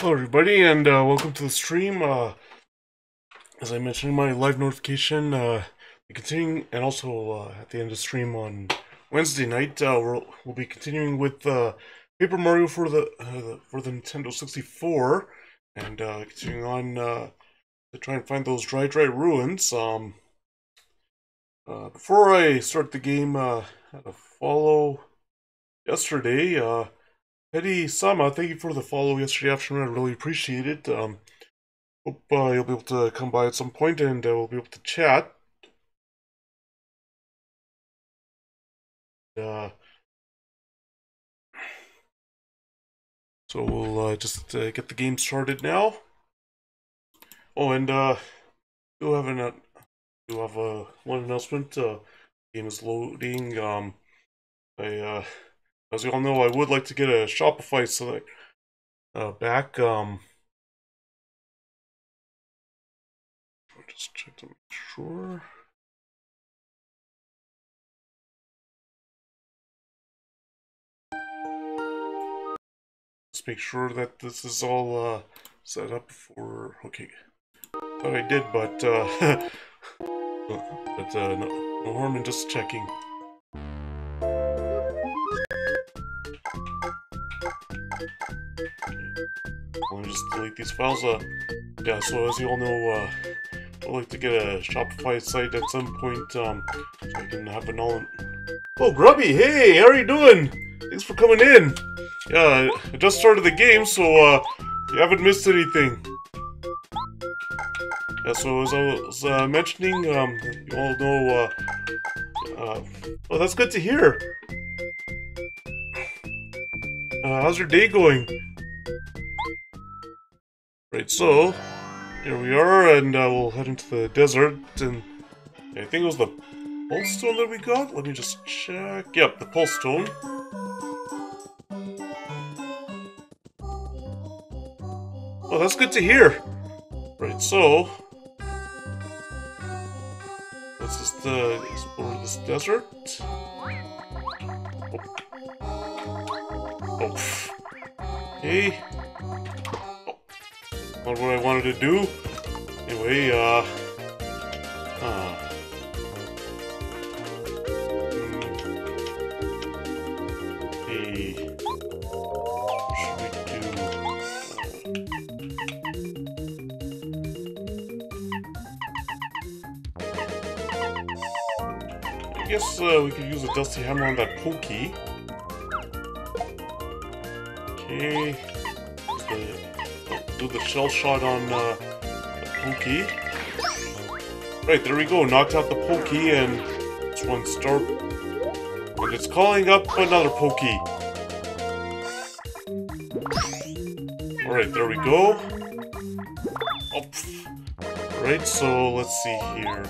Hello everybody, and welcome to the stream. As I mentioned in my live notification, we continuing, and also at the end of the stream on Wednesday night, we'll be continuing with Paper Mario for the Nintendo 64, and continuing on to try and find those Dry Ruins. Before I start the game, I had a follow yesterday. Eddie Sama, thank you for the follow yesterday afternoon. I really appreciate it. Hope you'll be able to come by at some point and we'll be able to chat. So we'll just get the game started now. Oh, and do have one announcement. Game is loading. As you all know, I would like to get a Shopify site back. I'll just check to make sure. Just make sure that this is all set up for. Okay, thought I did, but no harm in just checking. Let me just delete these files. Yeah, so as you all know, I'd like to get a Shopify site at some point, so I can have an all. Oh, Grubby! Hey, how are you doing? Thanks for coming in! Yeah, I just started the game, so you haven't missed anything. Yeah, so as I was mentioning, you all know, oh, that's good to hear! How's your day going? Right, so here we are, and we'll head into the desert. And I think it was the Pulse Stone that we got. Let me just check. Yep, the Pulse Stone. Oh, that's good to hear. Right, so let's just explore this desert. Oh. Okay. Oh, not what I wanted to do. Anyway, hey. What should we do? I guess we could use a Dusty Hammer on that Pokey. Okay, do the shell shot on the Pokey. Right, there we go, knocked out the Pokey, and it's one star. And it's calling up another Pokey. Alright, there we go. Oh, alright, so let's see here.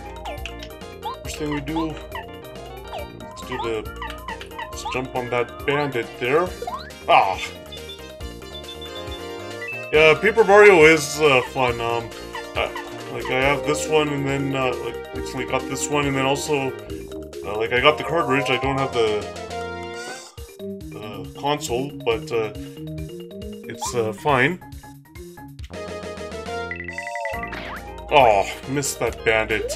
First thing we do, let's jump on that bandit there. Ah! Yeah, Paper Mario is fun. Like I have this one, and then like recently got this one, and then also like I got the cartridge. I don't have the console, but it's fine. Oh, missed that bandit.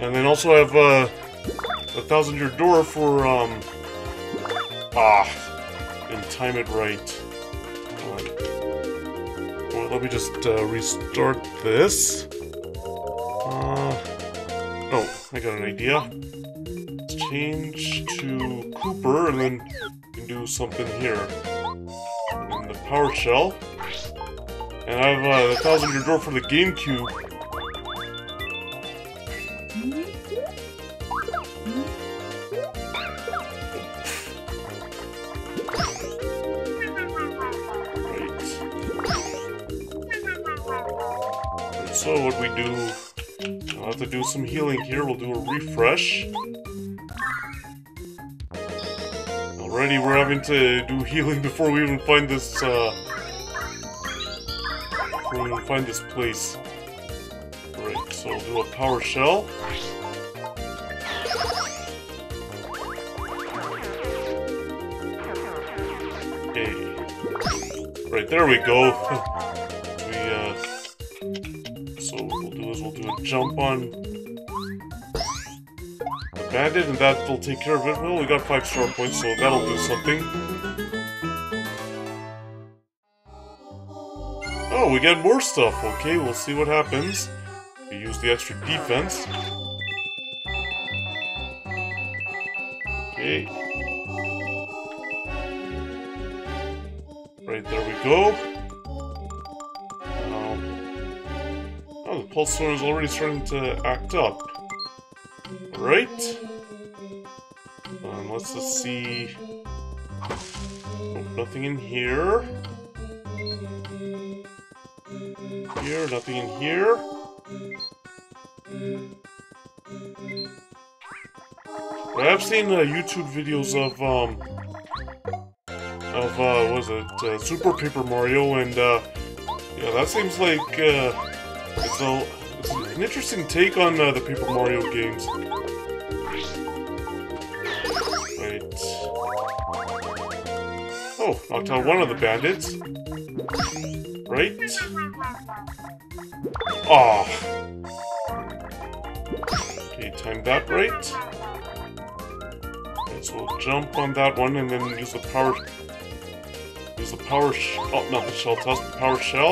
And then also I have a 1,000 Year Door for and time it right. Well, let me just restart this. Oh, I got an idea. Let's change to Kooper, and then we can do something here in the PowerShell. And I have the 1,000 Year Door for the GameCube. Do some healing here. We'll do a refresh. Already, we're having to do healing before we even find this. Before we even find this place. Alright, so we'll do a PowerShell. Okay. Right, there we go. So what we'll do is we'll do a jump on the bandit, and that'll take care of it. Well, we got 5 star points, so that'll do something. Oh, we get more stuff. Okay, we'll see what happens. We use the extra defense. Okay. Right, there we go. Oh, the Pulse Stone is already starting to act up. Alright. Let's just see. Oh, nothing in here. Here, nothing in here. I have seen YouTube videos of what is it, Super Paper Mario, and yeah, that seems like it's an interesting take on the Paper Mario games. Wait. Oh, knocked out one of the bandits. Right? Aw. Okay, time that right. So we'll jump on that one and then use the PowerShell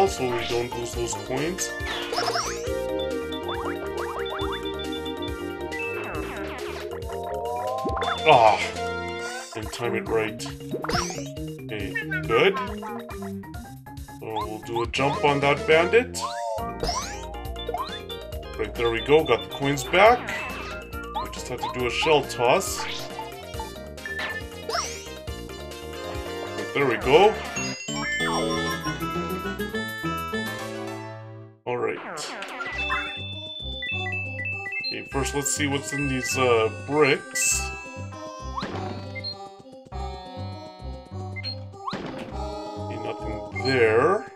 so we don't lose those coins. Ah! And time it right. Okay, good. So we'll do a jump on that bandit. Right, there we go, got the coins back. We just have to do a shell toss. There we go. Alright. Okay, first let's see what's in these bricks. Okay, nothing there.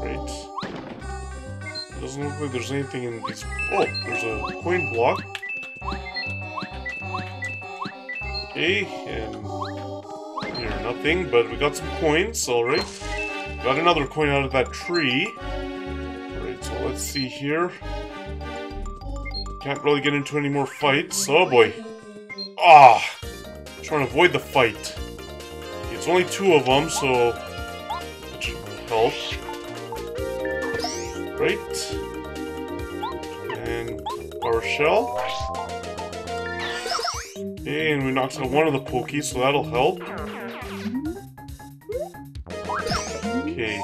Right. It doesn't look like there's anything in these. Oh, there's a coin block. Okay, and here, nothing, but we got some coins, alright. Got another coin out of that tree. Alright, so let's see here. Can't really get into any more fights. Oh boy. Ah! Trying to avoid the fight. It's only 2 of them, so that should help. Right. And PowerShell. And we knocked out one of the Pokeys, so that'll help. Okay.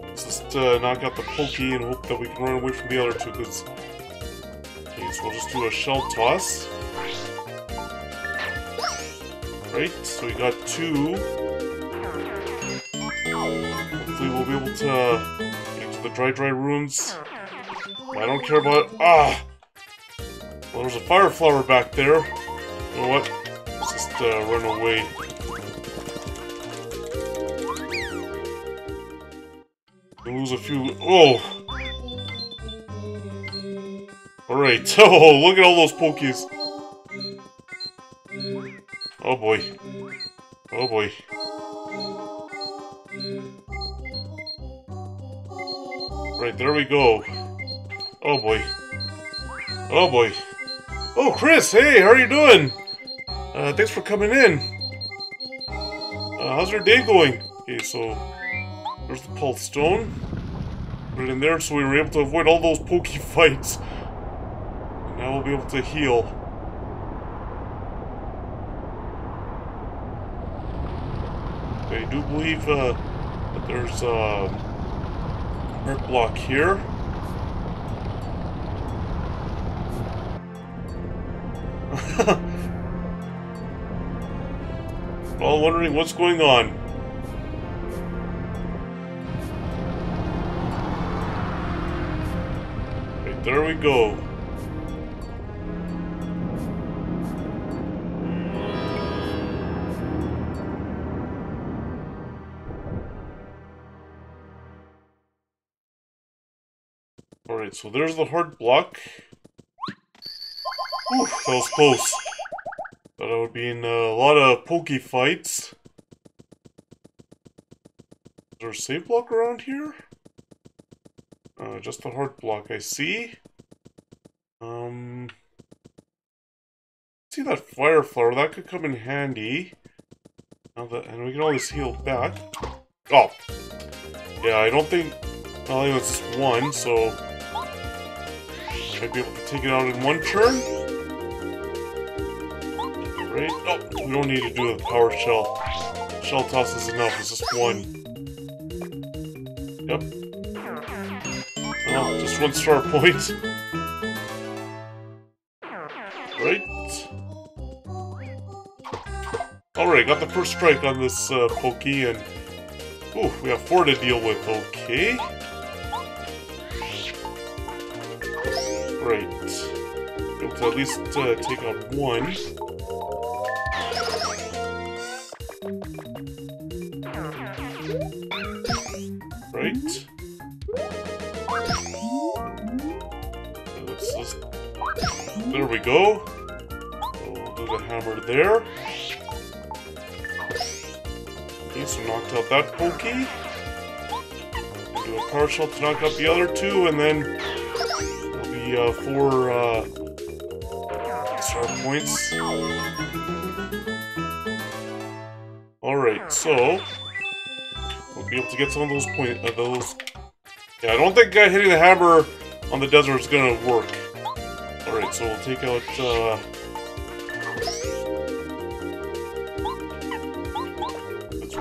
Let's just knock out the Pokey and hope that we can run away from the other two, because... Okay, so we'll just do a shell toss. Right, so we got 2. Hopefully we'll be able to get to the Dry Dry Ruins. I don't care about... Ah! Well, there's a fire flower back there. You know what? Let's just run away. We'll lose a few. Oh! Alright. Oh, look at all those Pokies. Oh boy. Oh boy. Right, there we go. Oh boy. Oh boy. Oh, Chris! Hey, how are you doing? Thanks for coming in. How's your day going? Okay, so there's the Pulse Stone. Put it in there so we were able to avoid all those Pokey fights. And now we'll be able to heal. Okay, I do believe that there's a brick block here. All wondering what's going on. Right, there we go. Alright, so there's the hard block. Oof, that was close. But that I would be in a lot of Pokey fights. Is there a save block around here? Just a heart block, I see. See that fire flower, that could come in handy. Now that, and we can always heal back. Oh! Yeah, I think it's just one, so I'd be able to take it out in one turn. Right? Oh, we don't need to do the power shell. Shell toss is enough, it's just one. Yep. Oh, just 1 star point. Right. Alright, got the first strike on this Pokey, and ooh, we have 4 to deal with, okay. Right. Able to at least take out one. Right. Let's just... There we go. We'll do the hammer there. Okay, so knocked out that Pokey. We'll do a partial to knock out the other two, and then there'll be 4 star points. Alright, so we'll be able to get some of those points. Yeah, I don't think hitting the hammer on the desert is gonna work. Alright, so we'll take out. We'll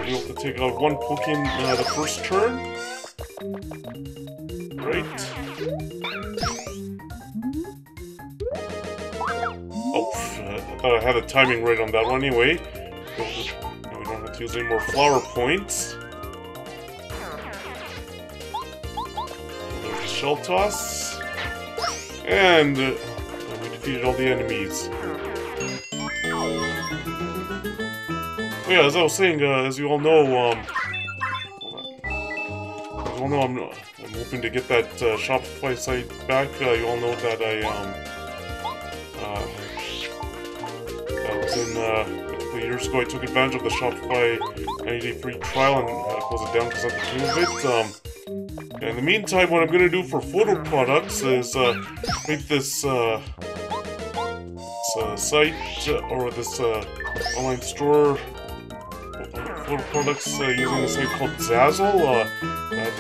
be able to take out one Pokey in the first turn. Right. Oh, I thought I had the timing right on that one anyway. We don't have to use any more flower points. There's a shell toss. And we defeated all the enemies. Yeah, as I was saying, as you all know, I'm hoping to get that Shopify site back. You all know that a couple of years ago I took advantage of the Shopify 90-day free trial and closed it down because I could do with it. In the meantime, what I'm going to do for photo products is make this site or this online store. Products using this thing called Zazzle. That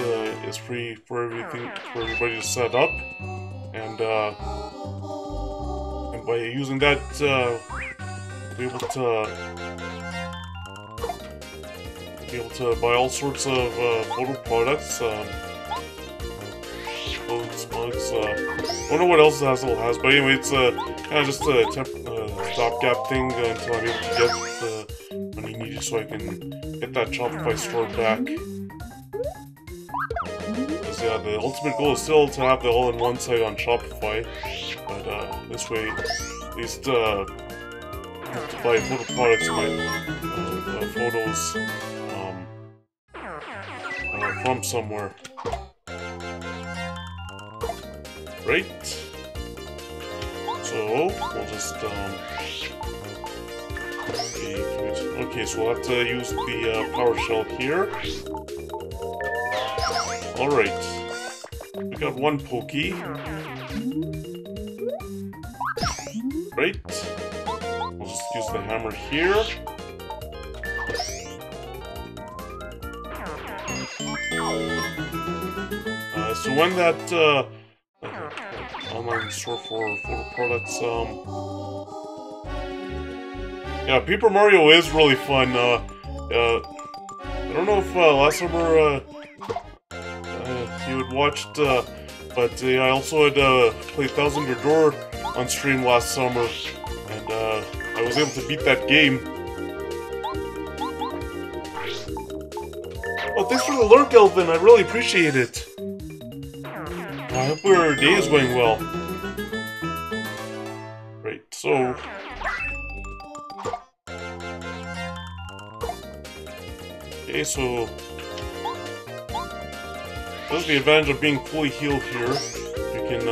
is free for everybody to set up, and by using that, be able to buy all sorts of photo products, clothes, mugs. I don't know what else Zazzle has, but anyway, it's kind of just a stopgap thing until I'm able to get the money needed so I can get that Shopify store back. Because yeah, the ultimate goal is still to have the all-in-one site on Shopify, but this way, at least have to buy photo products with photos from somewhere. Right? So, we'll just... Okay, so we'll have to use the PowerShell here. Alright. We got one Pokey. Right. We'll just use the hammer here. So when that online store for photo products, yeah, Paper Mario is really fun. I don't know if last summer you had watched, but I also had played 1000 Year Door on stream last summer, and I was able to beat that game. Oh, thanks for the lurk, Elvin. I really appreciate it. I hope your day is going well. Right, so... Okay, so this is the advantage of being fully healed here. You can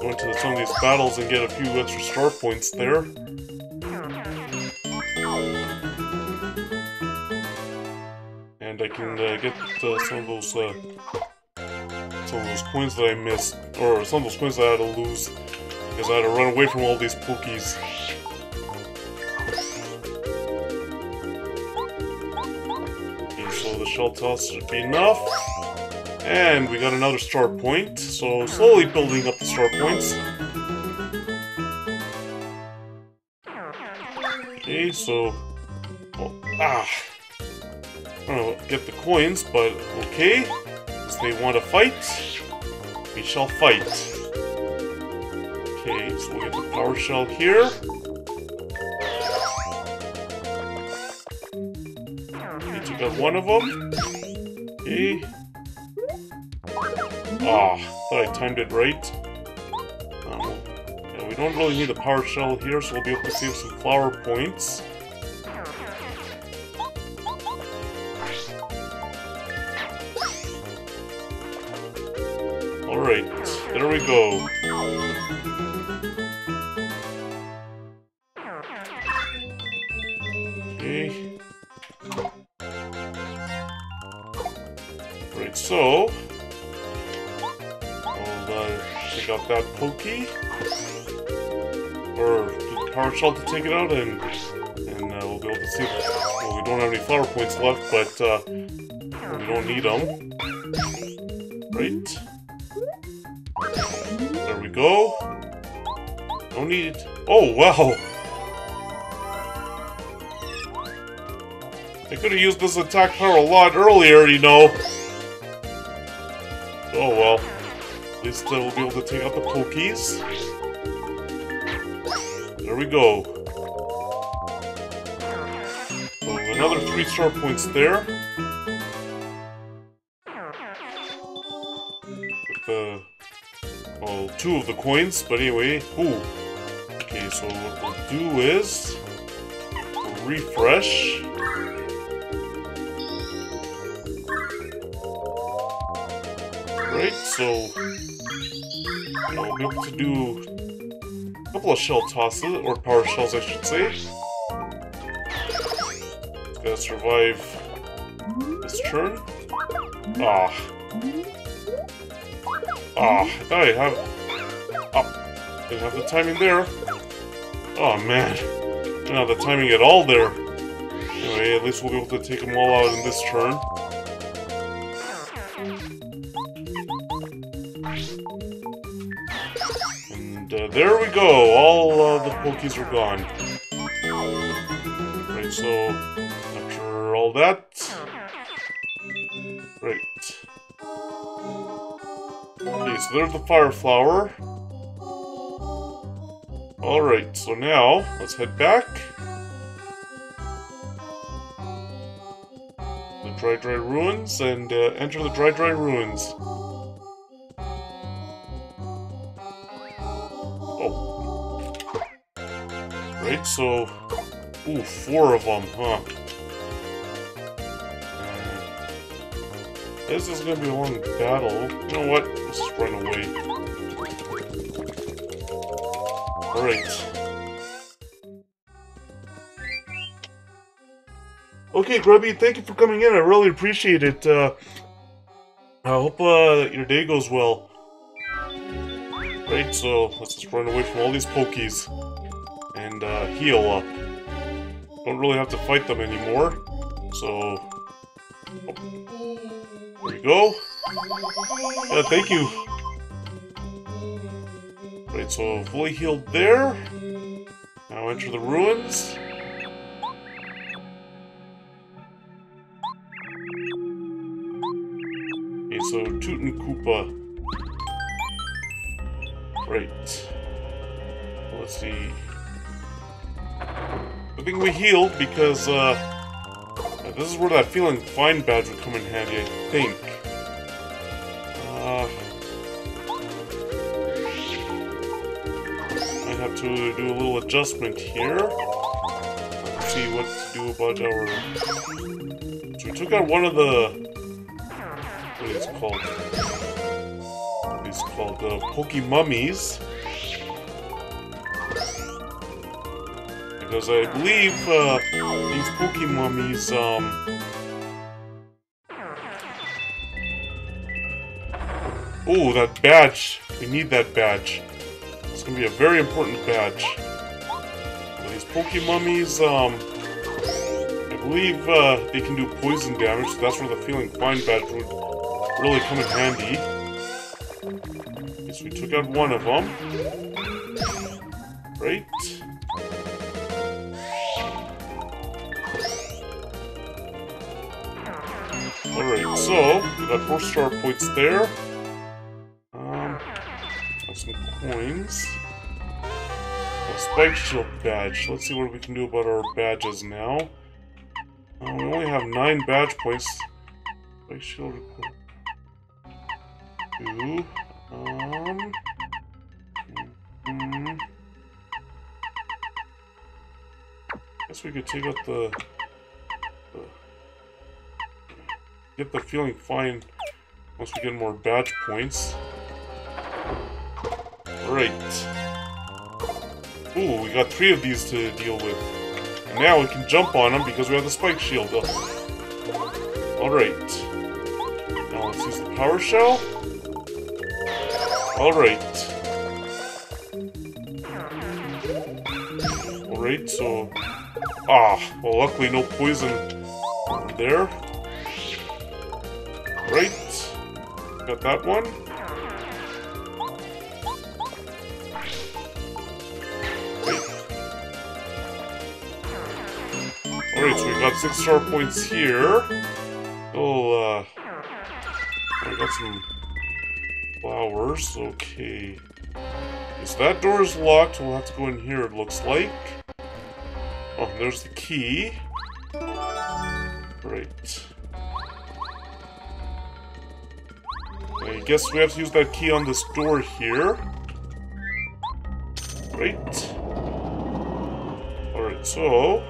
go into some of these battles and get a few extra star points there. And I can get some of those coins that I missed, or some of those coins that I had to lose, because I had to run away from all these Pokies. So the shell toss should be enough. And we got another star point, so slowly building up the star points. Okay, so... well, I don't know, get the coins, but okay. Since they want to fight, we shall fight. Okay, so we'll get the PowerShell here. We took out one of them. Okay. Ah, thought I timed it right. Yeah, we don't really need a PowerShell here, so we'll be able to save some flower points. Alright, there we go. Okay. Alright, so... take out that Pokey, or the PowerShell to take it out, and we'll be able to see. Well, we don't have any flower points left, but we don't need them. Right? There we go. No need. Oh wow! I could have used this attack power a lot earlier, you know. Oh well. At least we'll be able to take out the Pokies. There we go. So another 3 star points there. With the... well, 2 of the coins, but anyway. Ooh. Okay, so what we'll do is... we'll refresh. Right, so... I'll be able to do a couple of shell tosses, or power shells I should say. Just gotta survive this turn. Ah. Ah, I thought I'd have... ah, didn't have the timing there. Oh man, didn't have the timing at all there. Anyway, at least we'll be able to take them all out in this turn. There we go! All the Pokies are gone. Right, so after all that... right. Okay, so there's the Fire Flower. Alright, so now, let's head back. The Dry Dry Ruins, and enter the Dry Dry Ruins. Right, so... ooh, 4 of them, huh? This is gonna be a long battle. You know what? Let's just run away. Alright. Okay, Grubby, thank you for coming in. I really appreciate it. I hope your day goes well. Right, so let's just run away from all these Pokies. And heal up. Don't really have to fight them anymore. So... oh. There we go. Yeah, thank you. Right, so fully healed there. Now enter the ruins. Okay, so Tutankoopa. Right. Let's see... I think we healed because, this is where that Feeling Fine Badge would come in handy, I think. I have to do a little adjustment here. Let's see what to do about our... so we took out one of the... what is it called? It's called the Pokey Mummies. because I believe these Pokey Mummies, oh, that badge! We need that badge. It's gonna be a very important badge. But these Pokey Mummies, I believe they can do poison damage, so that's where the Feeling Fine Badge would really come in handy. Guess we took out one of them. Right? Alright, so, we got 4 star points there. Got some coins. A Spike Shield badge. Let's see what we can do about our badges now. We only have 9 badge points. Spike Shield. 2. Guess we could take out the get the Feeling Fine once we get more badge points. Alright. Ooh, we got 3 of these to deal with. And now we can jump on them because we have the Spike Shield up. Alright. Now let's use the PowerShell. Alright. Alright, so... ah, well, luckily no poison over there. Right. Got that one. Right. Alright, so we got 6 star points here. Oh, I got some flowers. Okay. So that door is locked. We'll have to go in here, it looks like. Oh, and there's the key. Right. I guess we have to use that key on this door here. Right. Alright, so...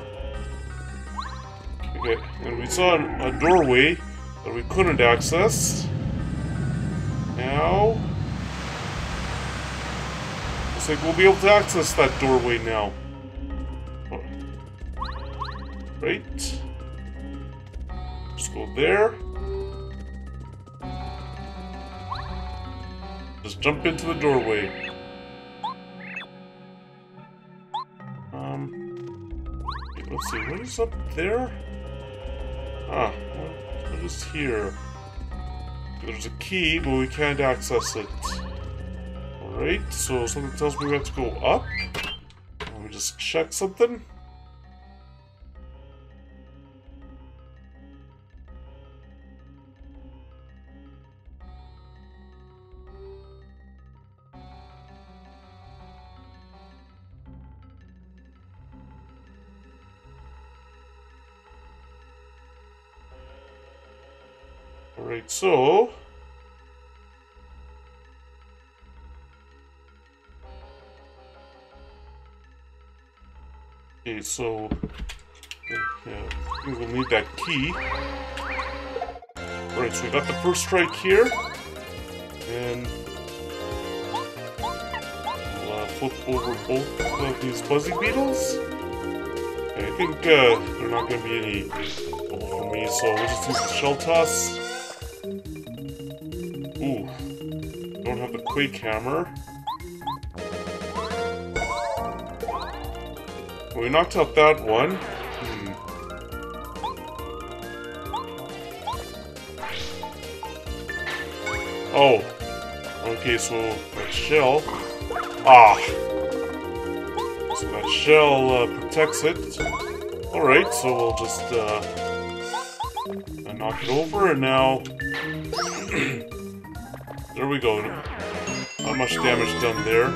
okay, and we saw a doorway that we couldn't access. Now... looks like we'll be able to access that doorway now. Right. Just go there. Just jump into the doorway. Let's see, what is up there? Ah, what is here? There's a key, but we can't access it. Alright, so something tells me we have to go up. Let me just check something. Alright, so... okay, so... yeah, I think we'll need that key. Alright, so we got the first strike here. And... we'll flip over both of these Buzzy Beetles. Okay, I think they're not going to be any trouble for me, so we'll just use the Shell Toss. Ooh, don't have the Quake Hammer. Well, we knocked out that one. Oh, okay, so that shell... ah! So that shell protects it. Alright, so we'll just knock it over, and now... there we go. Not much damage done there.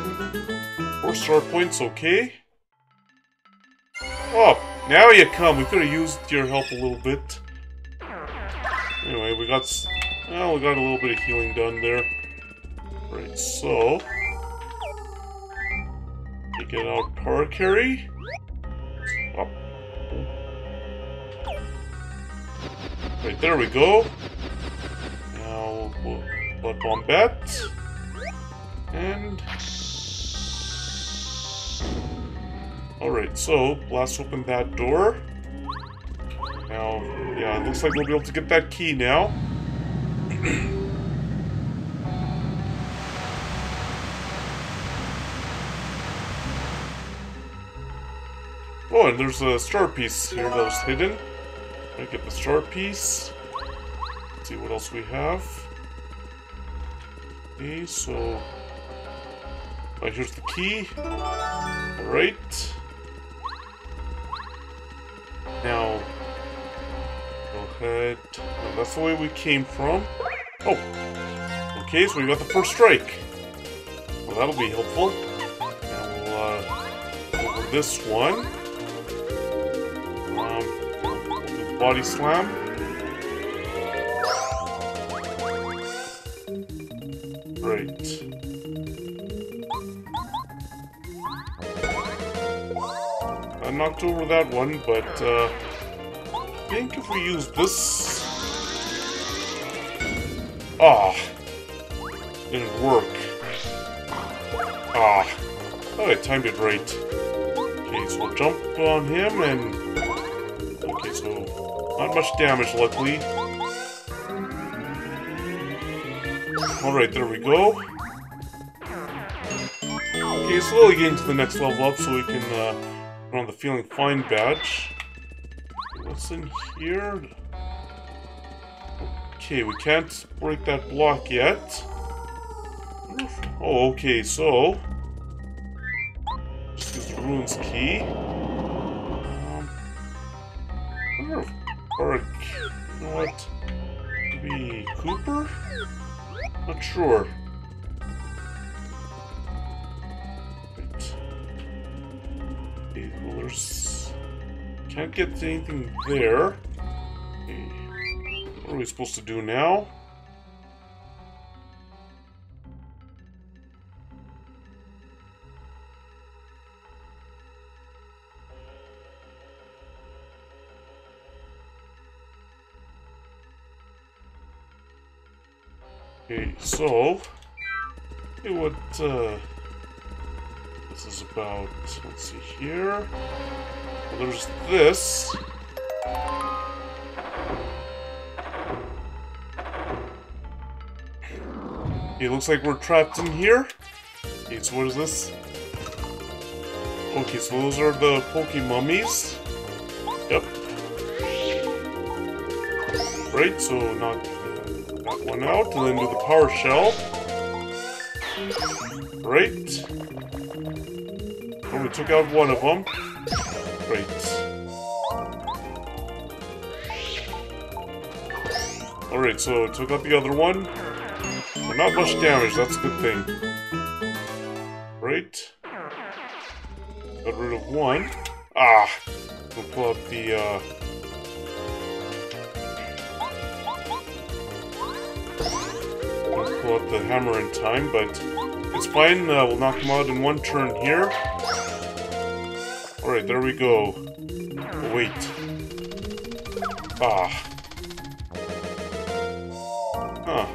4 star points, okay. Oh, now you come. We could have used your help a little bit. Anyway, we got... well, we got a little bit of healing done there. Right, so... take it out, Parakarry. Up. Right, there we go. Now, we'll... but Bombette, and Alright, so, blast open that door. Now, yeah, it looks like we'll be able to get that key now. Oh, and there's a star piece here that was hidden. I get the star piece. Let's see what else we have. Okay, so... here's the key. Alright. Now... go ahead. Now, that's the way we came from. Oh! Okay, so we got the first strike. Well, that'll be helpful. Now we'll, go over this one. We'll do the body slam. Right. I knocked over that one, but I think if we use this... Ah! It didn't work. Ah! Oh, I timed it right. Okay, so we'll jump on him and... okay, so not much damage, luckily. Alright, there we go. Okay, slowly getting to the next level up so we can run on the Feeling Fine Badge. What's in here? Okay, we can't break that block yet. Oh, okay, so... just use the Ruins key. I wonder if you know what? Maybe Kooper? Not sure. Right. Okay, well, there's... can't get anything there. Okay. What are we supposed to do now? Okay, so, see what this is about. Let's see here. Well, there's this. Okay, looks like we're trapped in here. Okay, so what is this? Okay, so those are the Pokey Mummies. Yep. Right, so not... that one out, and then do the PowerShell. Right. Oh, we took out one of them. Right. Alright, so took out the other one. Well, not much damage, that's a good thing. Right. Got rid of one. Ah! We'll pull out the, pull out the hammer in time, but it's fine. We'll knock him out in one turn here. Alright, there we go. Oh, wait. Ah. Huh.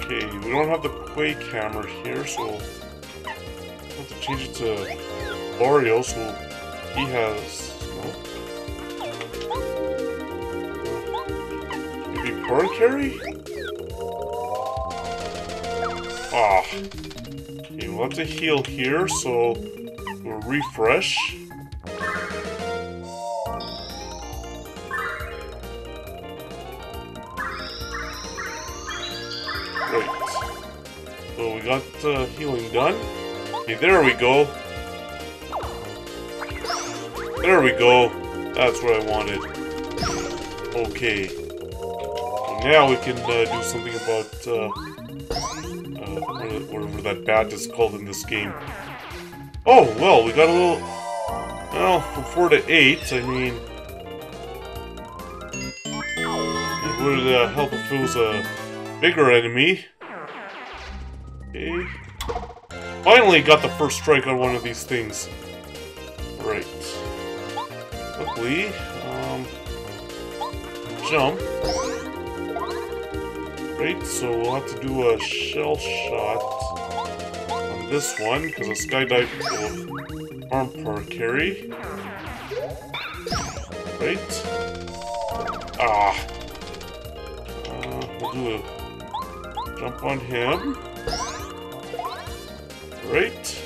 Okay, we don't have the Quake Hammer here, so we'll have to change it to Mario, so he has... Parakarry? Ah. Okay, we'll have to heal here, so we'll refresh. Right. So we got healing done. Okay, there we go. There we go. That's what I wanted. Okay. Now we can do something about whatever that badge is called in this game. Oh, well, we got a little... well, from 4 to 8, I mean... it would help if it was a bigger enemy. Okay. Finally got the first strike on one of these things. Right. Luckily, jump. Right, so we'll have to do a shell shot on this one, because a skydive will harm Parakarry. Right? Ah! We'll do a jump on him. Right?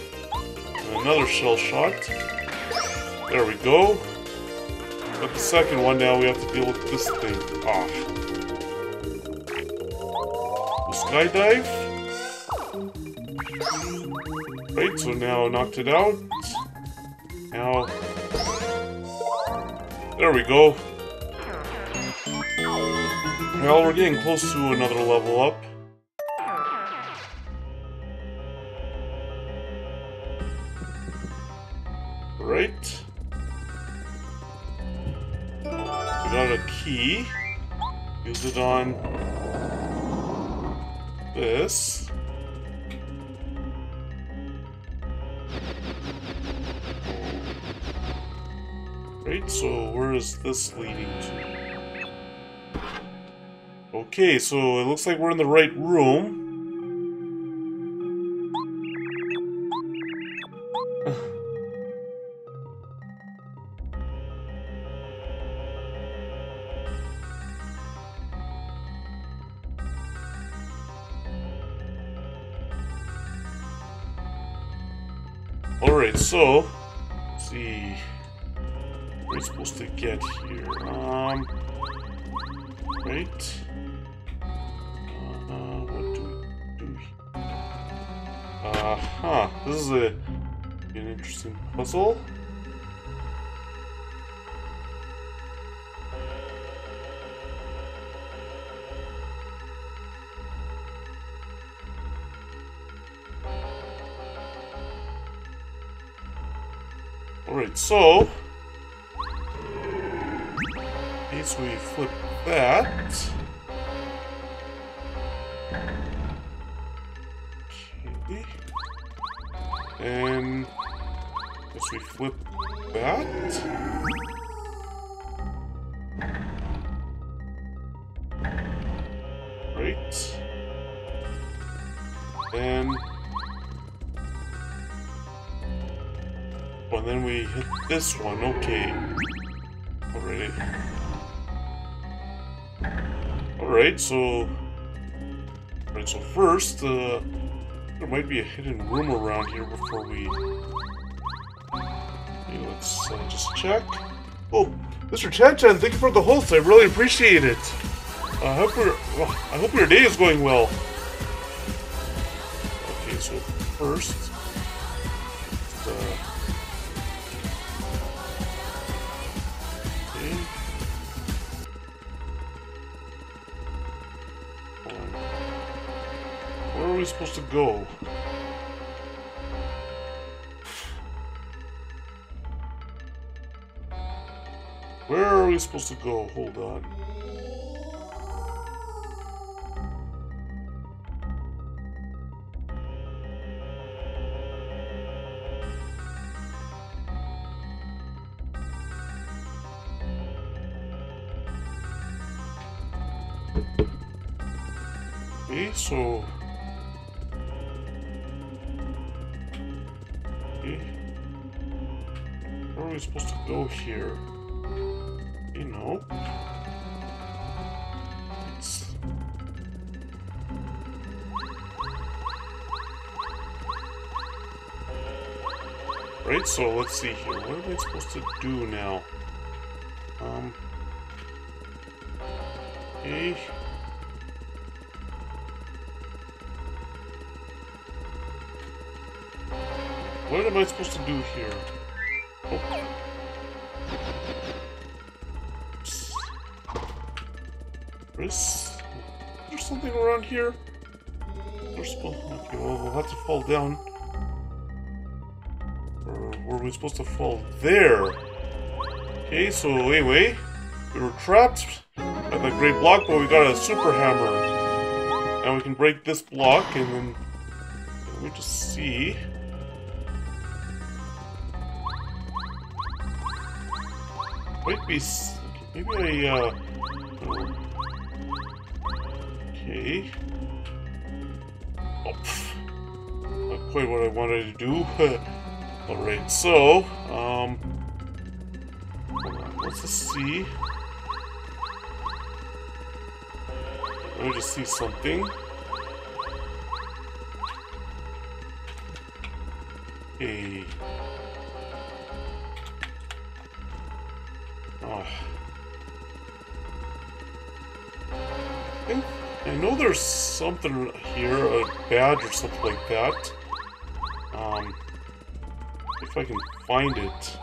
And another shell shot. There we go. Got the second one, now we have to deal with this thing. Ah. We'll skydive. Right, so now knocked it out. Now, there we go. Well, we're getting close to another level up. Right. We got a key. Use it on this. Right, so where is this leading to? Okay, so it looks like we're in the right room. Alright, so, let's see. We're supposed to get here. Right. What do we do? This is an interesting puzzle. All right, so. So we flip that. Okay. And as we flip that. Right. And then we hit this one, okay. Alright. Alright, so first, there might be a hidden room around here before we... Okay, let's just check. Oh, Mr. Chan-Chan, thank you for the host, I really appreciate it! I hope your day is going well. Okay, so first... Just, supposed to go. Where are we supposed to go? Hold on. Okay, so where are we supposed to go here? You know. It's... Right, so let's see here. What am I supposed to do now? Okay. What am I supposed to do here? Oh. Oops. Is there something around here? There's supposed to... Okay, well, we'll have to fall down. Or were we supposed to fall there? Okay, so anyway, we were trapped by the great block, but we got a super hammer. Now we can break this block, and then let me just see. Might be... Maybe I, Okay... Oh, Not quite what I wanted to do. Alright, so, hold on, let's just see. Let me just see something. Hey. Oh. I know there's something here, a badge or something like that. If I can find it.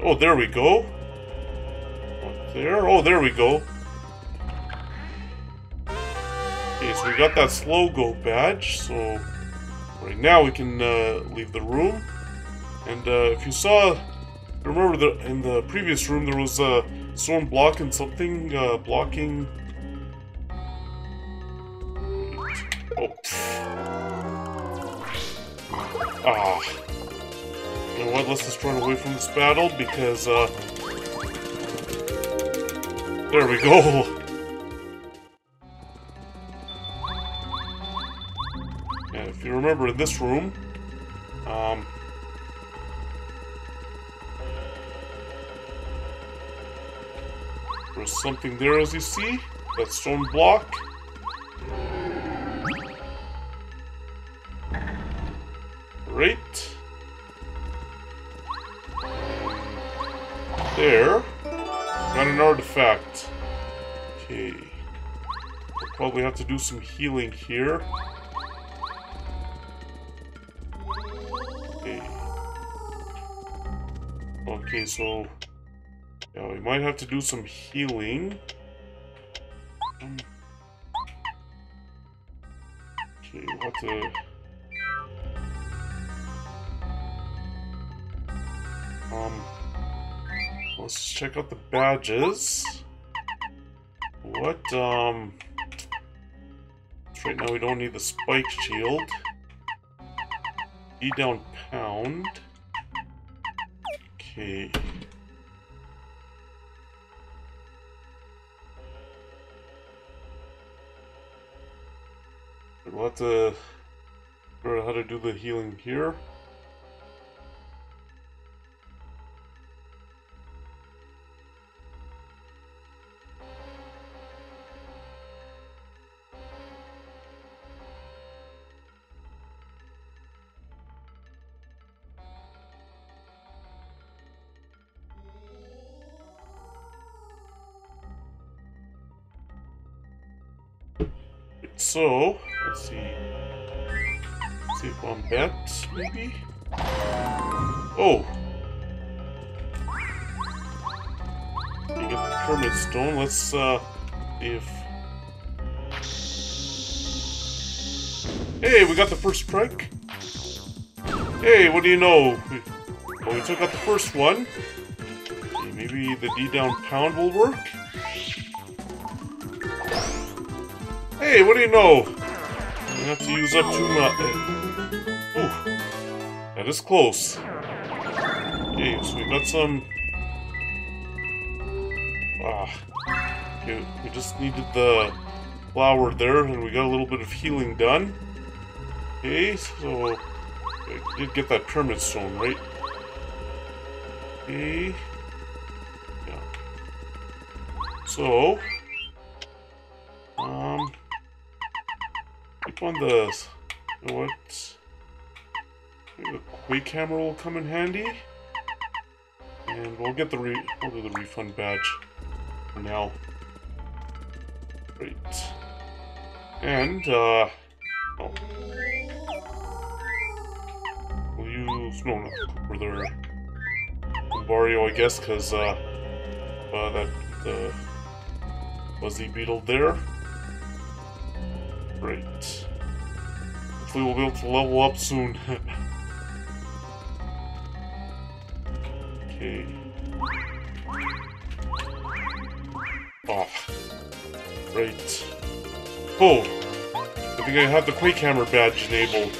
Oh, there we go. Up there. Oh, there we go. Okay, so we got that slow go badge. So right now we can leave the room. And if you saw, remember that in the previous room there was a storm block and something blocking. Oh. Ah. You know what? Let's just run away from this battle because there we go. And if you remember, in this room, there's something there, as you see, that stone block. Right there, got an artifact. Okay, we'll probably have to do some healing here. Okay. Okay, so. Yeah, we might have to do some healing. Okay, we'll have to... let's check out the badges. What, right now we don't need the Spike Shield. E down pound. Okay. We'll have to figure out how to do the healing here. So, let's see. Let's see if Bombette, maybe? Oh! You get the Pyramid Stone. Let's, if... Hey, we got the first strike! Hey, what do you know? Well, we took out the first one. Okay, maybe the D down pound will work? Hey, what do you know? We have to use up too much. Ooh, that is close. Okay, so we got some. Ah, okay, we just needed the flower there, and we got a little bit of healing done. Okay, so I did get that Pyramid Stone, right? Okay, yeah. So, on the, you know what, maybe the Quake Hammer will come in handy, and we'll get the we'll do the refund badge for now. Great. And oh, we'll use not Kooper there, Mario, I guess, because that Buzzy Beetle there. Great. Hopefully we'll be able to level up soon. Okay. Oh. Right. Oh! I think I have the Quake Hammer badge enabled.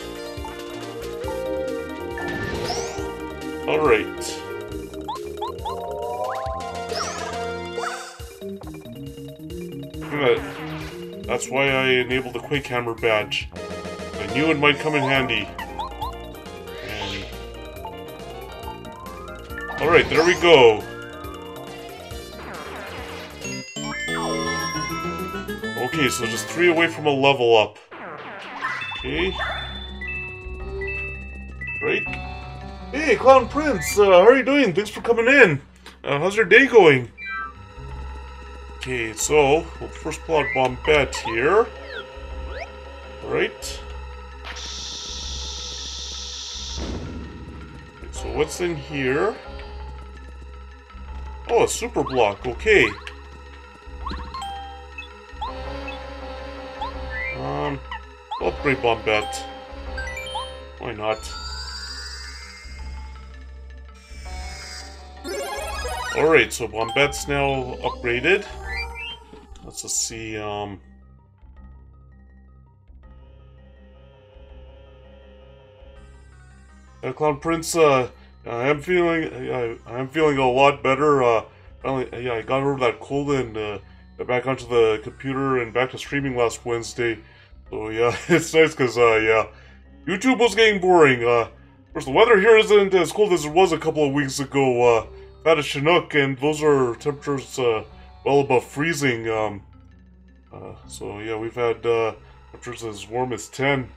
Alright. that. That's why I enabled the Quake Hammer badge. I knew it might come in handy. Alright, there we go. Okay, so just 3 away from a level up. Okay. Right. Hey, Clown Prince! How are you doing? Thanks for coming in! How's your day going? Okay, so, we'll first pull out Bombette here. Right. Okay, so what's in here? Oh, a super block, okay. We'll upgrade Bombette. Why not? Alright, so Bombette's now upgraded. Let's just see, Clown Prince, I am feeling a lot better, finally, yeah, I got over that cold and, got back onto the computer and back to streaming last Wednesday. So, yeah, it's nice because, yeah, YouTube was getting boring. Of course, the weather here isn't as cold as it was a couple of weeks ago, had a Chinook, and those are temperatures well above freezing. So yeah, we've had temperatures as warm as 10.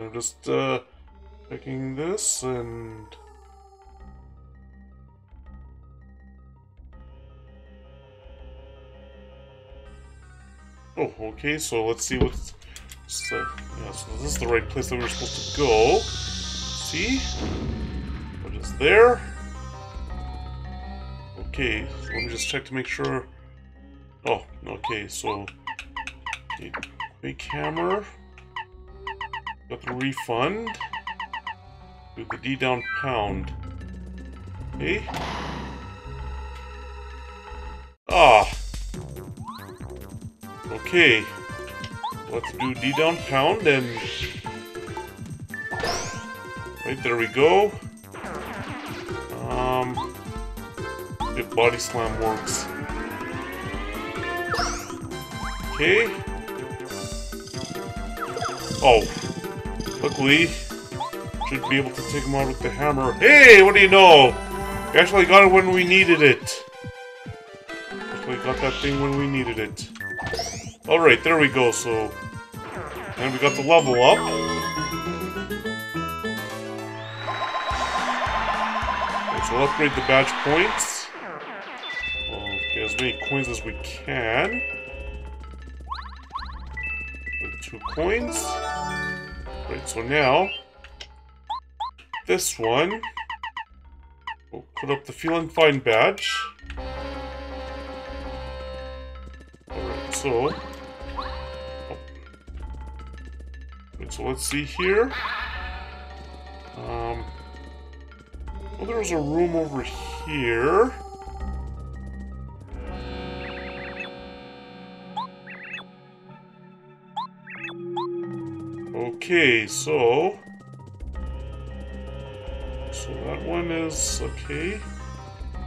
I'm just checking this and oh, okay. So let's see what's. Yeah, so this is the right place that we were supposed to go. See, what is there? Okay, so let me just check to make sure. Oh, okay. So, okay, big hammer. Got the refund. Do the D down pound. Okay. Ah. Okay. Let's do D down pound and right there we go. If body slam works. Okay. Oh. Luckily, should be able to take him out with the hammer. Hey, what do you know? We actually got it when we needed it. Actually got that thing when we needed it. Alright, there we go, so... and we got the level up. Okay, so we'll upgrade the badge points. We'll get as many coins as we can. The 2 coins. Right, so now, this one, we'll put up the Feeling Fine Badge. Alright, so, oh. Right, so let's see here, well there was a room over here. Okay, so that one is, okay,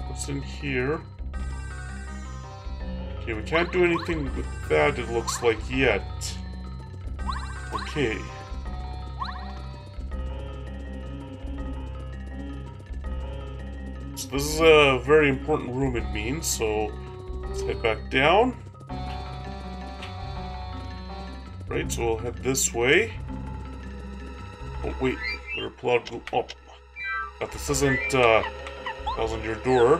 what's in here? Okay, we can't do anything with that, it looks like, yet. Okay. So this is a very important room, it means, so let's head back down. Right, so we'll head this way. Oh wait, better pull out glue. Oh, but this isn't Thousand Year Door.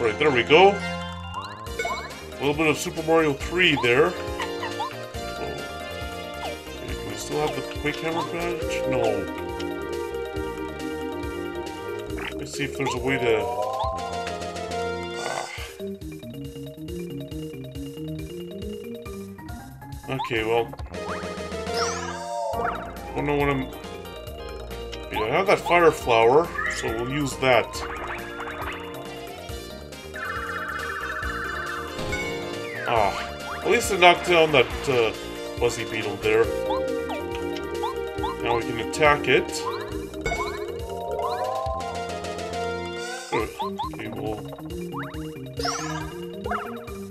Right, there we go. A little bit of Super Mario 3 there. Oh. Okay, do we still have the Quake Hammer badge? No. Let's see if there's a way to. Okay, well... I don't know what I'm... Yeah, I have that fire flower, so we'll use that. Ah, at least I knocked down that Buzzy Beetle there. Now we can attack it. Good. Okay, well...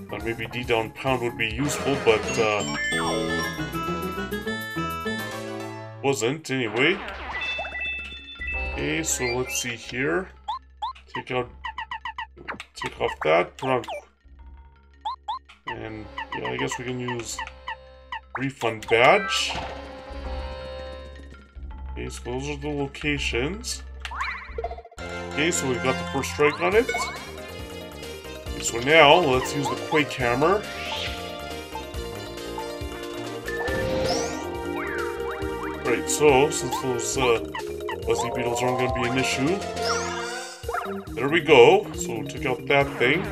Thought maybe D down pound would be useful, but... wasn't, anyway. Okay, so let's see here. Take off that, put on, and yeah, I guess we can use refund badge. Okay, so those are the locations. Okay, so we've got the first strike on it. Okay, so now let's use the Quake Hammer. Right, so since those Buzzy Beetles aren't going to be an issue. There we go. So take out that thing.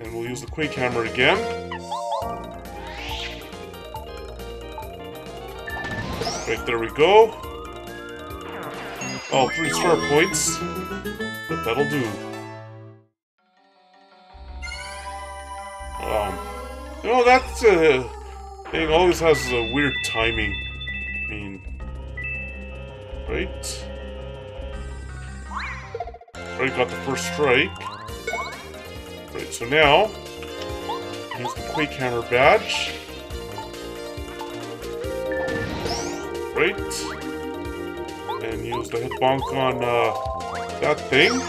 And we'll use the Quake Hammer again. Right, there we go. Oh, 3 star points. But that'll do. You know, that thing always has a weird timing. I mean... Right. Right, got the first strike. Right, so now, use the Quake Hammer badge. Right. And use the head bonk on that thing.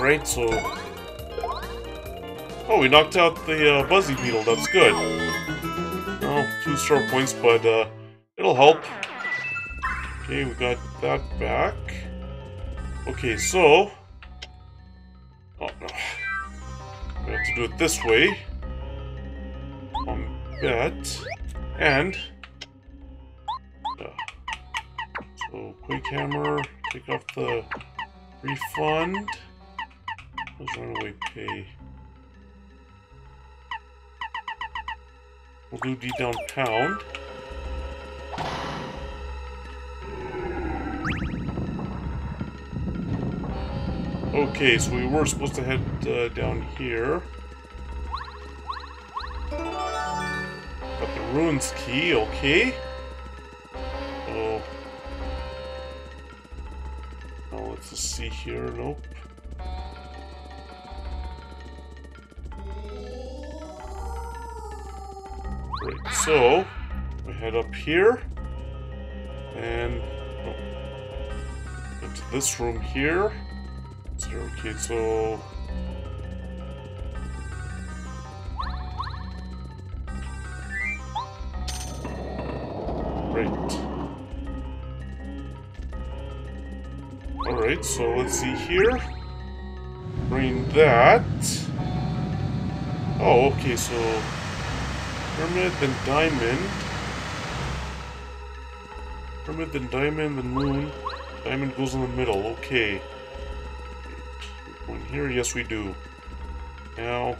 Right, so... Oh, we knocked out the Buzzy Beetle, that's good. Oh, 2 star points, but it'll help. Okay, we got that back. Okay, so... Oh, no. We have to do it this way. Bombette. And... So, Quake Hammer, take off the refund. Let's run away pay. We'll do D down pound. Okay, so we were supposed to head down here. Got the ruins key, okay. So... Oh, let's just see here, nope. Right, so we head up here and into this room here. So, okay, so right. All right, so let's see here. Bring that. Oh, okay, so. Pyramid, then diamond. Pyramid, then diamond, then moon. Diamond goes in the middle, okay. One here, yes we do. Now...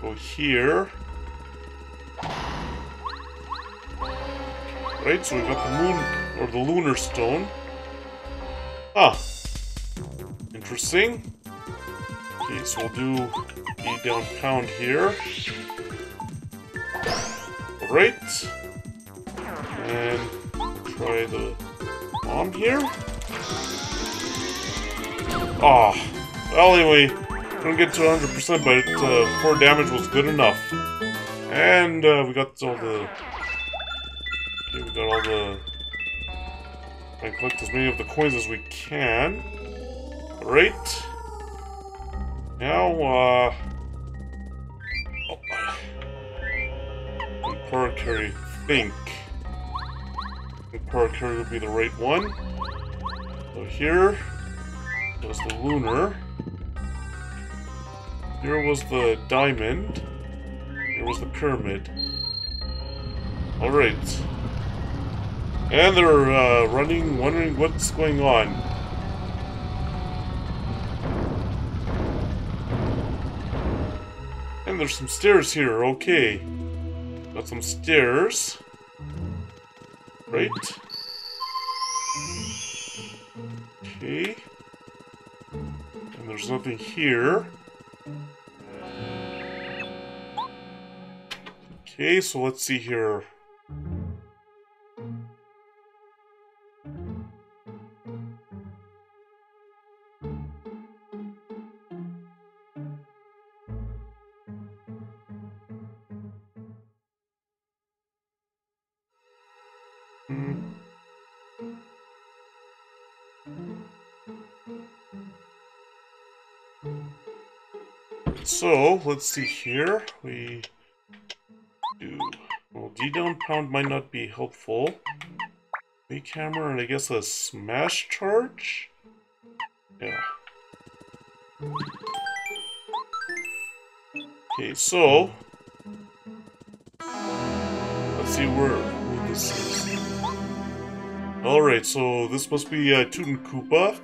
Go here. Right, so we got the moon, or the lunar stone. Ah! Interesting. Okay, so we'll do... D down pound here. Alright. And try the bomb here. Ah. Well, anyway, couldn't get to 100%, but 4 damage was good enough. And we got all the... Okay, we got all the... I collect as many of the coins as we can. Alright. Now, Parakarry, think. Parakarry would be the right one. So here was the lunar. Here was the diamond. Here was the pyramid. Alright. And they're running, wondering what's going on. And there's some stairs here, okay. Got some stairs. Right. Okay. And there's nothing here. Okay, so let's see here. So, let's see here, we do, well, D-down pound might not be helpful. Quake hammer and I guess a smash charge? Yeah. Okay, so, let's see where this is. Alright, so this must be Tutankoopa.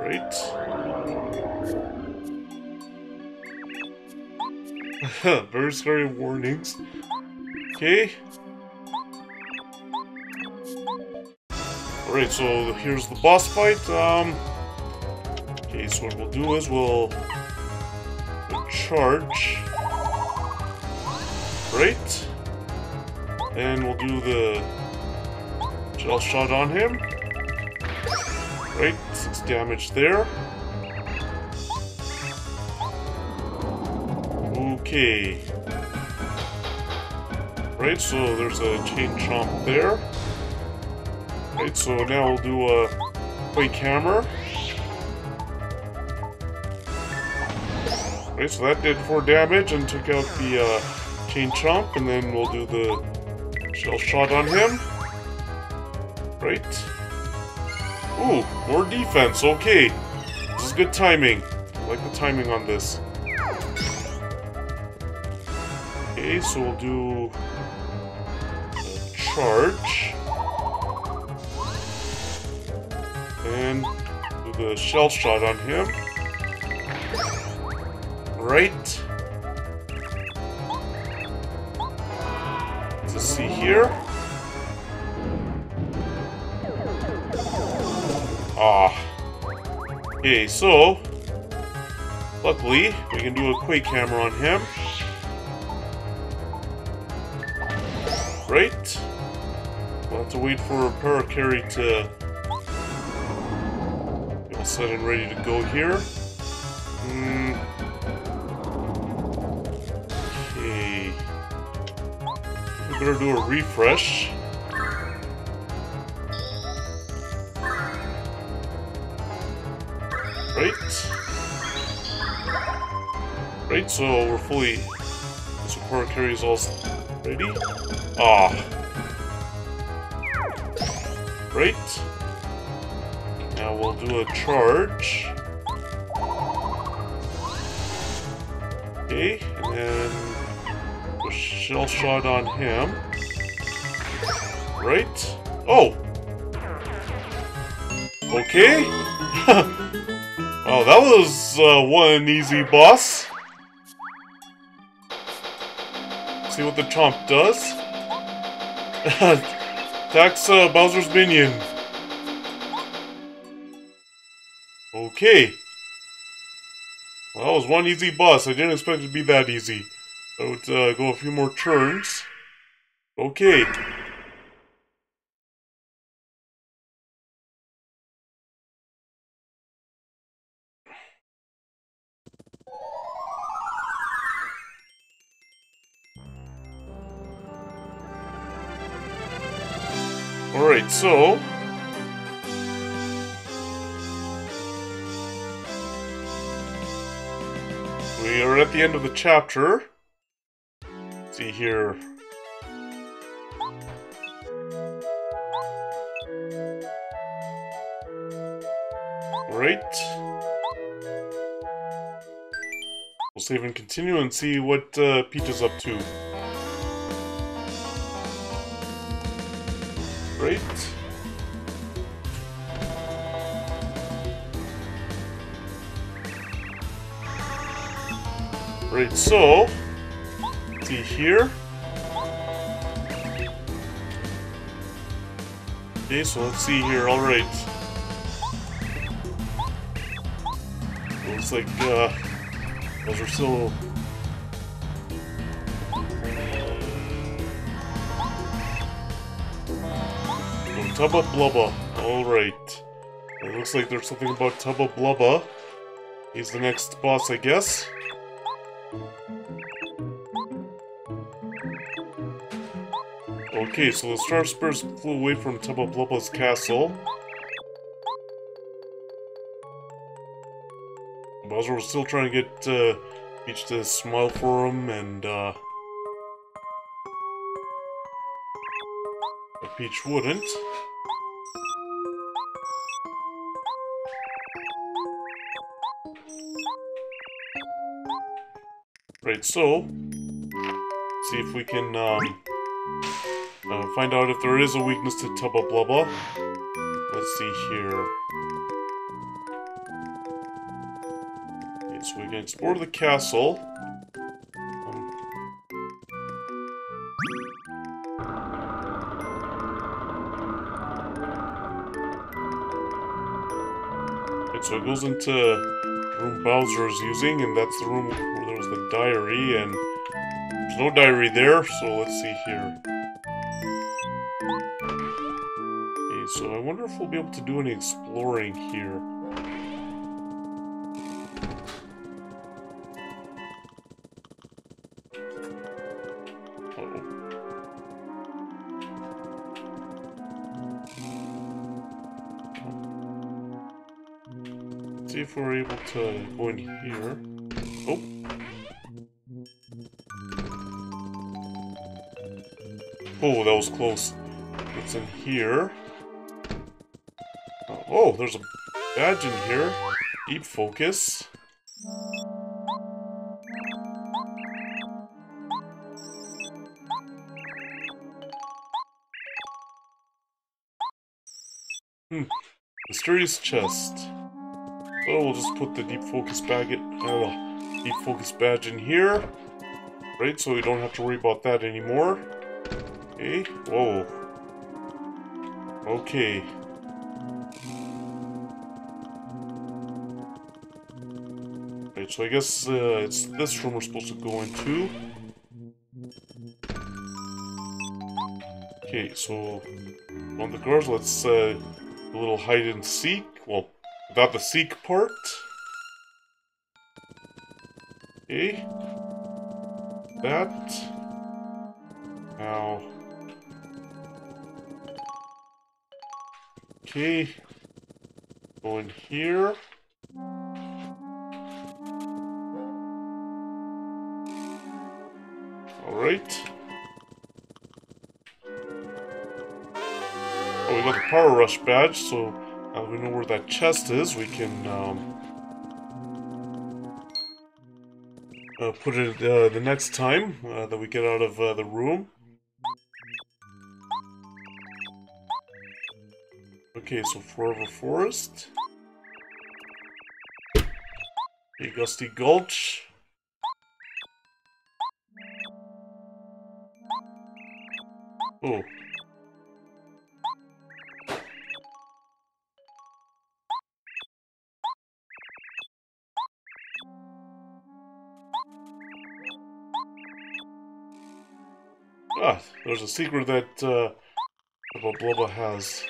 Right. Very scary warnings. Okay. Alright, so here's the boss fight. Okay, so what we'll do is we'll charge. Right. And we'll do the gel shot on him. Right, 6 damage there. Okay. Right, so there's a chain chomp there. Right, so now we'll do a Quake Hammer. Right, so that did 4 damage and took out the chain chomp, and then we'll do the shell shot on him. Right. Ooh, more defense, okay. This is good timing. I like the timing on this. Okay, so we'll do a charge. And do the shell shot on him. Right. Let's see here. Ah. Okay, so luckily we can do a Quake Hammer on him. Right. We'll have to wait for Parakarry to be all set and ready to go here. Okay. We better do a refresh. Right, so we're fully. So Parakarry's all ready. Ah. Right. Now we'll do a charge. Okay, and then a shell shot on him. Right. Oh. Okay. Oh, that was one easy boss. See what the chomp does. Attacks Bowser's minion. Okay. Well, that was one easy boss. I didn't expect it to be that easy. I would go a few more turns. Okay. Alright, so we are at the end of the chapter. Let's see here. Alright. We'll save and continue and see what Peach is up to. Great. Right, so, see here. Okay, so let's see here, alright. Looks like, those are still... Tubba Blubba, alright. It looks like there's something about Tubba Blubba. He's the next boss, I guess. Okay, so the Star Spurs flew away from Tubba Blubba's castle. Bowser was still trying to get Peach to smile for him, and but Peach wouldn't. Right, so see if we can find out if there is a weakness to Tubba Blubba. Let's see here. Okay, so we can explore the castle. Okay, so it goes into the room Bowser is using, and that's the room where there was the diary, and there's no diary there, so let's see here. So I wonder if we'll be able to do any exploring here. Let's see if we're able to go in here. Oh! Oh, that was close. What's in here? Oh, there's a badge in here. Deep Focus. Mysterious chest. So we'll just put the Deep Focus badge in here. Right, so we don't have to worry about that anymore. Okay. Whoa. Okay. So I guess it's this room we're supposed to go into. Okay, so on the guards, let's a little hide and seek. Well, without the seek part. Okay. That. Now. Okay. Go in here. Alright. Oh, we got the Power Rush badge, so now that we know where that chest is, we can put it the next time that we get out of the room. Okay, so Forever Forest. Okay, Gusty Gulch. Oh. Ah, there's a secret that Tubba Blubba has.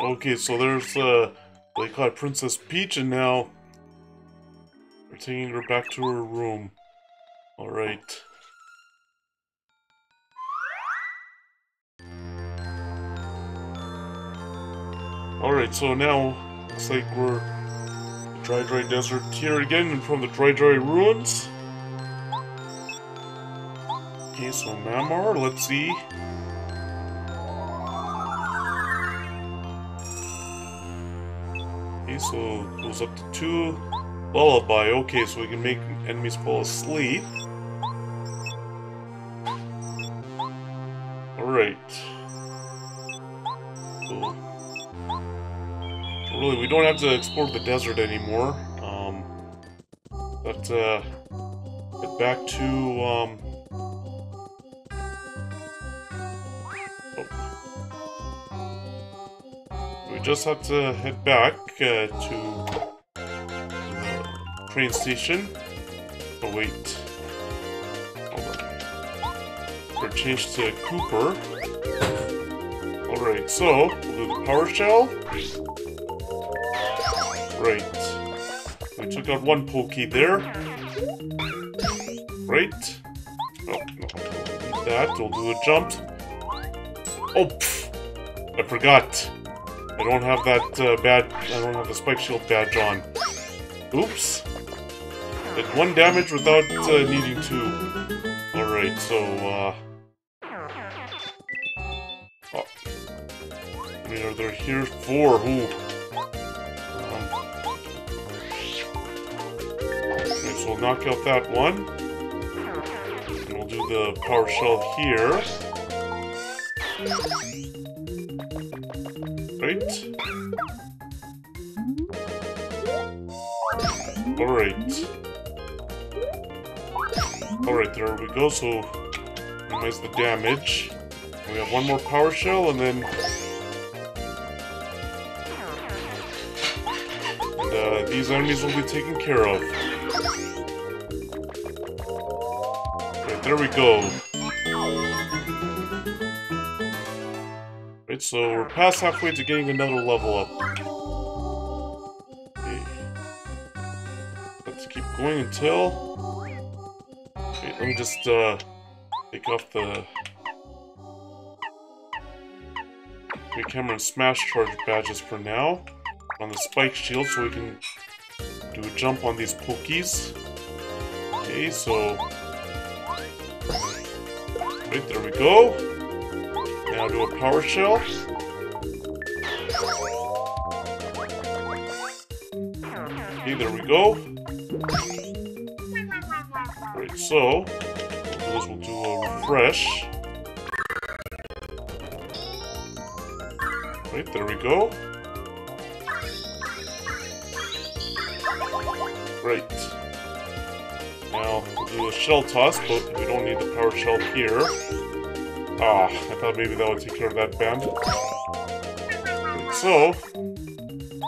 Okay, so there's, they caught Princess Peach, and now we're taking her back to her room. Alright. Alright, so now, looks like we're in the Dry Dry Desert here again, and from the Dry Dry Ruins. Okay, so Mamor, let's see. Okay, so it goes up to 2. Lullaby, okay, so we can make enemies fall asleep. Alright. Cool. So really, we don't have to explore the desert anymore. But, get back to, we just have to head back to the train station. Oh, wait. We're changed to Kooper. Alright, so, we'll do the PowerShell. Right. We took out one Pokey there. Right? Oh, no. That, we'll do a jump. Oh, pff. I forgot. I don't have that badge. I don't have the Spike Shield badge on. Oops. Did one damage without needing two. Alright, so, oh. I mean, are there here? 4. Ooh. So we'll knock out that one. And we'll do the PowerShell here. Right? Alright. Alright, there we go. So, minimize the damage. We have one more PowerShell and then. And these enemies will be taken care of. There we go. Right, so we're past halfway to getting another level up. Okay. Let's keep going until... Okay, let me just, take off the... Quake Hammer and Smash Charge badges for now. On the Spike Shield so we can do a jump on these Pokies. Okay, so... Right, there we go. Now do a PowerShell. Okay, there we go. Right, so we'll do a refresh. Right, there we go. Right. Now, we'll do a shell toss, but we don't need the PowerShell here. Ah, I thought maybe that would take care of that band. So,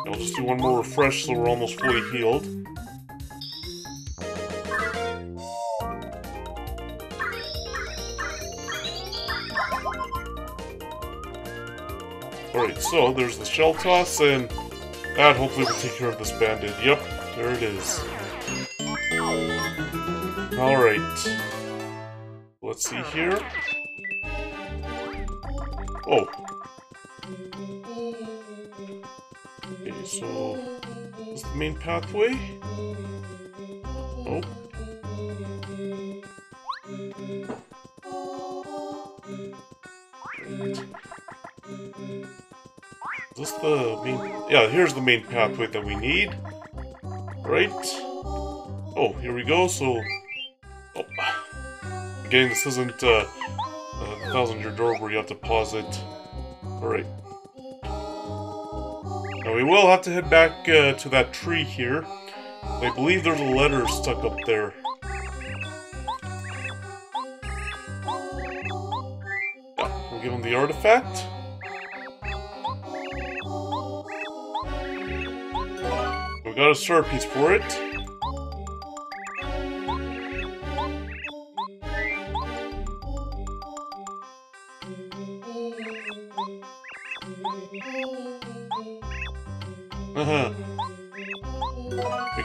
I'll just do one more refresh so we're almost fully healed. Alright, so there's the shell toss, and that hopefully will take care of this bandit. Yep, there it is. Alright, let's see here. Oh. Okay, so... Is the main pathway? Oh. Is this the main... Yeah, here's the main pathway that we need. Right? Oh, here we go, so... Again, this isn't a Thousand Year Door where you have to pause it. Alright. Now we will have to head back to that tree here. I believe there's a letter stuck up there. Yeah, we'll give him the artifact. We got a star piece for it.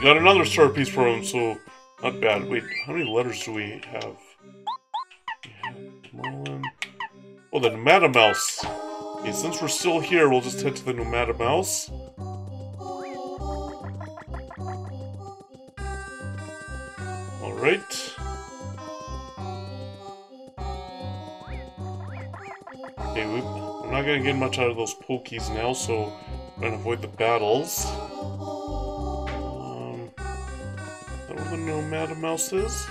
Got another star piece for him, so not bad. Wait, how many letters do we have? Oh, the Numata Mouse. Okay, since we're still here, we'll just head to the Numata Mouse. Alright. Okay, I'm not gonna get much out of those Pokies now, so I'm gonna avoid the battles. Is that where the Nomada Mouse is?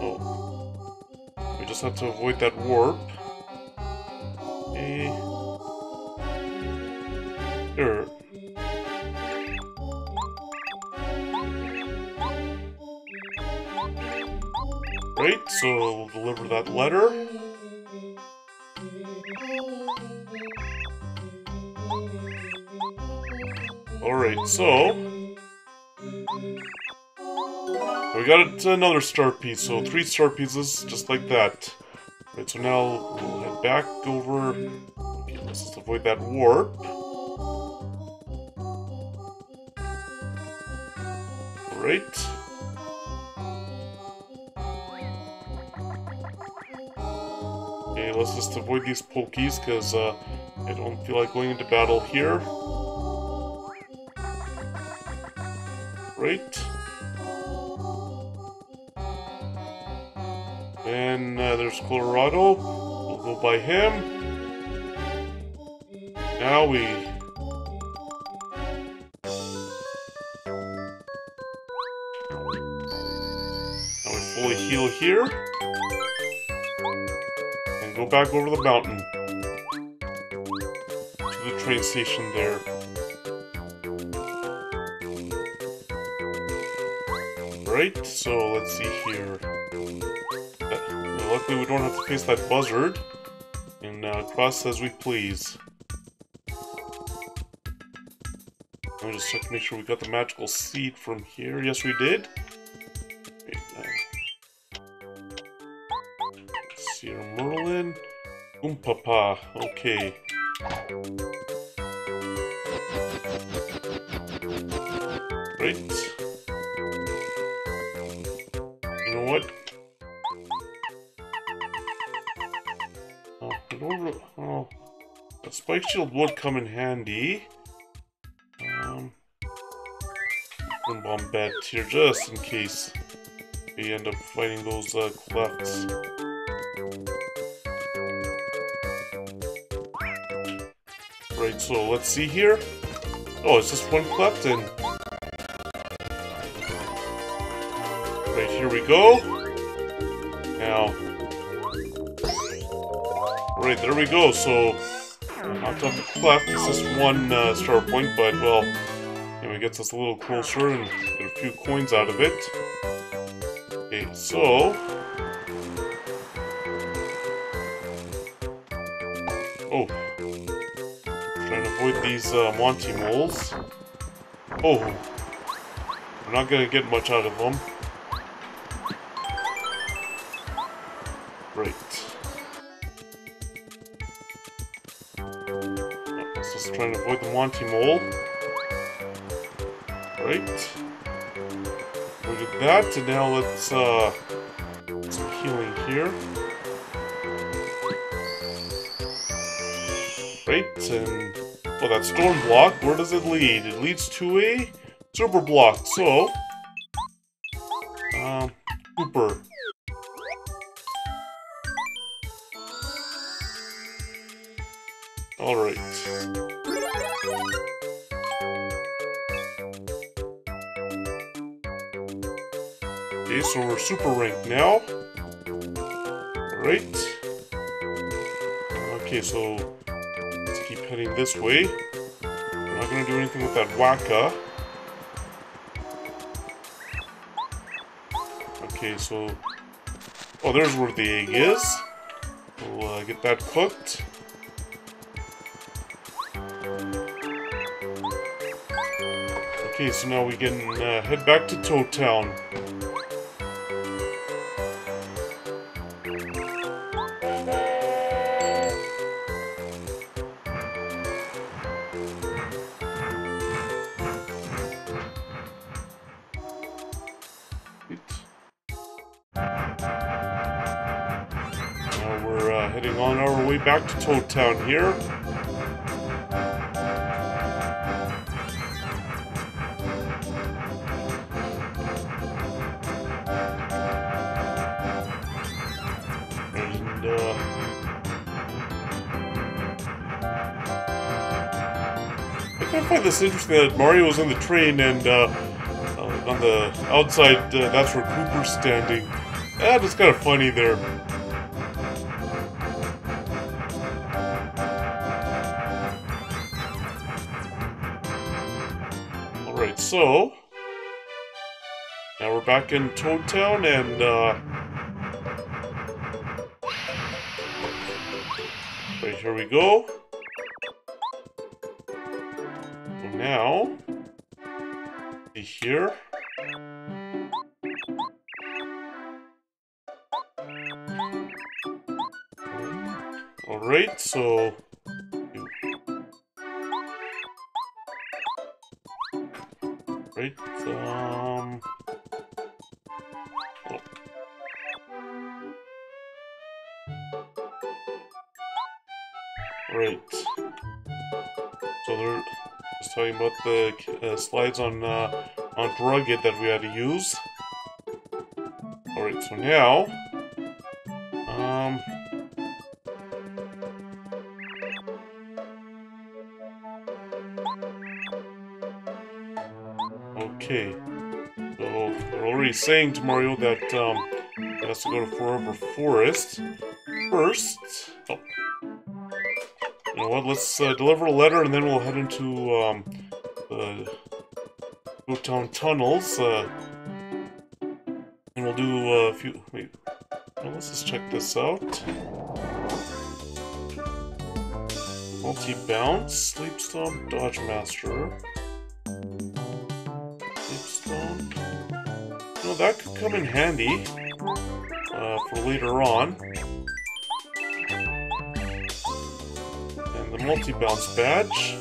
Oh. We just have to avoid that warp. Okay. Sure. Right, so we'll deliver that letter. Alright, so we got another star piece, so 3 star pieces, just like that. Right, so now we'll head back over. Okay, let's just avoid that warp. Alright. Okay, let's just avoid these Pokies, because I don't feel like going into battle here. Right. Then there's Colorado. We'll go by him. Now we... fully heal here. And go back over the mountain. To the train station there. Right, so let's see here. Luckily we don't have to face that buzzard, and cross as we please. Let me just check to make sure we got the magical seed from here. Yes, we did. Let's see our Merlin. Oompapa, okay. Right. Spike Shield would come in handy. And Bombette here just in case we end up fighting those clefts. Right, so let's see here. Oh, it's just one cleft in. Right, here we go. Now. Right, there we go, so... on top of the cleft, it's just one star point, but well, anyway, it gets us a little closer and get a few coins out of it. Okay, so... oh. Trying to avoid these Monty moles. Oh. We're not gonna get much out of them. Right. Just trying to avoid the Monty Mole. Right. We did that, and now let's get some healing here. Right, and well, that Storm Block, where does it lead? It leads to a Super Block, so Kooper. Alright. Okay, so we're super ranked now. Alright. Okay, so let's keep heading this way. We're not gonna do anything with that Waka. Okay, so... oh, there's where the egg is. We'll get that cooked. Okay, so now we can head back to Toad Town. Now we're heading on our way back to Toad Town here. I find this interesting that Mario was on the train and on the outside, that's where Kooper's standing. That was kind of funny there. Alright, so now we're back in Toad Town and right, here we go. So now, see here. Alright, so right, oh. Right. So they're just talking about the slides on Rugged that we had to use. All right, so now, okay. So they're already saying to Mario that he has to go to Forever Forest first. Oh. You know what, let's deliver a letter and then we'll head into the Gotown tunnels. And we'll do a few... wait, well, let's just check this out. Multi-bounce, Sleep Stone, Dodge Master. Sleep Stone. You know, that could come in handy for later on. Multi-bounce badge.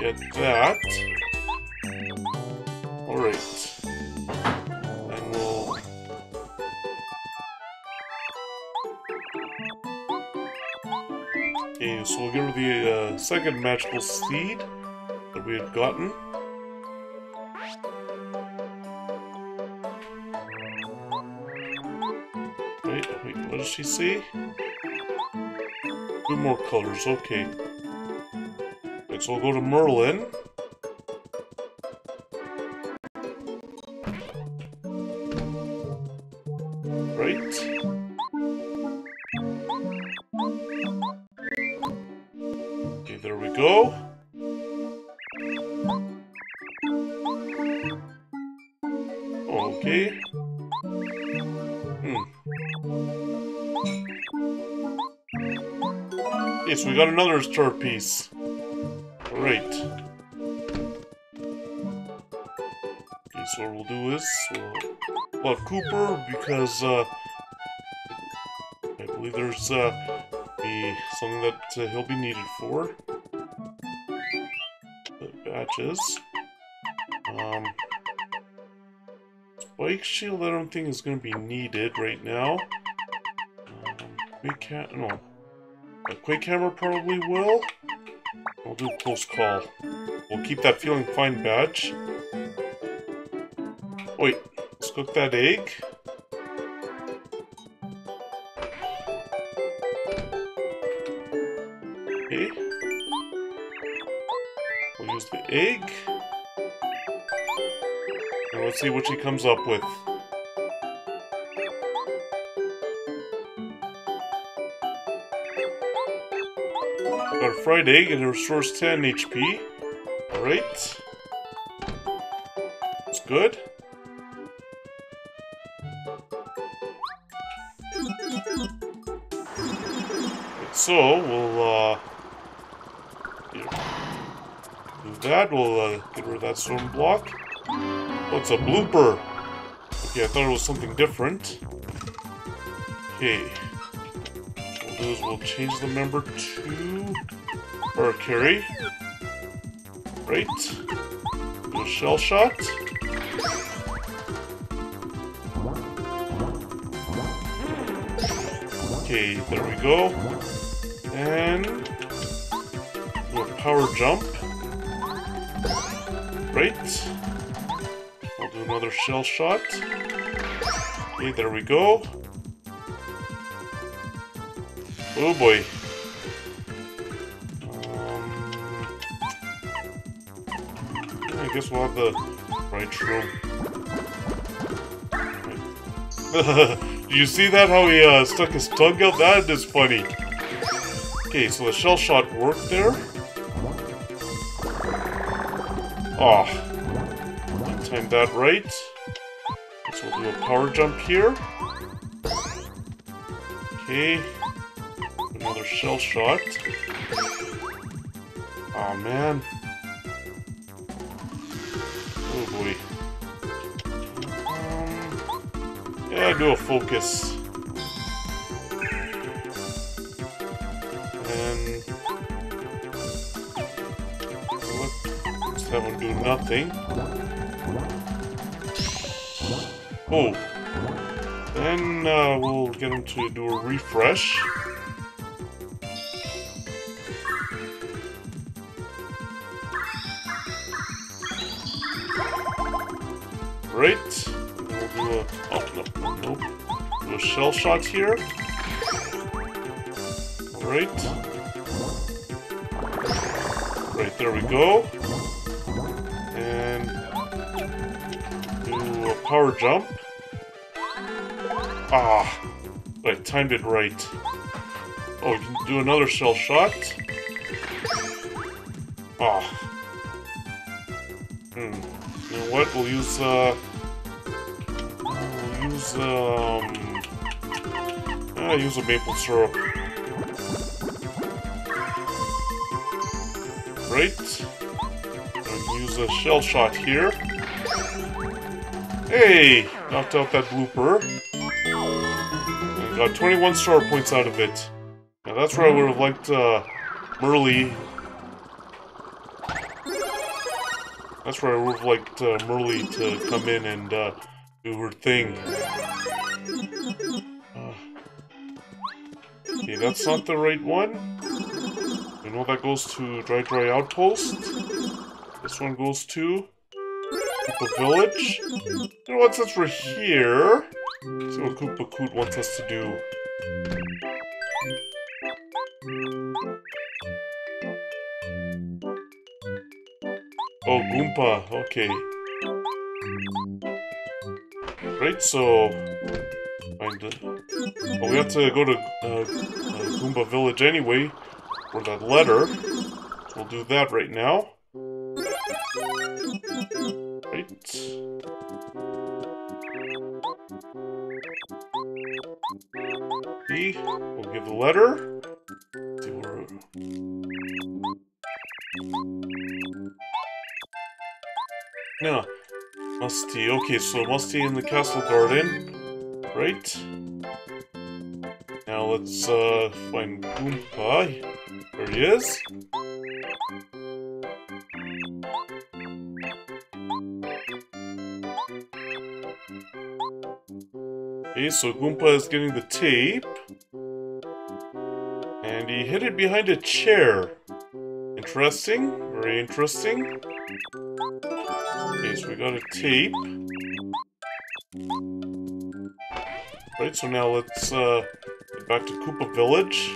Get that. Alright. And we'll... okay, so we'll give her the second magical seed that we had gotten. Wait, wait, what does she see? Two more colors, okay. Right, so we'll go to Merlin. Right. Okay, there we go. Okay. So we got another star piece. Great. Okay, so what we'll do is we'll have Kooper because I believe there's be something that he'll be needed for. The batches. Spike Shield I don't think is going to be needed right now. We can't... no. A Quake Hammer probably will. We'll do a close call. We'll keep that Feeling Fine badge. Wait, let's cook that egg. Okay. We'll use the egg. And let's see what she comes up with. Got a fried egg and it restores 10 HP. Alright. That's good. Right, so, we'll, do that. We'll, get rid of that storm block. Oh, it's a blooper. Okay, I thought it was something different. Okay. We'll change the member to Parakarry. Right. We'll shell shot. Okay, there we go. And we'll power jump. Right. We'll do another shell shot. Okay, there we go. Oh boy. I guess we'll have the right shroom. Do you see that, how he stuck his tongue out? That is funny. Okay, so the shell shot worked there. Ah, oh, timed that right. So we'll do a power jump here. Okay, another shell shot. Aw, oh, man. Oh boy. Yeah, do a focus. And let's have him do nothing. Oh. Then we'll get him to do a refresh. Right. We'll do a do a shell shot here. Alright. Right, there we go. And do a power jump. Ah, I timed it right. Oh, we can do another shell shot. Ah. You know what? We'll use use a maple syrup. Right. I'll use a shell shot here. Hey! Knocked out that blooper. And got 21 star points out of it. Now that's where I would have liked Merly. That's where I would have liked Merly to come in and do her thing. Okay, that's not the right one. You know that goes to Dry Dry Outpost. This one goes to Koopa Village. You know what, since we're here, let's see what Koopa Coot wants us to do. Oh, Goomba, okay. Right, so... oh, we have to go to Goomba Village anyway for that letter. So we'll do that right now. Right. B. We'll give the letter. Let's see where no. Musty. Okay, so Musty in the Castle Garden. Right. Now let's find Goomba. There he is. Okay, so Goomba is getting the tape. And he hid it behind a chair. Interesting. Very interesting. Okay, so we got a tape. Right, so now let's get back to Koopa Village.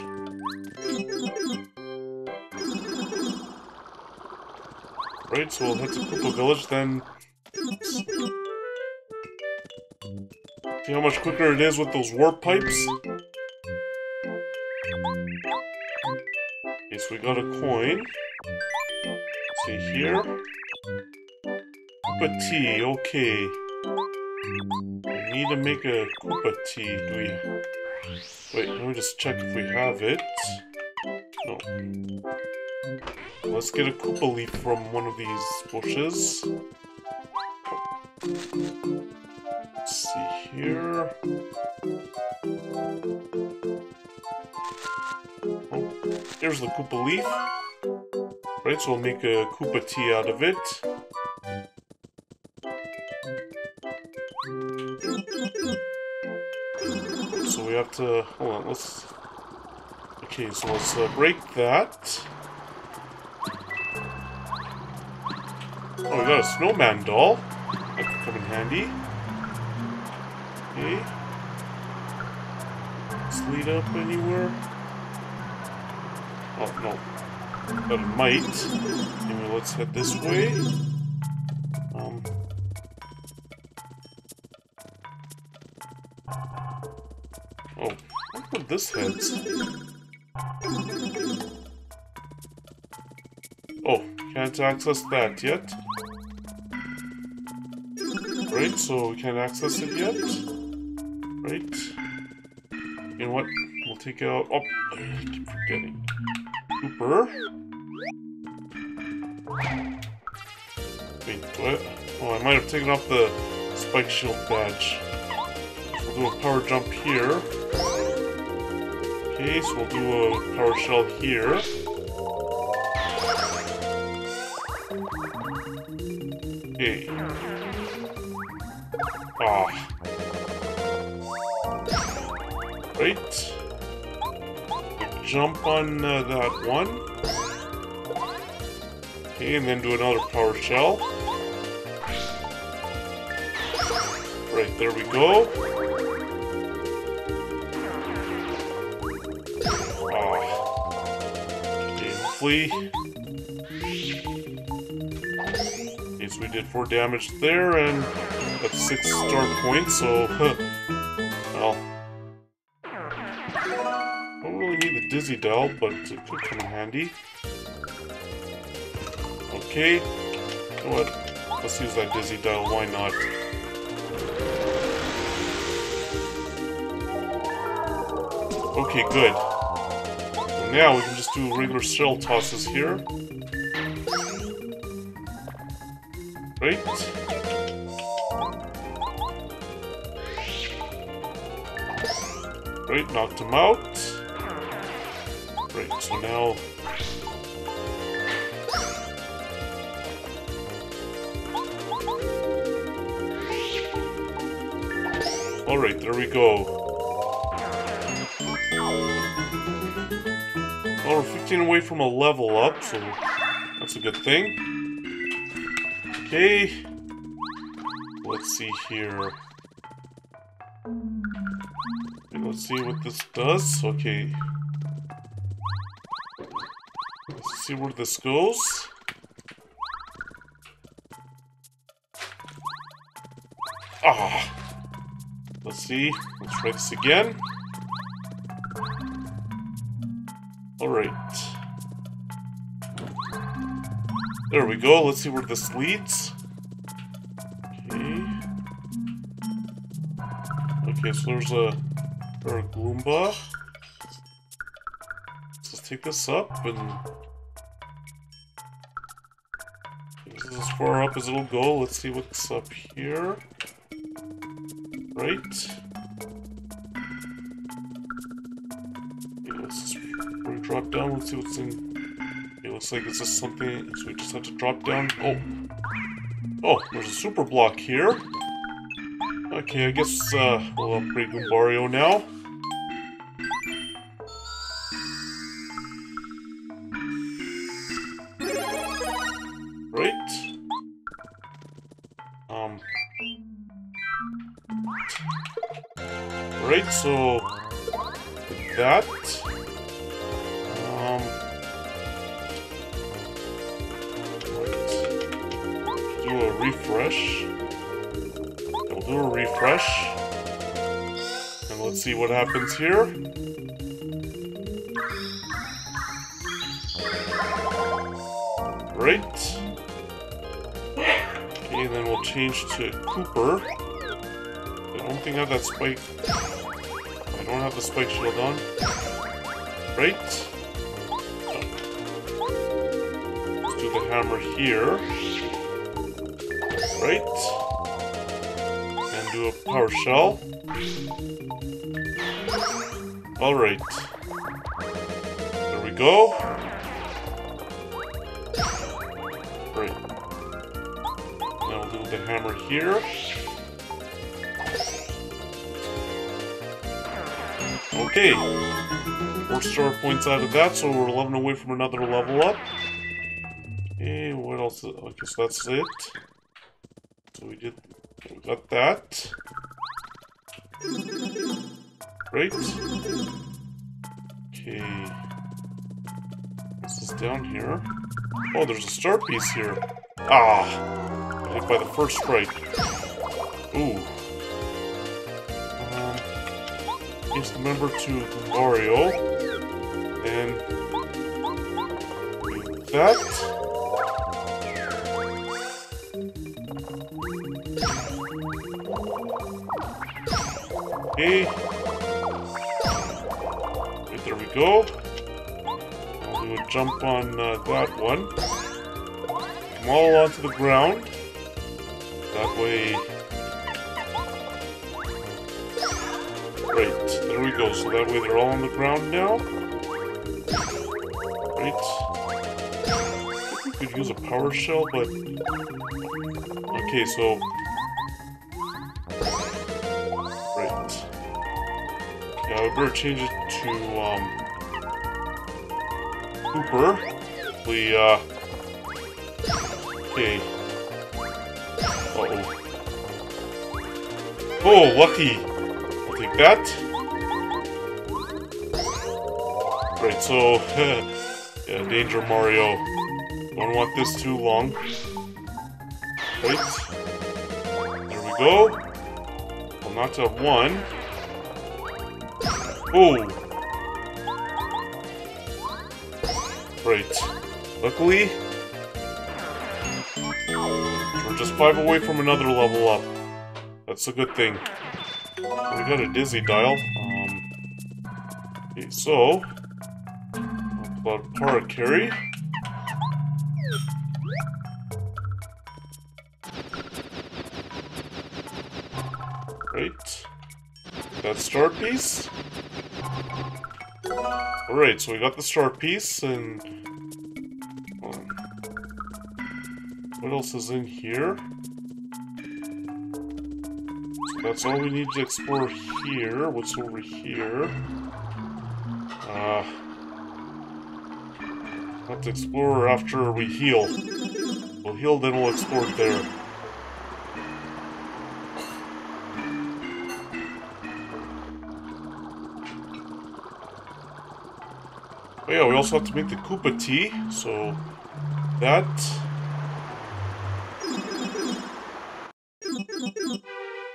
Right, so we'll head to Koopa Village then. See how much quicker it is with those warp pipes? Okay, so we got a coin. Let's see here. Koopa Tea, okay. We need to make a Koopa Tea. Do we... wait, let me just check if we have it. No. Let's get a Koopa Leaf from one of these bushes. Let's see here. Oh, here's the Koopa Leaf. Right, so we'll make a Koopa Tea out of it. So we have to... hold on, let's... okay, so let's break that. Oh, we got a snowman doll. That could come in handy. Okay. Does this lead up anywhere? Oh, no. But it might. Anyway, let's head this way. Oh, what about this head? Oh, can't access that yet. Right, so we can't access it yet. Right. You know what? We'll take it out. Oh, I keep forgetting. Kooper. Wait, what? Oh, I might have taken off the Spike Shield badge. So we'll do a power jump here. Okay, so we'll do a power shell here. Okay. Ah. Right. We'll jump on that one. Okay, and then do another power shell. Right, there we go. Ah. Okay, flee. Okay, so we did 4 damage there, and that's 6 star points, so... well... I don't really need the Dizzy Dell, but it could come in handy. Okay, you know what? Let's use that Dizzy Dell, why not? Okay, good. So now we can just do regular shell tosses here. Right? Right, knocked him out. Right, so now... Alright, there we go. Well, we're 15 away from a level up, so that's a good thing. Okay. Let's see here. And let's see what this does. Okay. Let's see where this goes. Ah! Let's see. Let's try this again. Alright. There we go, let's see where this leads. Okay. Okay, so there's a Paragoomba. Let's take this up and... This is as far up as it'll go. Let's see what's up here. Right. Drop down, let's see what's in. It looks like it's just something, so we just have to drop down. Oh! Oh, there's a super block here. Okay, I guess we'll upgrade Goombario now. Right? Right, so... that... refresh. We'll do a refresh. And let's see what happens here. Right. Okay, then we'll change to Kooper. I don't think I have that spike. I don't have the spike shield on. Right. Oh. Let's do the hammer here. Right, and do a power shell. All right, there we go. Right, now we'll do the hammer here. Okay, 4 star points out of that, so we're 11 away from another level up. Okay, what else? I guess that's it. So we did, we got that. Right? Okay. This is down here. Oh, there's a star piece here. Ah! like by the first strike. Ooh. It's the member to Mario. And with that. Okay. Right, there we go. I'll do a jump on that one. Come all onto the ground. That way. Right, there we go. So that way they're all on the ground now. Right. We could use a PowerShell, but. Okay, so. Yeah, we better change it to, Kooper. The, okay. Uh-oh. Oh, lucky! I'll take that. Right, so, yeah, Danger Mario. Don't want this too long. Right. There we go. I'll knock out one. Oh! Right. Luckily, we're just 5 away from another level up. That's a good thing. We got a dizzy dial. Okay, so. About Parakarry. Right. That star piece. Alright, so we got the star piece, and... what else is in here? So that's all we need to explore here. What's over here? Have to explore after we heal. We'll heal, then we'll explore there. Oh yeah, we also have to make the Koopa Tea, so that.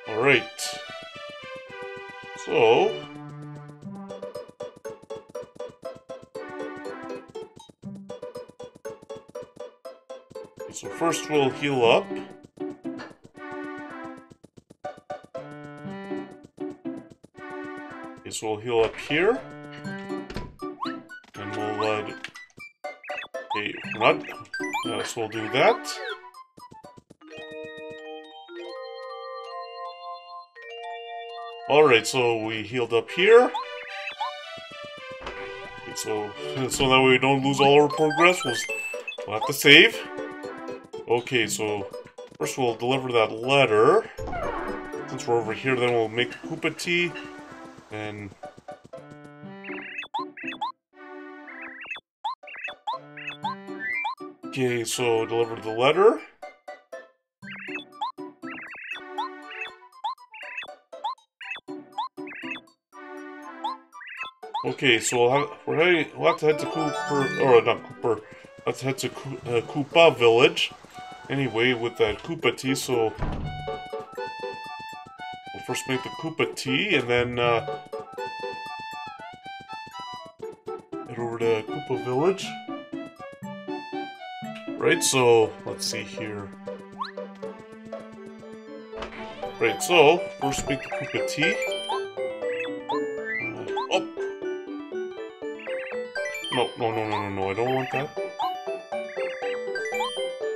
Alright. So. Okay, so first we'll heal up. Okay, so we'll heal up here. Okay, run. Yes, we'll do that. Alright, so we healed up here. Okay, so that way we don't lose all our progress, we'll have to save. Okay, so first we'll deliver that letter. Since we're over here, then we'll make Koopa Tea. And... okay, so deliver the letter. Okay, so we'll have to head to Kooper, or not Kooper, we'll have to head to Koopa Village. Anyway, with that Koopa Tea, so we'll first make the Koopa Tea, and then head over to Koopa Village. Right, so, let's see here. Right, so, first make the Koopa Tea. Oh! No, I don't want that.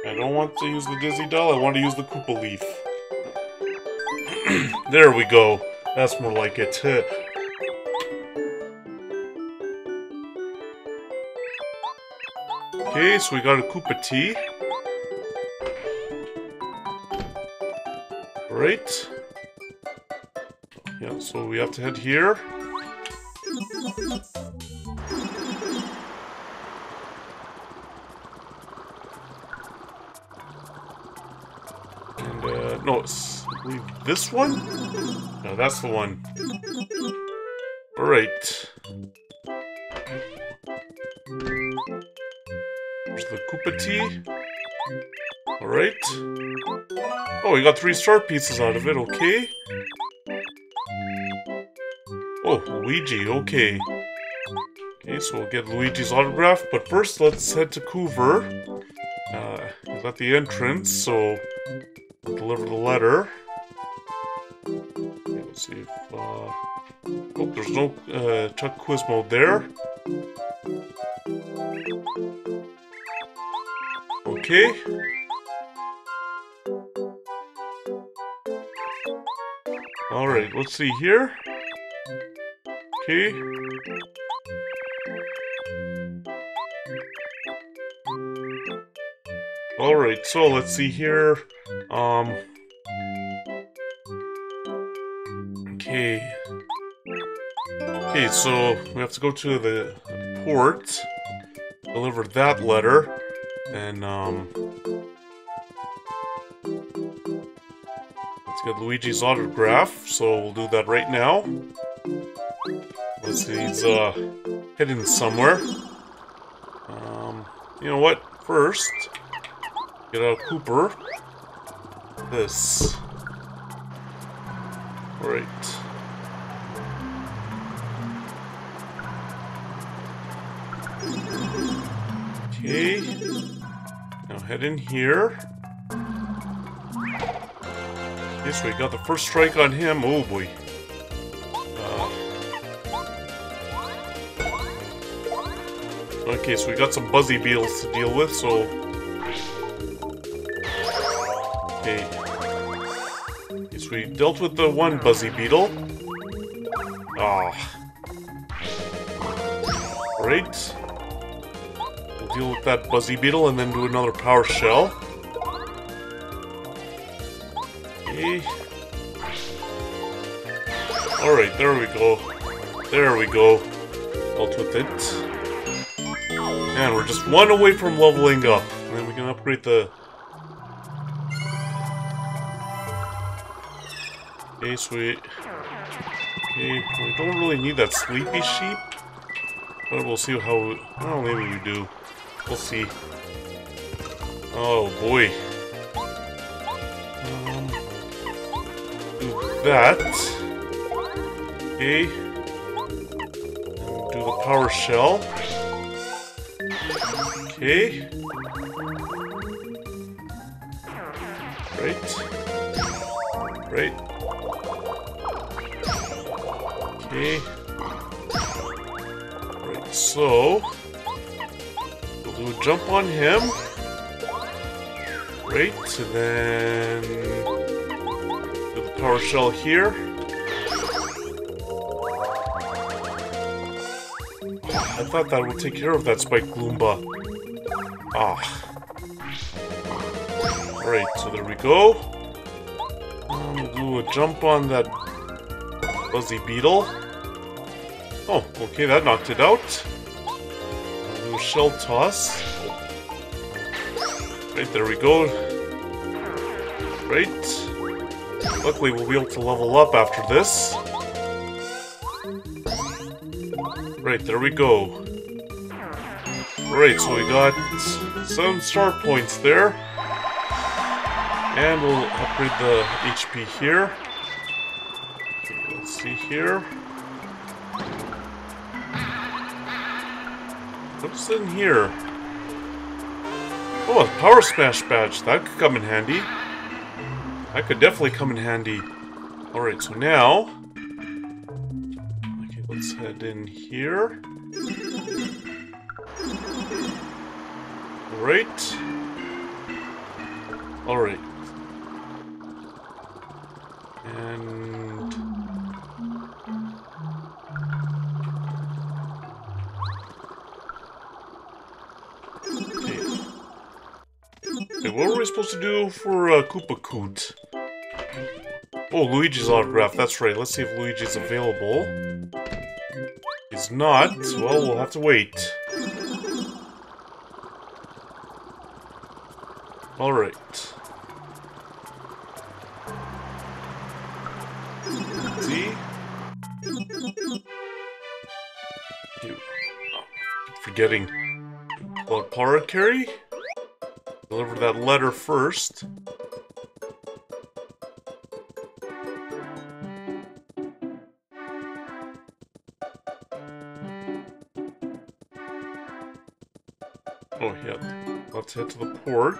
I don't want to use the Dizzy Doll, I want to use the Koopa Leaf. There we go. That's more like it. Okay, so we got a Koopa Tea. Right. Yeah, so we have to head here. And, no, it's this one? No, that's the one. Alright. There's the Koopa Tea. Alright. Oh, we got 3 star pieces out of it, okay. Oh, Luigi, okay. Okay, so we'll get Luigi's autograph, but first let's head to Kooper. He's at the entrance, so deliver the letter. Okay, let's see if, oh, there's no Chuck Quizmo there. Okay. Alright, let's see here. Okay. Alright, so let's see here. Okay. Okay, so we have to go to the port, deliver that letter, and let's get Luigi's autograph, so we'll do that right now. Let's see, he's heading somewhere. You know what? First, get out Kooper. This. Alright. Okay. Now head in here. Okay, so we got the first strike on him. Oh boy. Okay, so we got some Buzzy Beetles to deal with, so... Okay. Okay, so we dealt with the one Buzzy Beetle. Ah. Right. We'll deal with that Buzzy Beetle and then do another PowerShell. Okay. Alright, there we go. There we go. Dealt with it. And we're just one away from leveling up. And then we can upgrade the... Okay, sweet. Okay, we don't really need that sleepy sheep. But we'll see how... Oh, maybe we do. We'll see. Oh, boy. Do that. Okay. And do the power shell. Okay. Right. Right. Okay. Right, so... We'll do a jump on him. Right, and then... Do the power shell here. I thought that would take care of that Spike Goomba. Ah. Alright, so there we go. Do a jump on that Buzzy Beetle. Oh, okay, that knocked it out. Do a shell toss. Right, there we go. Right. Luckily, we'll be able to level up after this. Right, there we go. Right, so we got 7 star points there. And we'll upgrade the HP here. Okay, let's see here. What's in here? Oh, a Power Smash Badge. That could come in handy. That could definitely come in handy. Alright, so now... Okay, let's head in here. Right. Alright. And... Okay. Okay, what were we supposed to do for Koopa Coot? Oh, Luigi's autograph, that's right. Let's see if Luigi's available. He's not. Well, we'll have to wait. Alright. See? Oh, forgetting. Well, Parakarry? Deliver that letter first. Oh, yeah. Let's head to the port.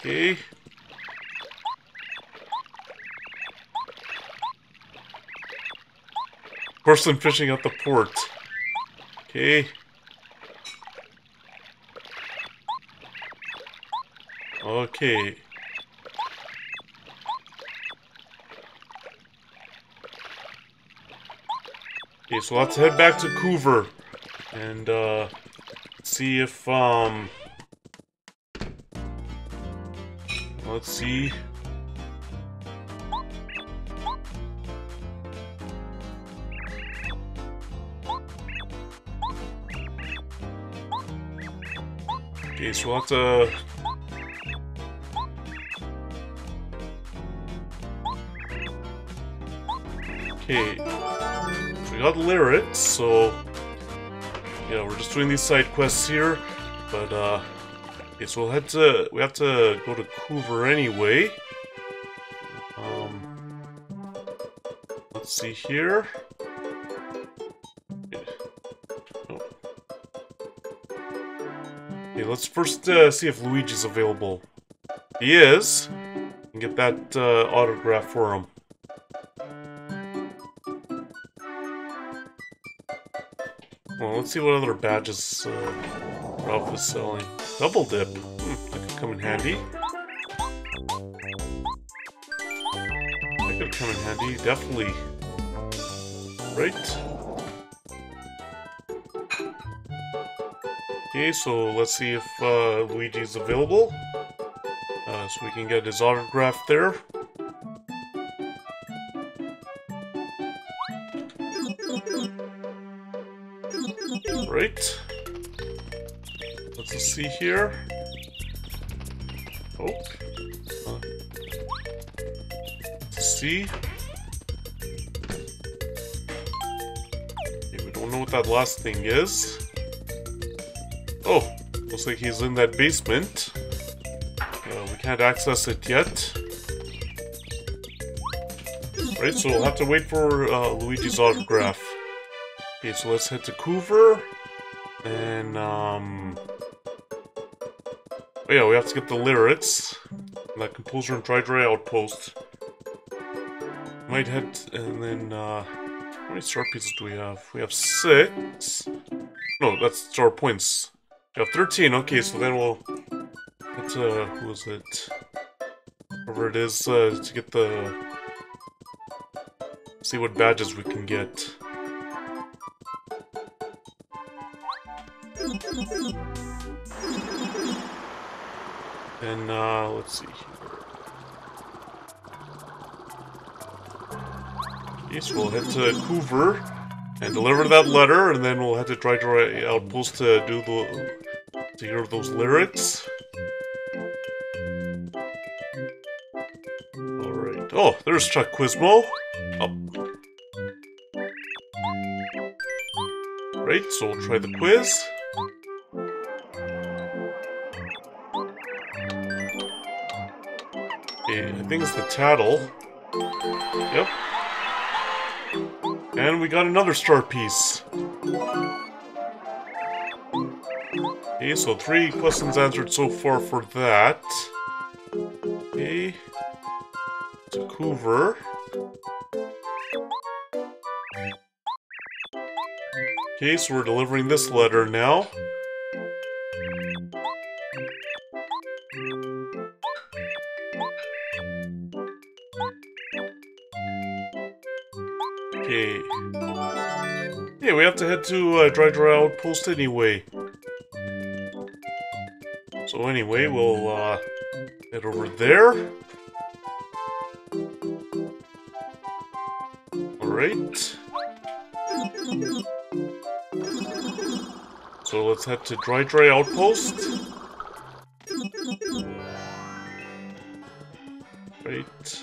Okay. Porcelain fishing at the port. Okay. Okay. Okay, so let's head back to Kooper and see if let's see. Okay, so let's okay. We got lyrics, so yeah, we're just doing these side quests here. But okay, so we have to go to Kooper anyway. Let's see here. Okay, oh. Okay, let's first see if Luigi's available. He is. We can get that autograph for him. Well, let's see what other badges Ralph is selling. Double dip. That could come in handy. That could come in handy, definitely. Right? Okay, so let's see if Luigi's available. So we can get his autograph there. Right. Let's just see here. Oh. Let's see. Okay, we don't know what that last thing is. Oh, looks like he's in that basement. We can't access it yet. Right, so we'll have to wait for Luigi's autograph. Okay, so let's head to Kooper. And, oh yeah, we have to get the lyrics. That composer and Dry Dry Outpost. Might head, and then, how many star pieces do we have? We have 6. No, that's star points. We have 13, okay, so then we'll get to, who is it? Whoever it is, to get the, see what badges we can get. And, let's see here. Okay, so we'll head to Kooper and deliver that letter, and then we'll head to Dry Dry Outpost to do the... to hear those lyrics. Alright. Oh, there's Chuck Quizmo. Oh. Right, so we'll try the quiz. I think it's the tattle. Yep. And we got another star piece. Okay, so 3 questions answered so far for that. Okay. It's a Kooper. Okay, so we're delivering this letter now. Okay. Yeah, we have to head to Dry Dry Outpost anyway. So anyway, we'll head over there. Alright. So let's head to Dry Dry Outpost. Right.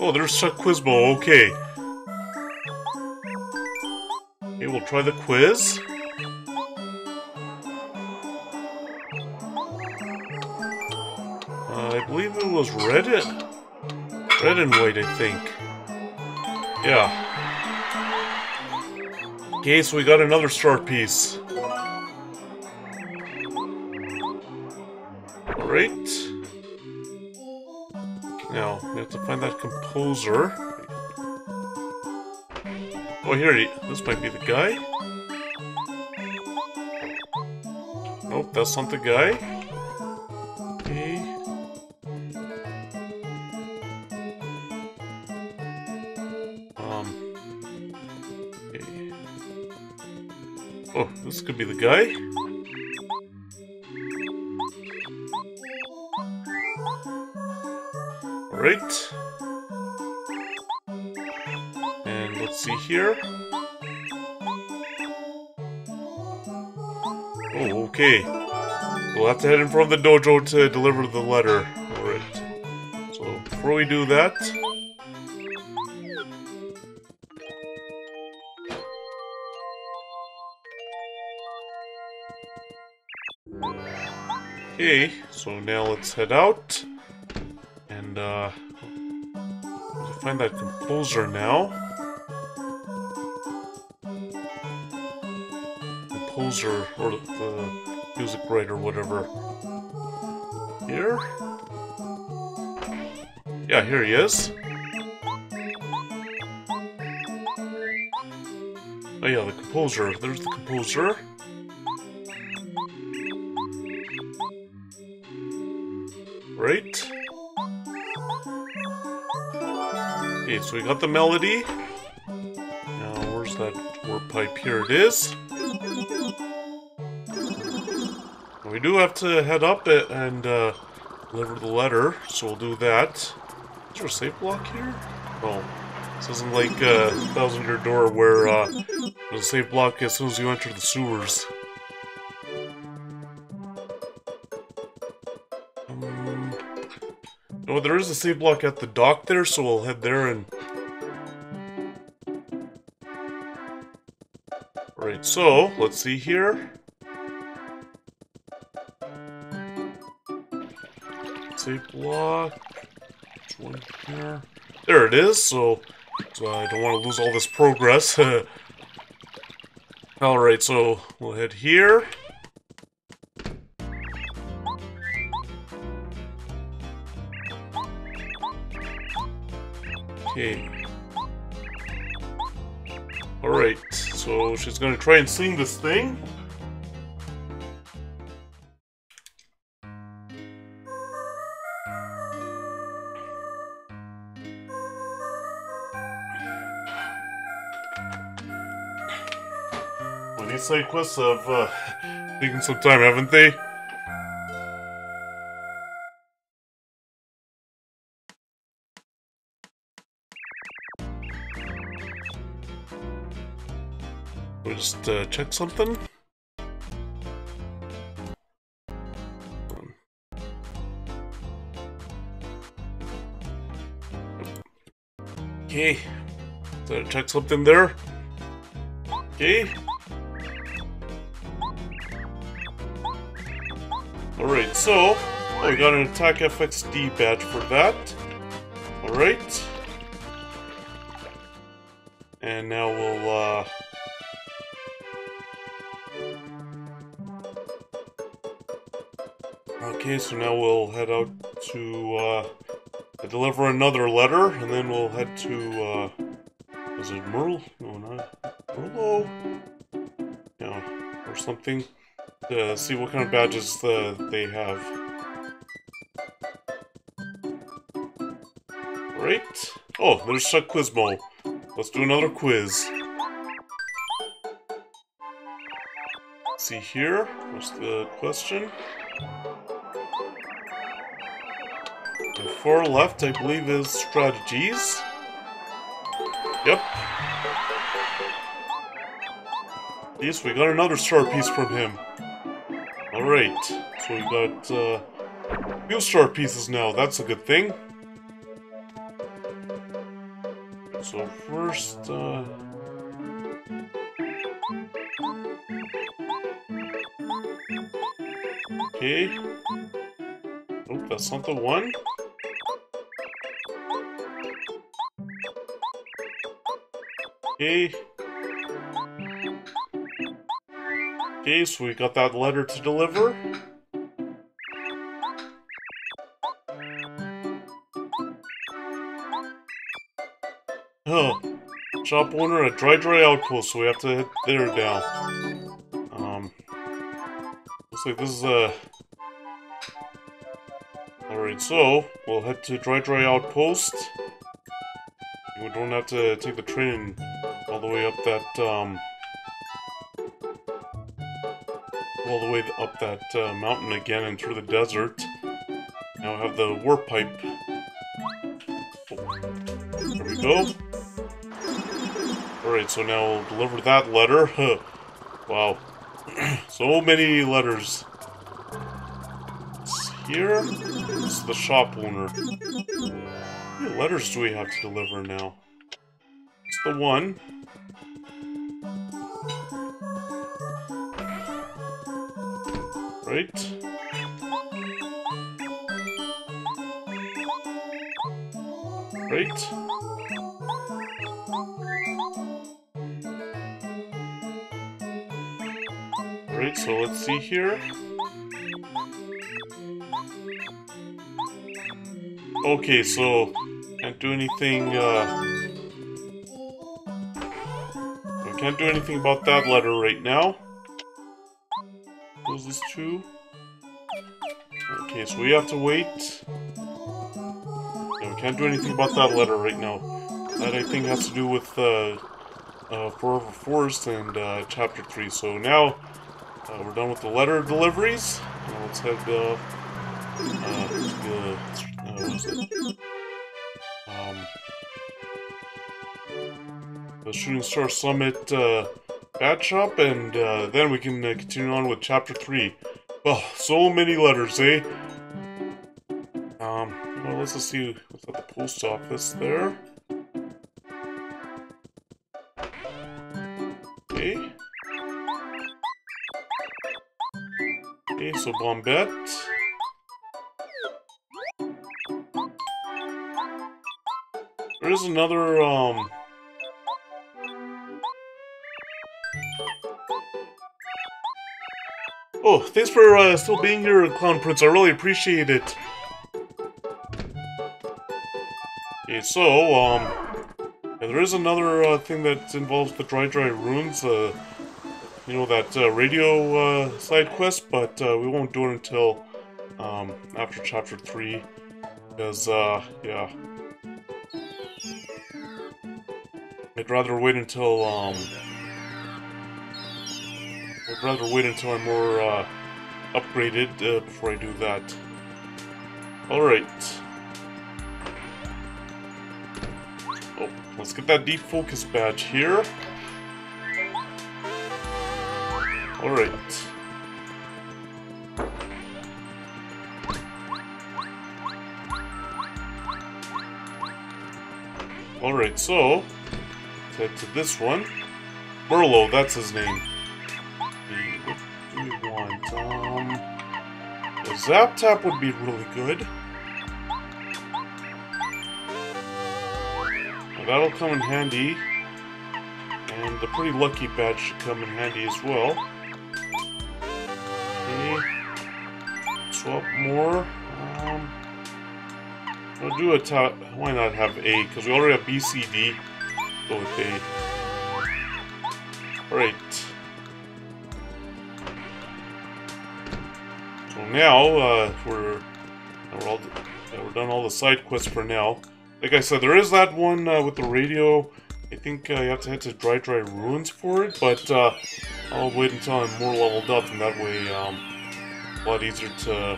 Oh, there's Chuck Quizmo, okay. Okay, we'll try the quiz. I believe it was red and white, I think. Yeah. Okay, so we got another star piece. Alright. Now, we have to find that composer. Oh, here he... This might be the guy. Nope, that's not the guy. Okay. Okay. Oh, this could be the guy. Alright. And let's see here. Oh, okay. We'll have to head in front of the dojo to deliver the letter. Alright. So, before we do that... Okay, so now let's head out. And, we'll find that composer now. Composer, or the music writer, whatever. Here? Yeah, here he is. Oh yeah, the composer. There's the composer. Right. Okay, so we got the melody. Now, where's that warp pipe? Here it is. We do have to head up and deliver the letter, so we'll do that. Is there a safe block here? Oh, this isn't like Thousand Year Door where there's a safe block as soon as you enter the sewers. No, there is a save block at the dock there, so we'll head there and... Alright, so, let's see here. Save block... There's one here. There it is, so I don't want to lose all this progress. Alright, so we'll head here. Okay. Alright, so she's gonna try and sing this thing. Well, these side quests have taken some time, haven't they? Just check something. Okay. So check something there. Okay. Alright, so we got an attack FXD badge for that. Alright. And now we'll Okay, so now we'll head out to, deliver another letter, and then we'll head to, is it Merle? No, not Merlo? No, or something, to see what kind of badges, they have. Right? Oh, there's Chuck Quizmo. Let's do another quiz. Let's see here, what's the question? 4 left, I believe, is strategies. Yep. Yes, we got another star piece from him. Alright, so we got a few star pieces now, that's a good thing. So first, Okay. Nope, that's not the one. Okay, so we got that letter to deliver. Huh. Shop owner at Dry Dry Outpost, so we have to hit there now. Looks like this is a... Alright, so, we'll head to Dry Dry Outpost. We don't have to take the train all the way up that, mountain again and through the desert. Now we have the warp pipe. Oh. There we go. Alright, so now we'll deliver that letter. Wow. So many letters. It's here. It's the shop owner. How many letters do we have to deliver now? It's the one. Right? Right? Right, so let's see here. Okay, so can't do anything. I can't do anything about that letter right now. Close this too. Okay, so we have to wait. No, we can't do anything about that letter right now. That I think has to do with Forever Forest and Chapter 3. So now. We're done with the letter deliveries. Now let's head to the what is it? The Shooting Star Summit Bat Shop, and then we can continue on with Chapter 3. Well, so many letters, eh? Well, let's just see what's at the post office there. Okay. Okay, so Bombette. There is another, Oh, thanks for still being here, Clown Prince. I really appreciate it. Okay, so, yeah, there is another thing that involves the Dry Dry Ruins, you know, that radio side quest, but we won't do it until after Chapter 3, because, yeah. I'd rather wait until I'm more upgraded before I do that. Alright. Oh, let's get that Deep Focus Badge here. Alright. Alright, so let's head to this one. Burlo, that's his name. What do we want? The Zap Tap would be really good. Now that'll come in handy. And the Pretty Lucky badge should come in handy as well. Swap more. I'll do a top. Why not have A? Because we already have B, C, D. Go with A. Alright. So now we're done all the side quests for now. Like I said, there is that one with the radio. I think you have to head to Dry Dry Ruins for it, but I'll wait until I'm more leveled up, and that way. A lot easier to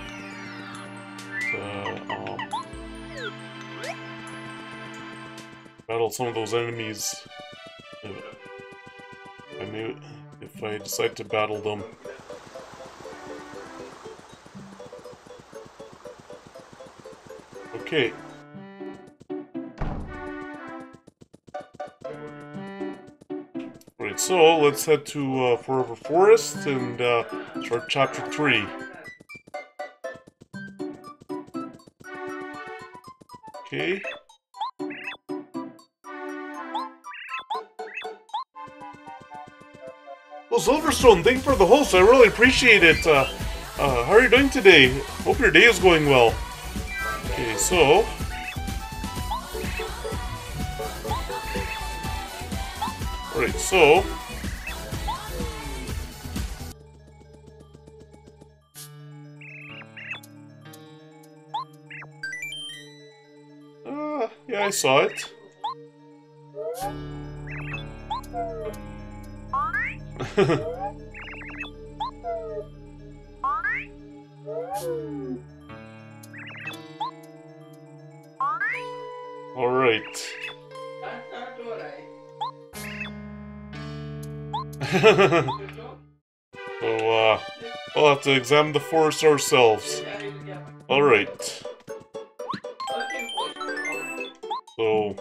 battle some of those enemies if I decide to battle them. Okay. Right, so let's head to Forever Forest and start Chapter 3. Okay. Well, Silverstone, thank you for the host. I really appreciate it. How are you doing today? Hope your day is going well. Okay, so... Alright, so... yeah, I saw it. All right. So, we'll have to examine the forest ourselves. All right. So...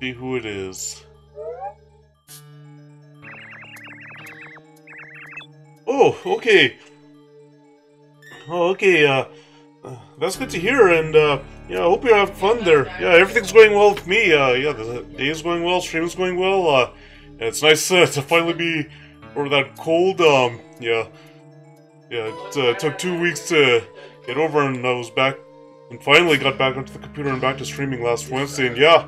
see who it is. Oh, okay. Oh, okay, that's good to hear, and, yeah, I hope you have fun there. Yeah, everything's going well with me, yeah, the day is going well, stream is going well, yeah, it's nice to finally be over that cold, yeah. Yeah, it took 2 weeks to get over, and I was back, and finally got back onto the computer and back to streaming last Wednesday, and yeah.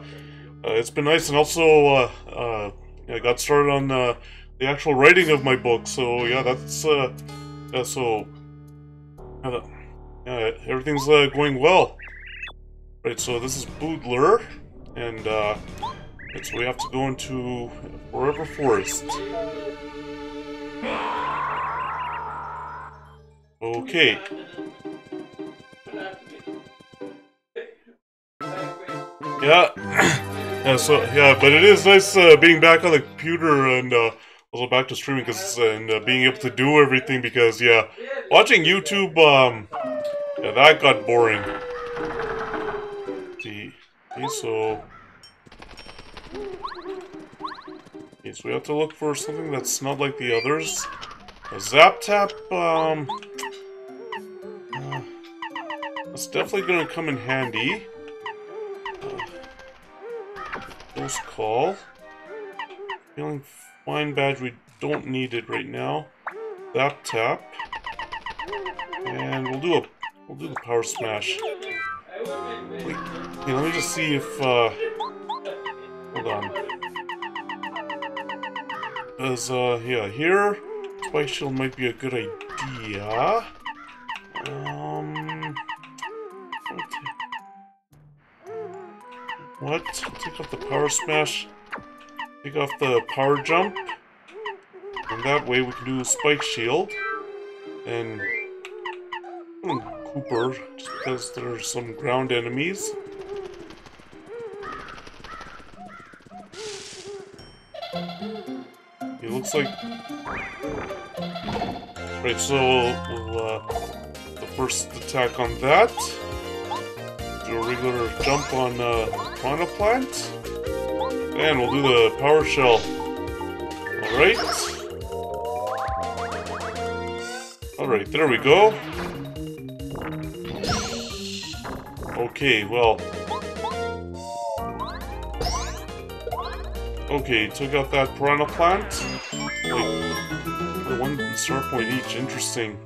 It's been nice, and also I got started on the actual writing of my book. So yeah, that's yeah, so yeah, everything's going well. Right, so this is Bootler, and so we have to go into Forever Forest. Okay. Yeah. Yeah, so, yeah, but it is nice being back on the computer and also back to streaming, cause, and being able to do everything, because, yeah, watching YouTube, yeah, that got boring. See, okay, so... Okay, so we have to look for something that's not like the others. A Zap Tap, that's definitely gonna come in handy. Close call. Feeling Fine Badge, we don't need it right now. Zap Tap. And we'll do the Power Smash. Wait, okay, let me just see if hold on. Because yeah, here Spike Shield might be a good idea. What? Take off the Power Smash. Take off the Power Jump. And that way we can do a Spike Shield. And... Kooper, just because there's some ground enemies. It looks like... Right, so we'll the first attack on that. Do a regular jump on Piranha Plant, and we'll do the PowerShell. Alright. Alright, there we go. Okay, well. Okay, took out that Piranha Plant. Wait, one star point each, interesting.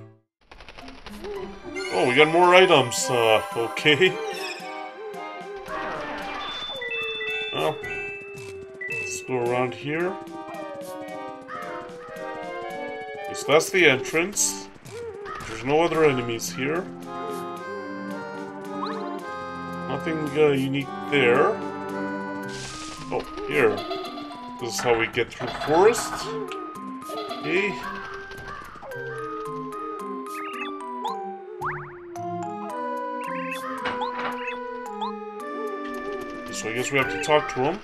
Oh, we got more items, okay. Go around here. Okay, so that's the entrance. There's no other enemies here. Nothing unique there. Oh, here. This is how we get through the forest. Okay. Okay, so I guess we have to talk to him.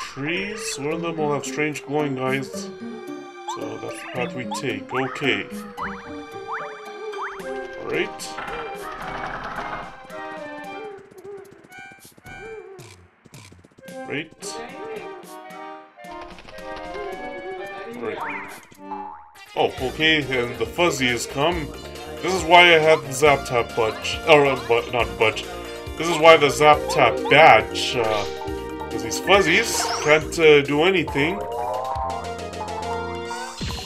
Trees, one of them will have strange glowing eyes, so that's the path we take. Okay. Alright. Right. Right. Oh, okay, and the fuzzy has come. This is why I have the Zap Tap Budge. This is why the Zap Tap Badge. Because these fuzzies can't do anything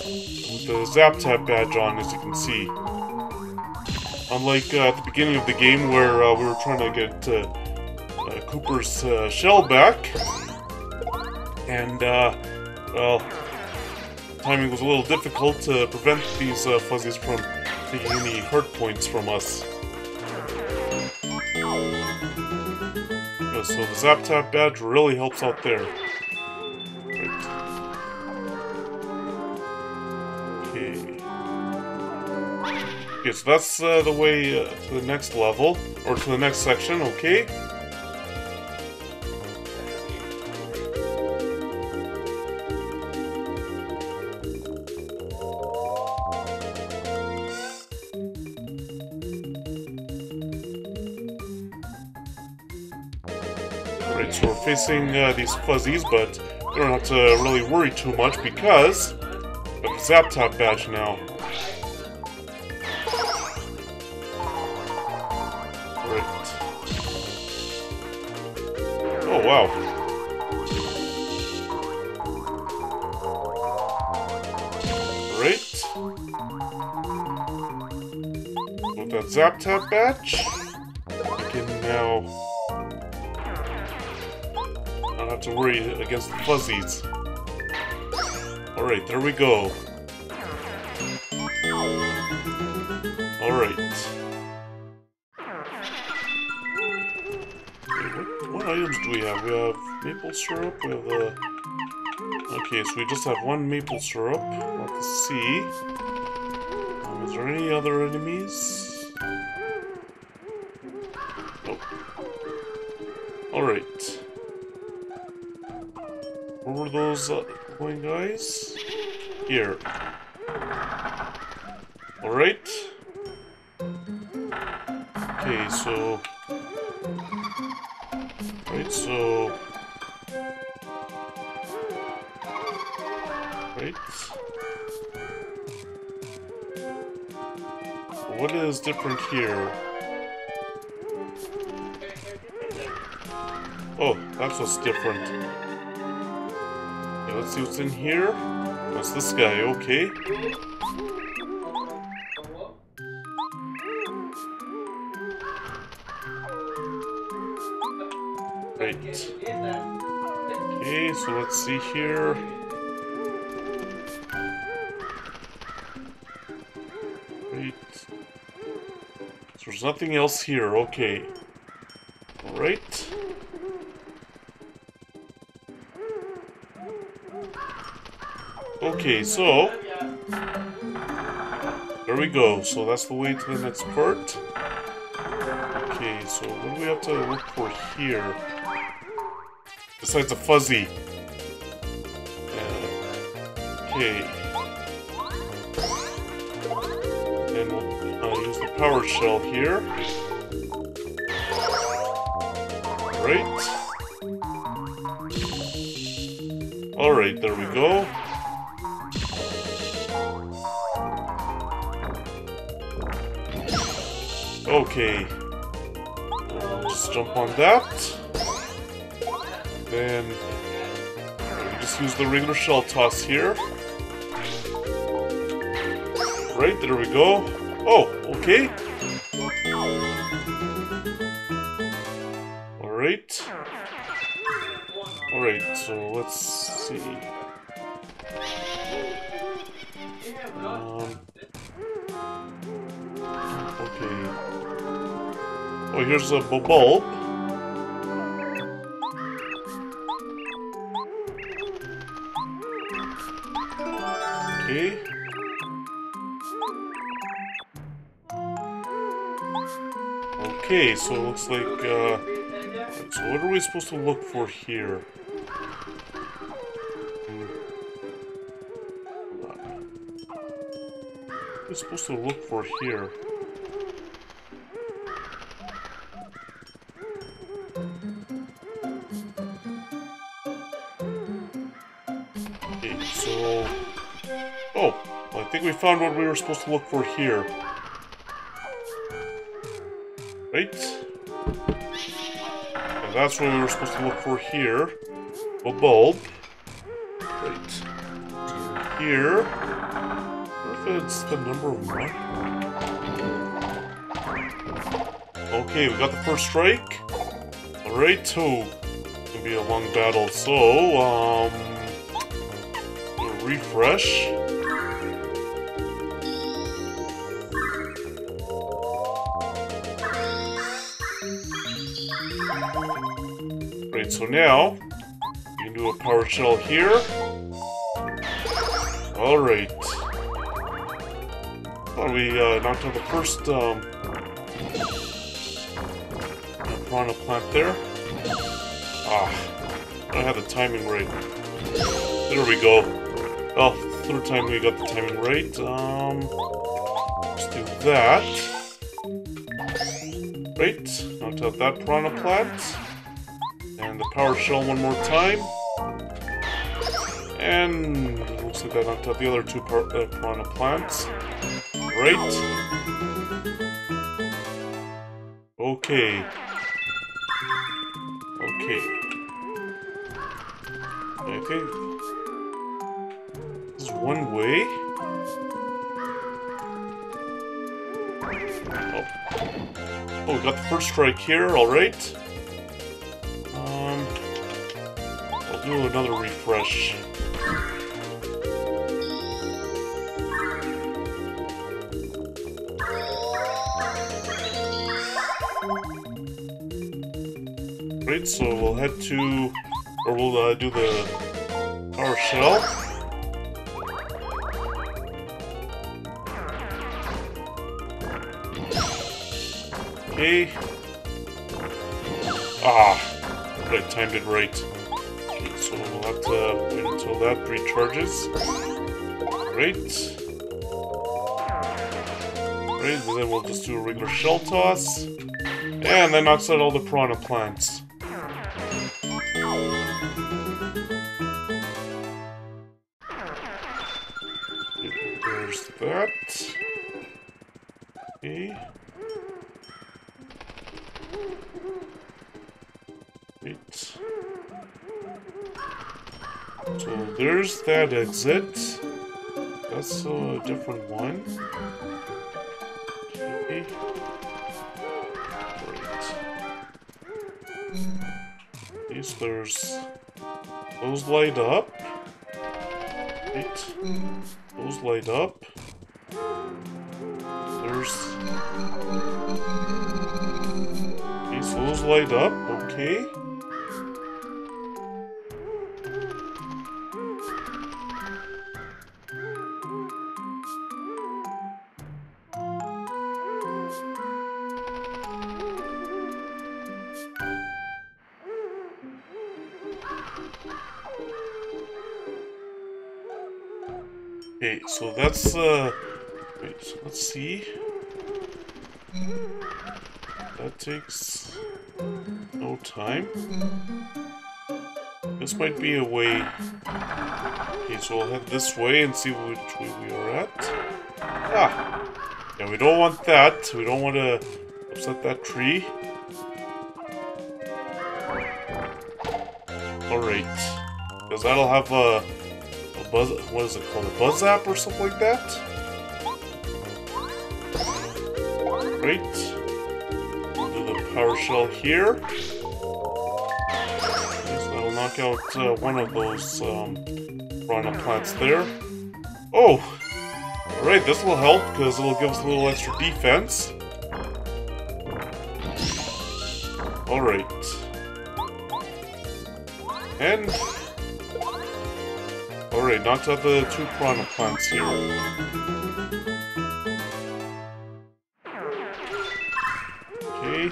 with the Zap Tap Badge on, as you can see. Unlike at the beginning of the game where we were trying to get Kooper's shell back. And, well, timing was a little difficult to prevent these fuzzies from taking any hurt points from us. Yeah, so the Zap Tap Badge really helps out there. Right. Okay. Okay, so that's the way to the next level, or to the next section, okay? So we're facing these fuzzies, but we don't have to really worry too much because of the Zap Tap Badge now. Right. Oh wow. Right. With that Zap Tap Badge, we can now have to worry against the fuzzies. Alright, there we go. Alright. What items do we have? We have maple syrup, we have the... Okay, so we just have one maple syrup. Let's see. Is there any other enemies? Nope. Alright. Where were those going, guys? Here. Alright. Okay, so... Right, so... Right. What is different here? Oh, that's what's different. Let's see what's in here. What's this guy? Okay. Right. Okay, so let's see here. Right. So there's nothing else here. Okay. Alright. Okay, so there we go. So that's the way to the next part. Okay, so what do we have to look for here? Besides a fuzzy. Okay. And we'll use the PowerShell here. Right. Alright, there we go. Okay, we'll just jump on that, then we just use the regular shell toss here. Right, there we go. Oh, okay. Alright. Alright, so let's see. Okay. Oh, here's a bulb. Okay. Okay, so it looks like, so what are we supposed to look for here? What are we supposed to look for here? So Oh, well, I think we found what we were supposed to look for here. Right? And that's what we were supposed to look for here. A bulb. Right. So here. I wonder if it's the number one. Okay, we got the first strike. Alright, so it's gonna be a long battle. So, refresh. Right, so now we can do a PowerShell here. Alright. Thought we knocked out the first Piranha Plant there. Ah, I had the timing right. There we go. Well, third time we got the timing right. Let's do that. Right, knocked out that Piranha Plant. And the PowerShell one more time. And looks like that knocked out the other two Piranha Plants. Right. Okay. Okay. I think one way. Oh. Oh, we got the first strike here, alright. I'll do another refresh. Great, so we'll head to, or we'll do the PowerShell. Okay. Ah, but I timed it right. Okay, so we'll have to wait until that recharges. Great. Great, and then we'll just do a regular shell toss. And that knocks out all the Piranha Plants. There's that. Okay. Right. So there's that exit. That's a different one. Okay. Right. At least there's those light up. Right. Those light up. Those light up, okay. Okay, so that's wait, so let's see. That takes no time. This might be a way. Okay, so we'll head this way and see which way we are at. Ah! Yeah, we don't want that. We don't want to upset that tree. Alright. Because that'll have a buzz. What is it called? A buzz app or something like that? Right. PowerShell here. So that'll knock out one of those Piranha Plants there. Oh! Alright, this will help because it'll give us a little extra defense. Alright. And. Alright, knocked out the two Piranha Plants here. Okay,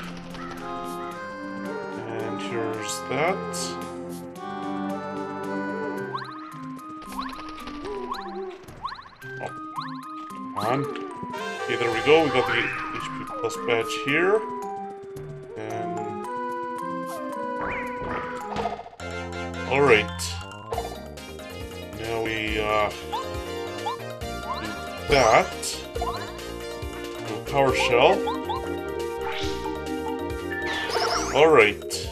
there we go. We got the HP Plus Badge here. And. Alright. Now we, that. PowerShell. Alright.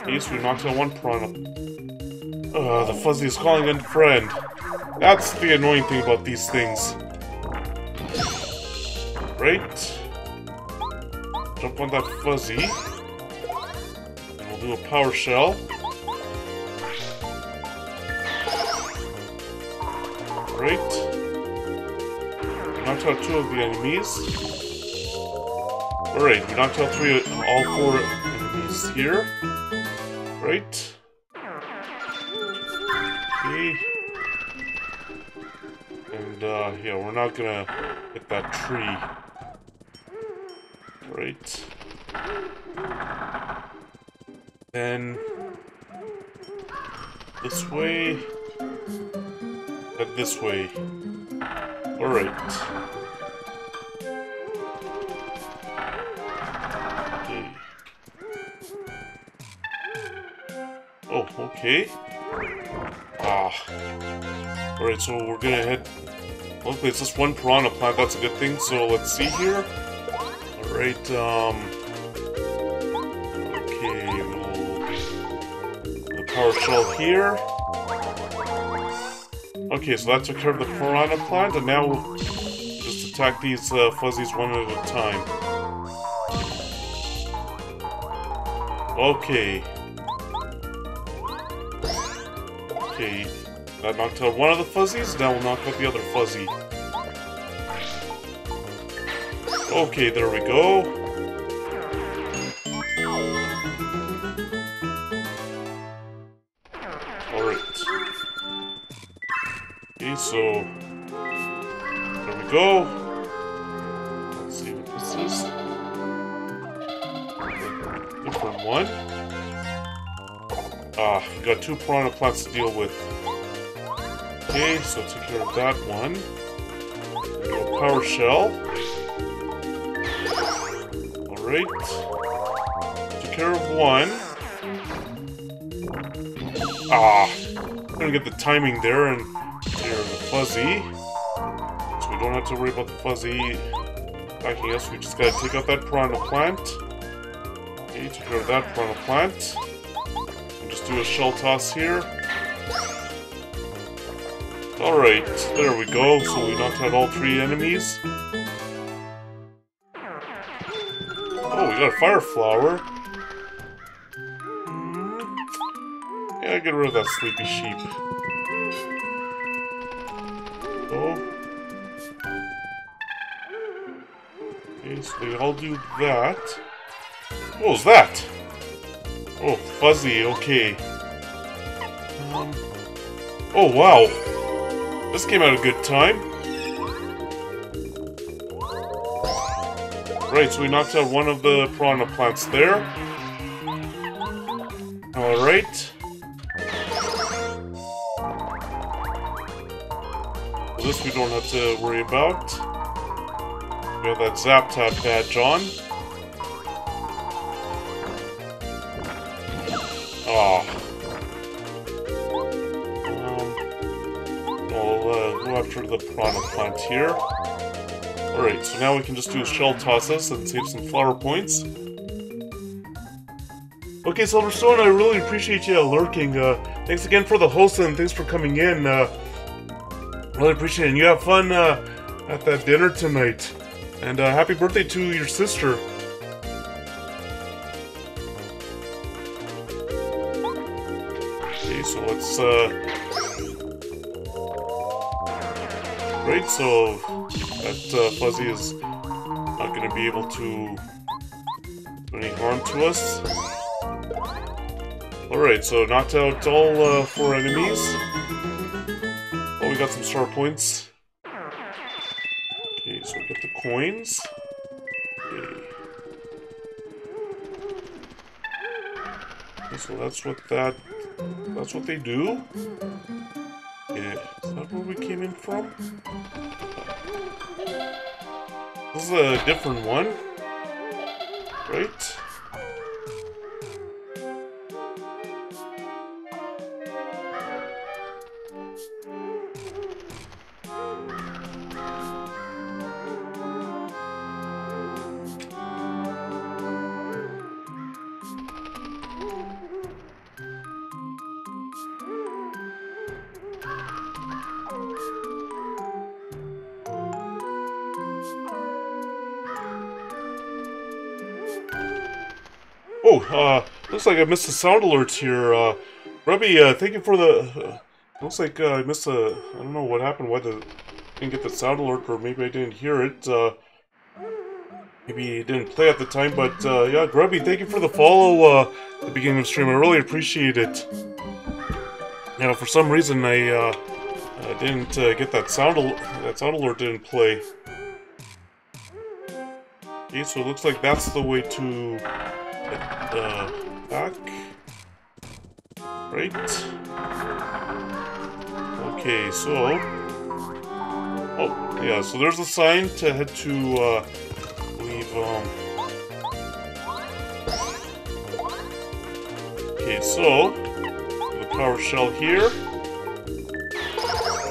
At least we knocked out one piranha. Ugh, the fuzzy is calling in friend. That's the annoying thing about these things. Right. Jump on that fuzzy. And we'll do a PowerShell. Right. Knocked out two of the enemies. Alright, we knocked out all four enemies here. Right. Okay. And, yeah, we're not gonna hit that tree. Right. Then... this way... and this way. Alright. Okay. Oh, okay. Ah. Alright, so we're gonna head... luckily it's just one piranha plant, that's a good thing, so let's see here. Alright, okay, we'll... the PowerShell here. Okay, so that took care of the piranha plant, and now we'll just attack these fuzzies one at a time. Okay. Okay. That knocked out one of the fuzzies, now we'll knock out the other fuzzy. Okay, there we go. Alright. Okay, so... there we go. Let's see what this is. Different one. Ah, we got two piranha plants to deal with. Okay, so take care of that one. We'll PowerShell. Alright. Take care of one. Ah! I'm gonna get the timing there and here the fuzzy. So we don't have to worry about the fuzzy attacking us, we just gotta take out that piranha plant. Okay, take care of that piranha plant. We'll just do a shell toss here. Alright, there we go, so we knocked out all three enemies. Oh, we got a fire flower. Yeah, get rid of that sleepy sheep. Oh. Okay, so they all do that. What was that? Oh, fuzzy, okay. Oh, wow. This came out a good time. Right, so we knocked out one of the piranha plants there. Alright. This we don't have to worry about. We have that Zap Tap badge on. Ah. Go after the piranha plant here. Alright, so now we can just do shell tosses and save some flower points. Okay, Silverstone, I really appreciate you lurking. Thanks again for the host and thanks for coming in. Really appreciate it. And you have fun at that dinner tonight. And happy birthday to your sister. Okay, so let's... right, so that fuzzy is not going to be able to do any harm to us. Alright, so knocked out all four enemies. Oh, we got some star points. Okay, so we get the coins. Okay. Okay, so that's what they do. Yeah, is that where we came in from? This is a different one. Right? Oh, looks like I missed a sound alert here. Grubby, thank you for the... looks like I missed a... I don't know what happened, whether I didn't get the sound alert, or maybe I didn't hear it. Maybe it didn't play at the time, but yeah, Grubby, thank you for the follow at the beginning of the stream. I really appreciate it. Now, for some reason, I didn't get that sound alert. That sound alert didn't play. Okay, so it looks like that's the way to get back. Right. Okay, so... Oh, yeah, so there's a sign to head to... okay, so the PowerShell here.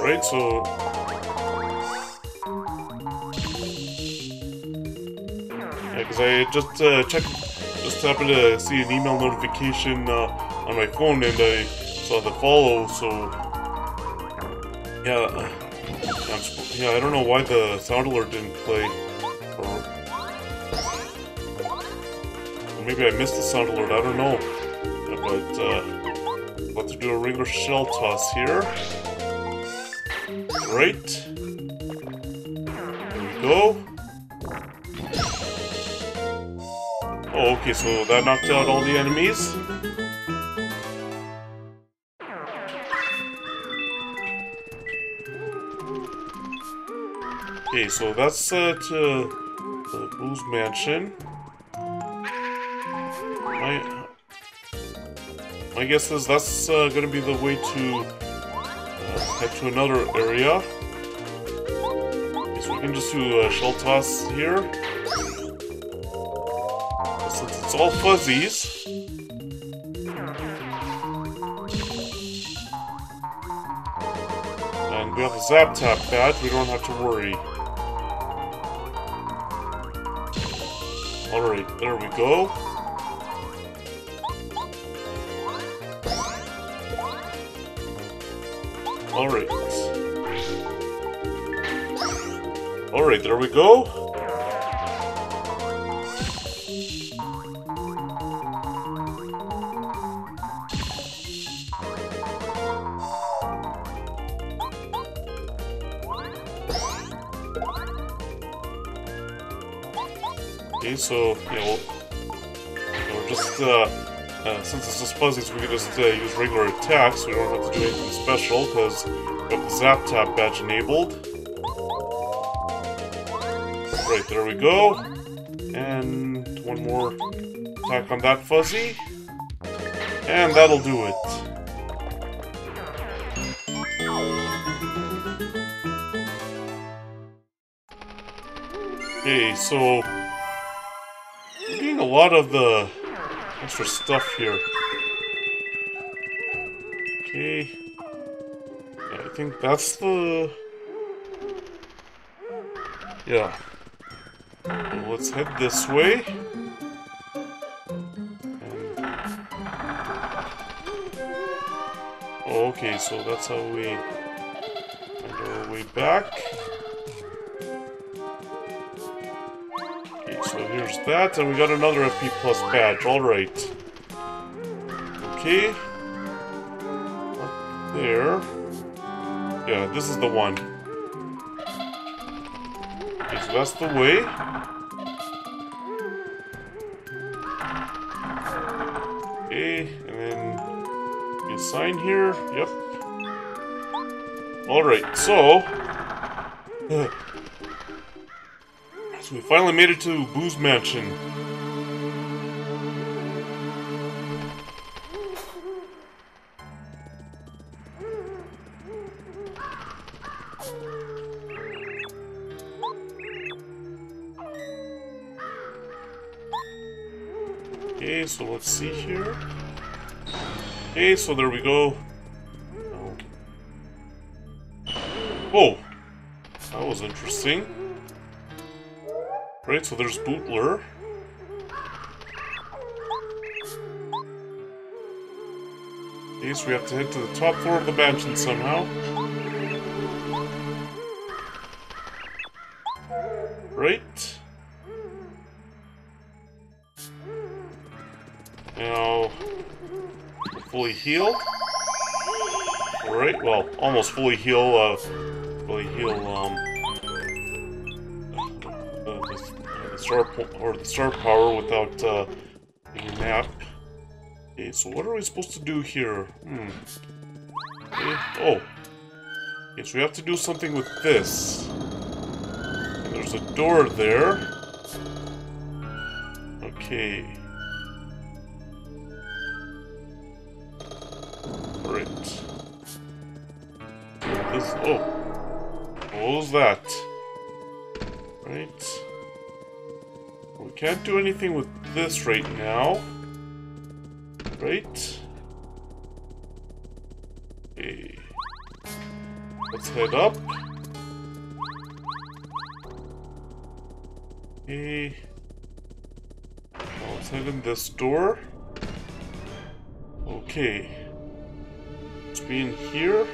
Right, so yeah, because I just checked, just happened to see an email notification on my phone, and I saw the follow. So yeah, I don't know why the sound alert didn't play. Or, maybe I missed the sound alert, I don't know. Yeah, but, about to do a regular shell toss here. Right. There we go. Oh, okay, so that knocked out all the enemies. Okay, so that's, to the Boo's Mansion. My guess is that's gonna be the way to head to another area. Okay, so we can just do a shell toss here. Since it's all fuzzies. And we have the Zap Tap badge, we don't have to worry. Alright, there we go. Alright. Alright, there we go. Okay, so, yeah, well, we're just, since it's just fuzzies, we can just use regular attacks. We don't have to do anything special because we've got the Zap Tap badge enabled. Right, there we go. And one more attack on that fuzzy. And that'll do it. Okay, so... we're getting a lot of the... extra stuff here. Okay. Yeah, I think that's the... yeah. Well, let's head this way. Oh, okay, so that's how we find our way back. So here's that, and we got another FP Plus badge, alright. Okay. Up there. Yeah, this is the one. Okay, so that's the way. Okay, and then get a sign here, yep. Alright, so... so we finally made it to Boo's Mansion. Okay, so let's see here. Okay, so there we go. Oh, that was interesting. Right, so there's Bootler. Okay, so we have to head to the top floor of the mansion somehow. Right. Now, we're fully healed. Alright, well, almost fully heal, the star power without, a nap. Okay, so what are we supposed to do here? Okay. Oh. Okay, so we have to do something with this. And there's a door there. Okay. Alright. This, oh. Close that. Right. We can't do anything with this right now. Right? Okay. Let's head up. Okay. Now let's head in this door. Okay. Let's be in here.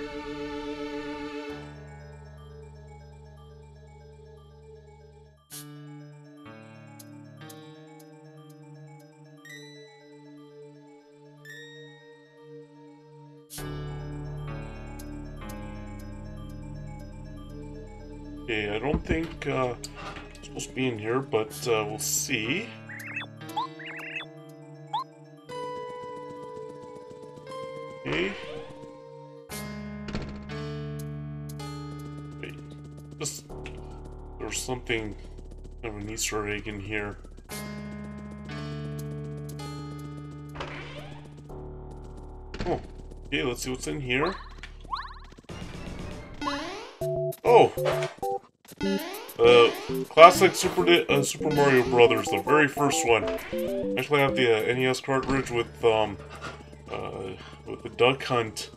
I don't think it's supposed to be in here, but we'll see. Okay. Wait. Just there's something of an Easter egg in here. Oh. Okay, let's see what's in here. Oh! Classic Super Mario Brothers, the very first one. Actually, I have the NES cartridge with the Duck Hunt.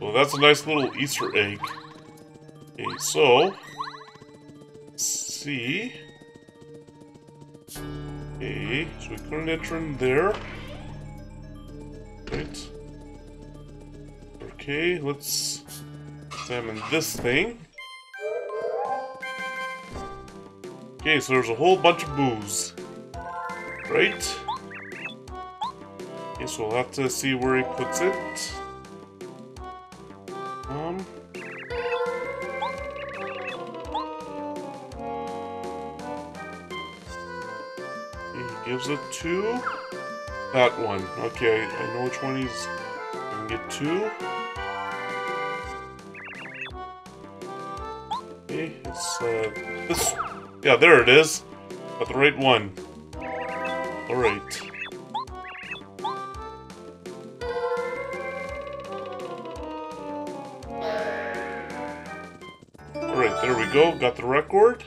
Well, that's a nice little Easter egg. Okay, so let's see. Okay, so we couldn't enter in there. Right. Okay, let's examine this thing. Okay, so there's a whole bunch of booze, right? Okay, so we'll have to see where he puts it. He gives it to that one. Okay, I know which one he's gonna get to. Okay, it's this one. Yeah, there it is. Got the right one. Alright. Alright, there we go. Got the record.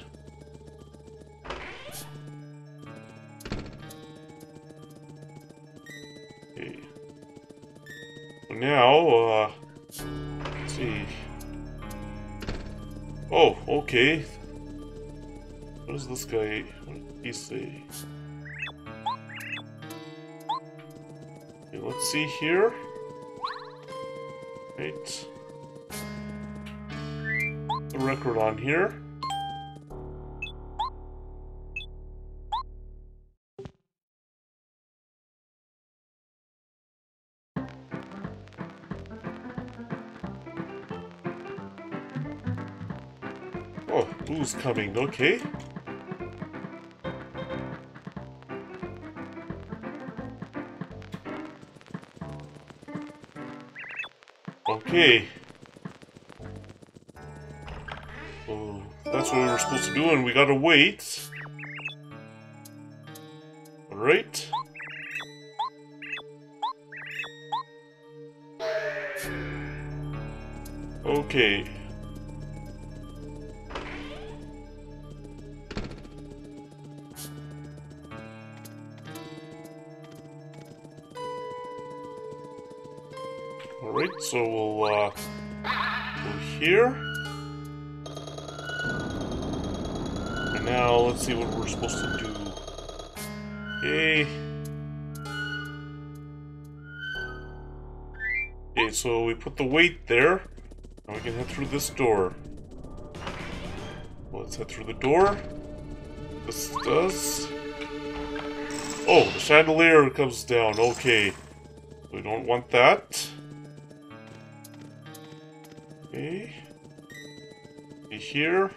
Okay. Now, let's see. Oh, okay. What does this guy, what did he say? Okay, let's see here. Right. The record on here. Oh, booze coming, okay. Okay. Well, that's what we were supposed to do, and we gotta wait. Alright. Okay. Alright, so we'll, go here. And now, let's see what we're supposed to do. Okay. Okay, so we put the weight there. Now we can head through this door. Well, let's head through the door. This does. Oh, the chandelier comes down. Okay. We don't want that. Okay. Here.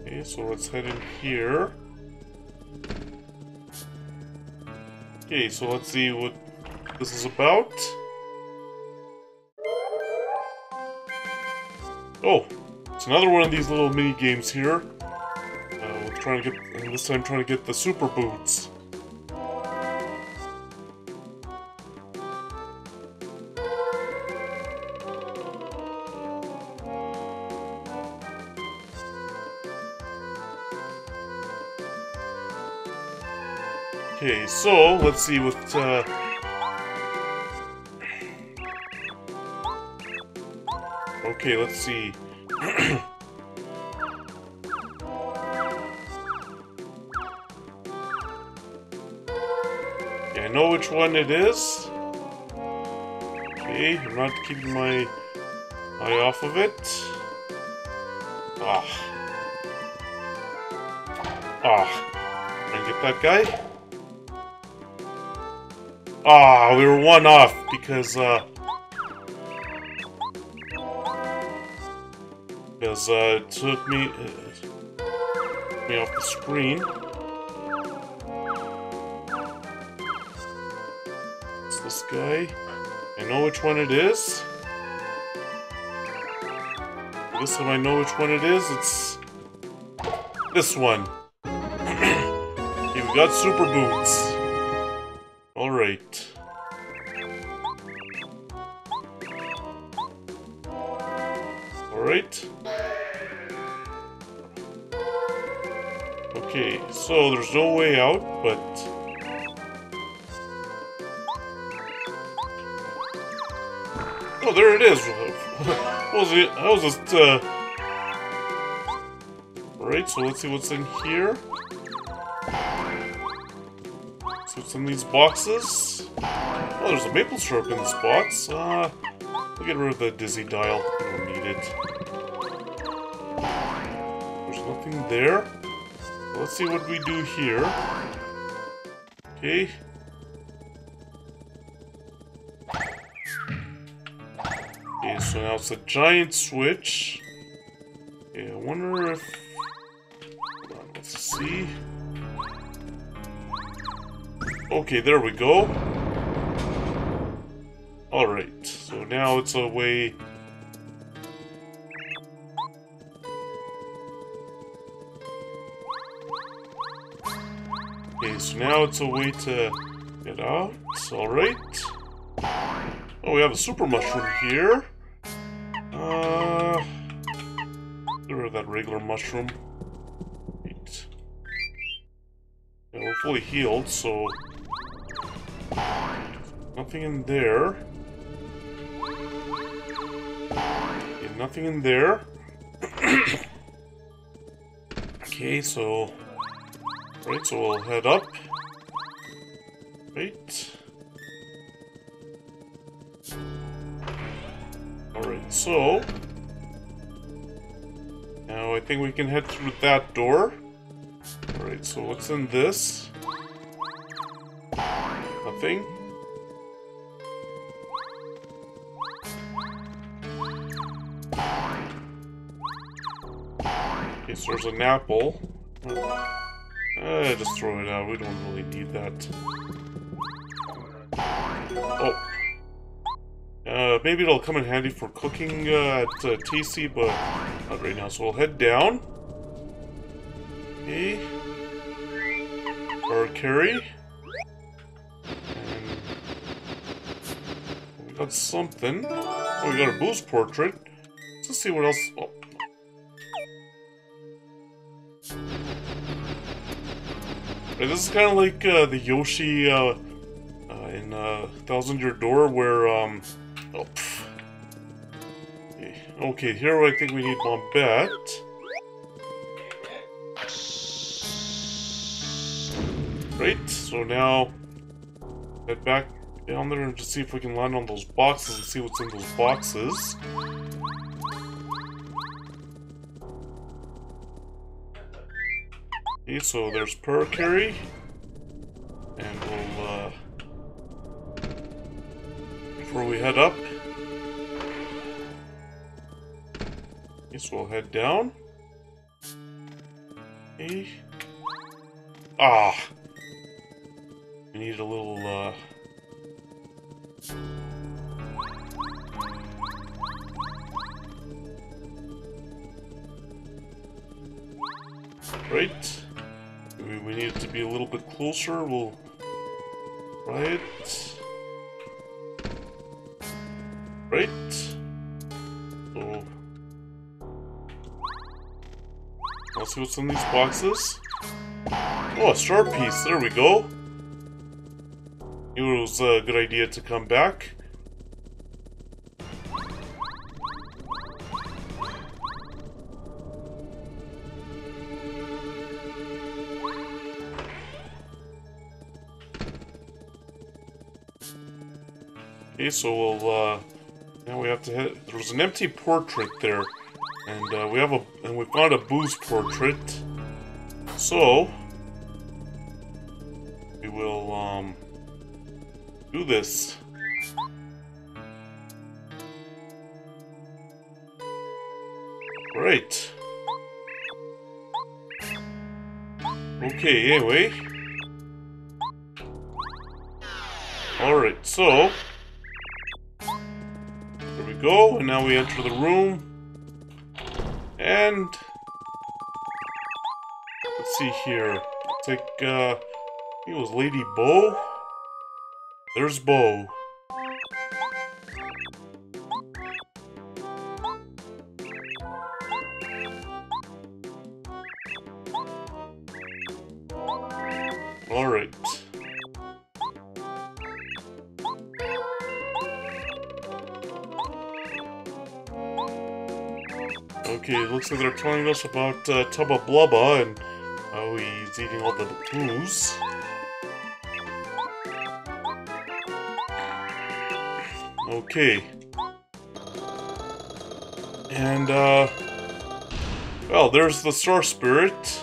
Okay, so let's head in here. Okay, so let's see what this is about. Oh, it's another one of these little mini games here. We're trying to get, and this time trying to get the super boots. Okay, so let's see what. Okay, let's see. Yeah, I know which one it is. Okay, I'm not keeping my eye off of it. Ah. Ah. Can I get that guy? Ah, we were one off because it took me off the screen. It's this guy. I know which one it is. This time I know which one it is. It's this one. Okay, we got super boots. Alright. Alright. Okay, so there's no way out, but... Oh, there it is! Alright, so let's see what's in here. What's in these boxes? Oh, there's a maple syrup in this box. We'll get rid of the dizzy dial. I don't need it. There's nothing there. Well, let's see what we do here. Okay. Okay, so now it's a giant switch. Okay, I wonder if... Hold on, let's see. Okay, there we go. Alright, so now it's a way... Okay, so now it's a way to get out. Alright. Oh, we have a super mushroom here. Get rid of that regular mushroom. Right. Yeah, we're fully healed, so... Nothing in there. Okay, nothing in there. Okay, so... Right, so we'll head up. Right. Alright, so... Now I think we can head through that door. Alright, so what's in this? Nothing. Okay, so there's an apple. Just throw it out. We don't really need that. Oh. Maybe it'll come in handy for cooking at TC, but not right now. So we'll head down. Okay. Parakarry. We got something. Oh, we got a boost portrait. Let's see what else. Oh. This is kind of like the Yoshi in Thousand Year Door, where okay, here I think we need Bombette. Right, so now head back down there and just see if we can land on those boxes and see what's in those boxes. Okay, so there's Parakarry, and we'll, before we head up, I guess we'll head down. Okay. Ah! We need a little, Right. We need it to be a little bit closer. We'll try it. Right. So let's see what's in these boxes. Oh, a star piece. There we go. It was a good idea to come back. Okay, so we'll, now we have to hit, there was an empty portrait there, and we found a booze portrait, so we will, do this. Right. Okay, anyway. Alright, so go, and now we enter the room, and let's see here, it's like, I think it was Lady Bo. There's Bo. Alright. Okay, it looks like they're telling us about Tubba Blubba and how he's eating all the booze. Okay. And, well, there's the Star Spirit.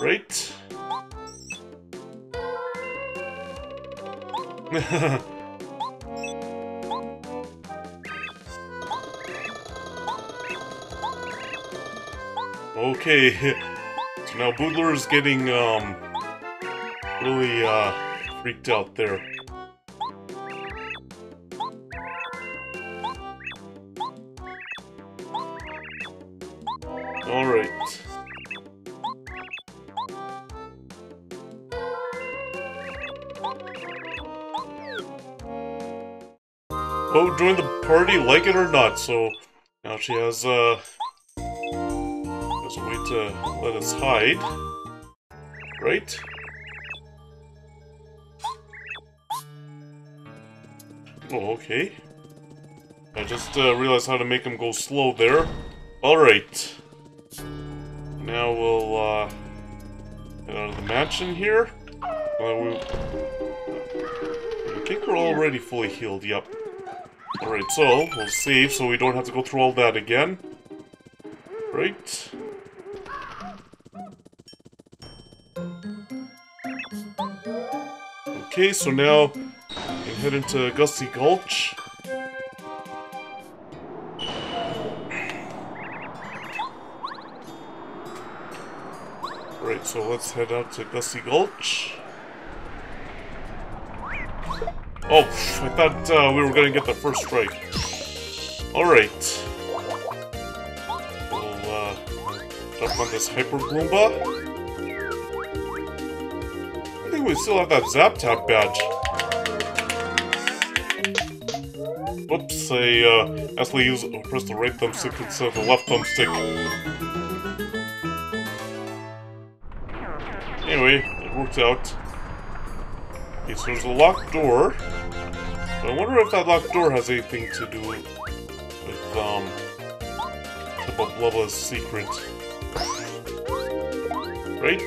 Right? Okay, so now Bootler is getting, really, freaked out there. Alright. Oh, join the party, like it or not, so now she has, to let us hide, right? Oh, okay. I just realized how to make him go slow there. Alright. Now we'll get out of the mansion here. I think we're already fully healed, yep. Alright, so we'll save so we don't have to go through all that again. Right? Okay, so now we can head into Gusty Gulch. Right, so let's head out to Gusty Gulch. Oh, I thought we were gonna get the first strike. Alright. We'll jump on this Hyper Goomba. We still have that Zap Tap badge. Whoops, I actually pressed the right thumbstick instead of the left thumbstick. Anyway, it worked out. Okay, so there's a locked door. But I wonder if that locked door has anything to do with Tubba Blubba's secret. Right?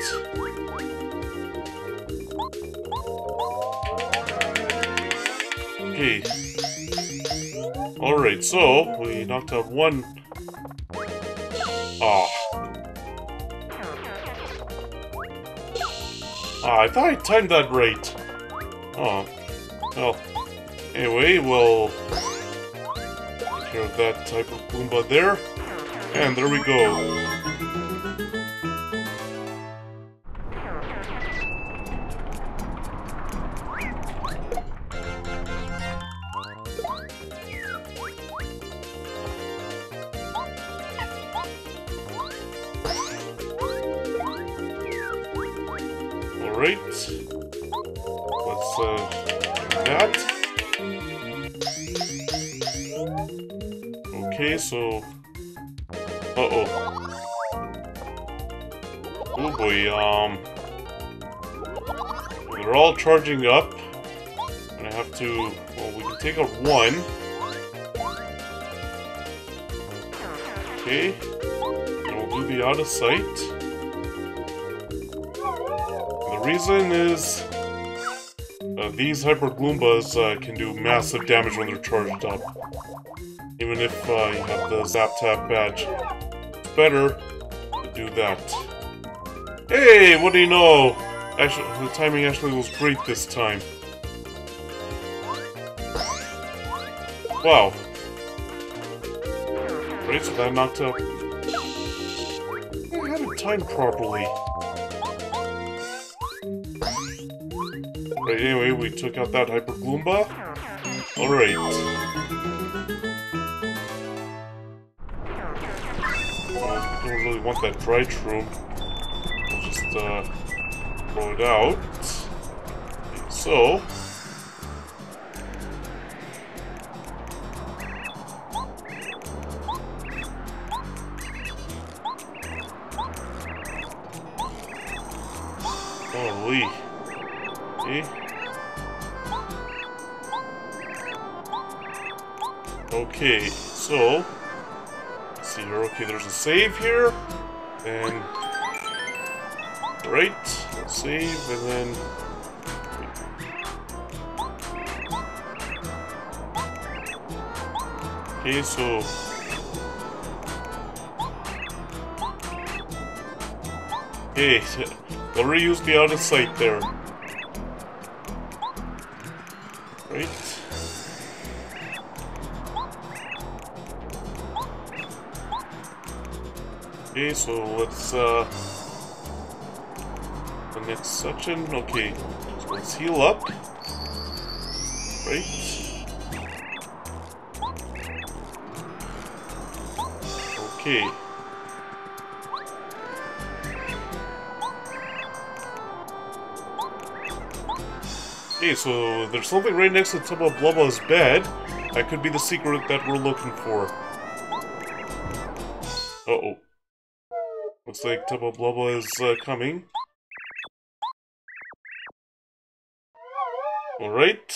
Okay. Alright, so we knocked out one. Ah. Ah, I thought I timed that right. Oh. Well. Anyway, we'll take care of that type of Goomba there. And there we go. Charging up, and I have to, well, we can take out one. Okay, and we'll do the out of sight. The reason is these Hyper Gloombas can do massive damage when they're charged up. Even if you have the Zap Tap badge, it's better to do that. Hey, what do you know? Actually, the timing actually was great this time. Wow. Right, so that knocked up. I had it timed properly. Right, anyway, we took out that Hyper Goomba. Alright. I don't really want that dry room. I'll just, throw it out. So holy. Okay. Okay, so let's see here, okay, there's a save here. And right, let's save, and then okay, so okay, I'll reuse the out of sight there. Right. Okay, so let's next section, okay, so let's heal up, right, okay, okay, so there's something right next to Tubba Blubba's bed, that could be the secret that we're looking for. Uh-oh, looks like Tubba Blubba is coming. Alright.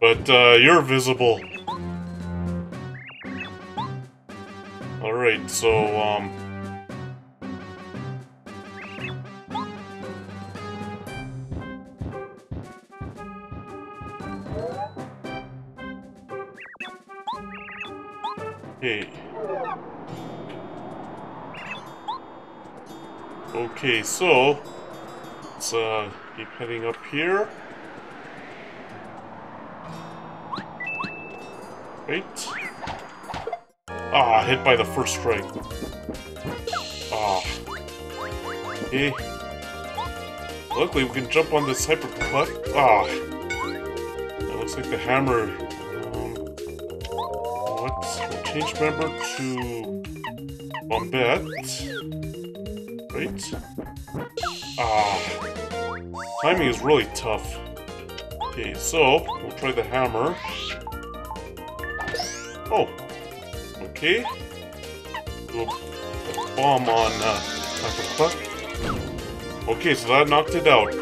But, you're visible. Alright, so, okay. Okay, so let's keep heading up here. Right. Ah, hit by the first strike. Ah. Okay. Luckily, we can jump on this hyper puck. Ah. It looks like the hammer. We'll change member to Bombette. Right? Ah. Timing is really tough. Okay, so we'll try the hammer. Oh. Okay. Do a bomb on Hyperclap. Okay, so that knocked it out.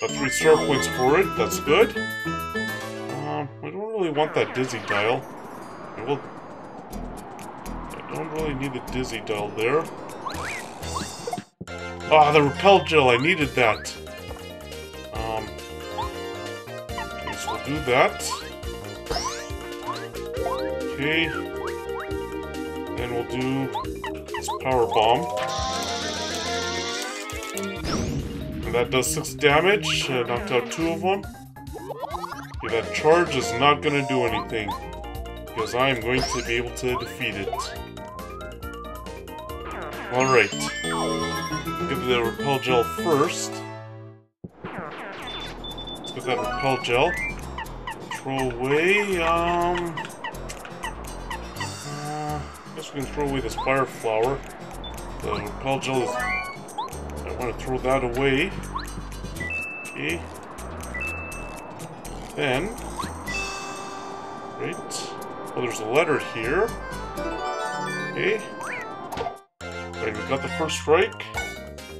Got 3 star points for it. That's good. I don't really want that dizzy dial. I don't really need the dizzy dial there. Ah, the repel gel, I needed that. Okay, so we'll do that. Okay. and we'll do this power bomb. And that does 6 damage, knocked out 2 of them. Okay, that charge is not going to do anything, because I am going to be able to defeat it. Alright, give the repel gel first. Let's get that repel gel. Throw away, I guess we can throw away this fire flower. The repel gel is... I want to throw that away. Okay. Then... right. Well, there's a letter here. Okay. Alright, we got the first strike.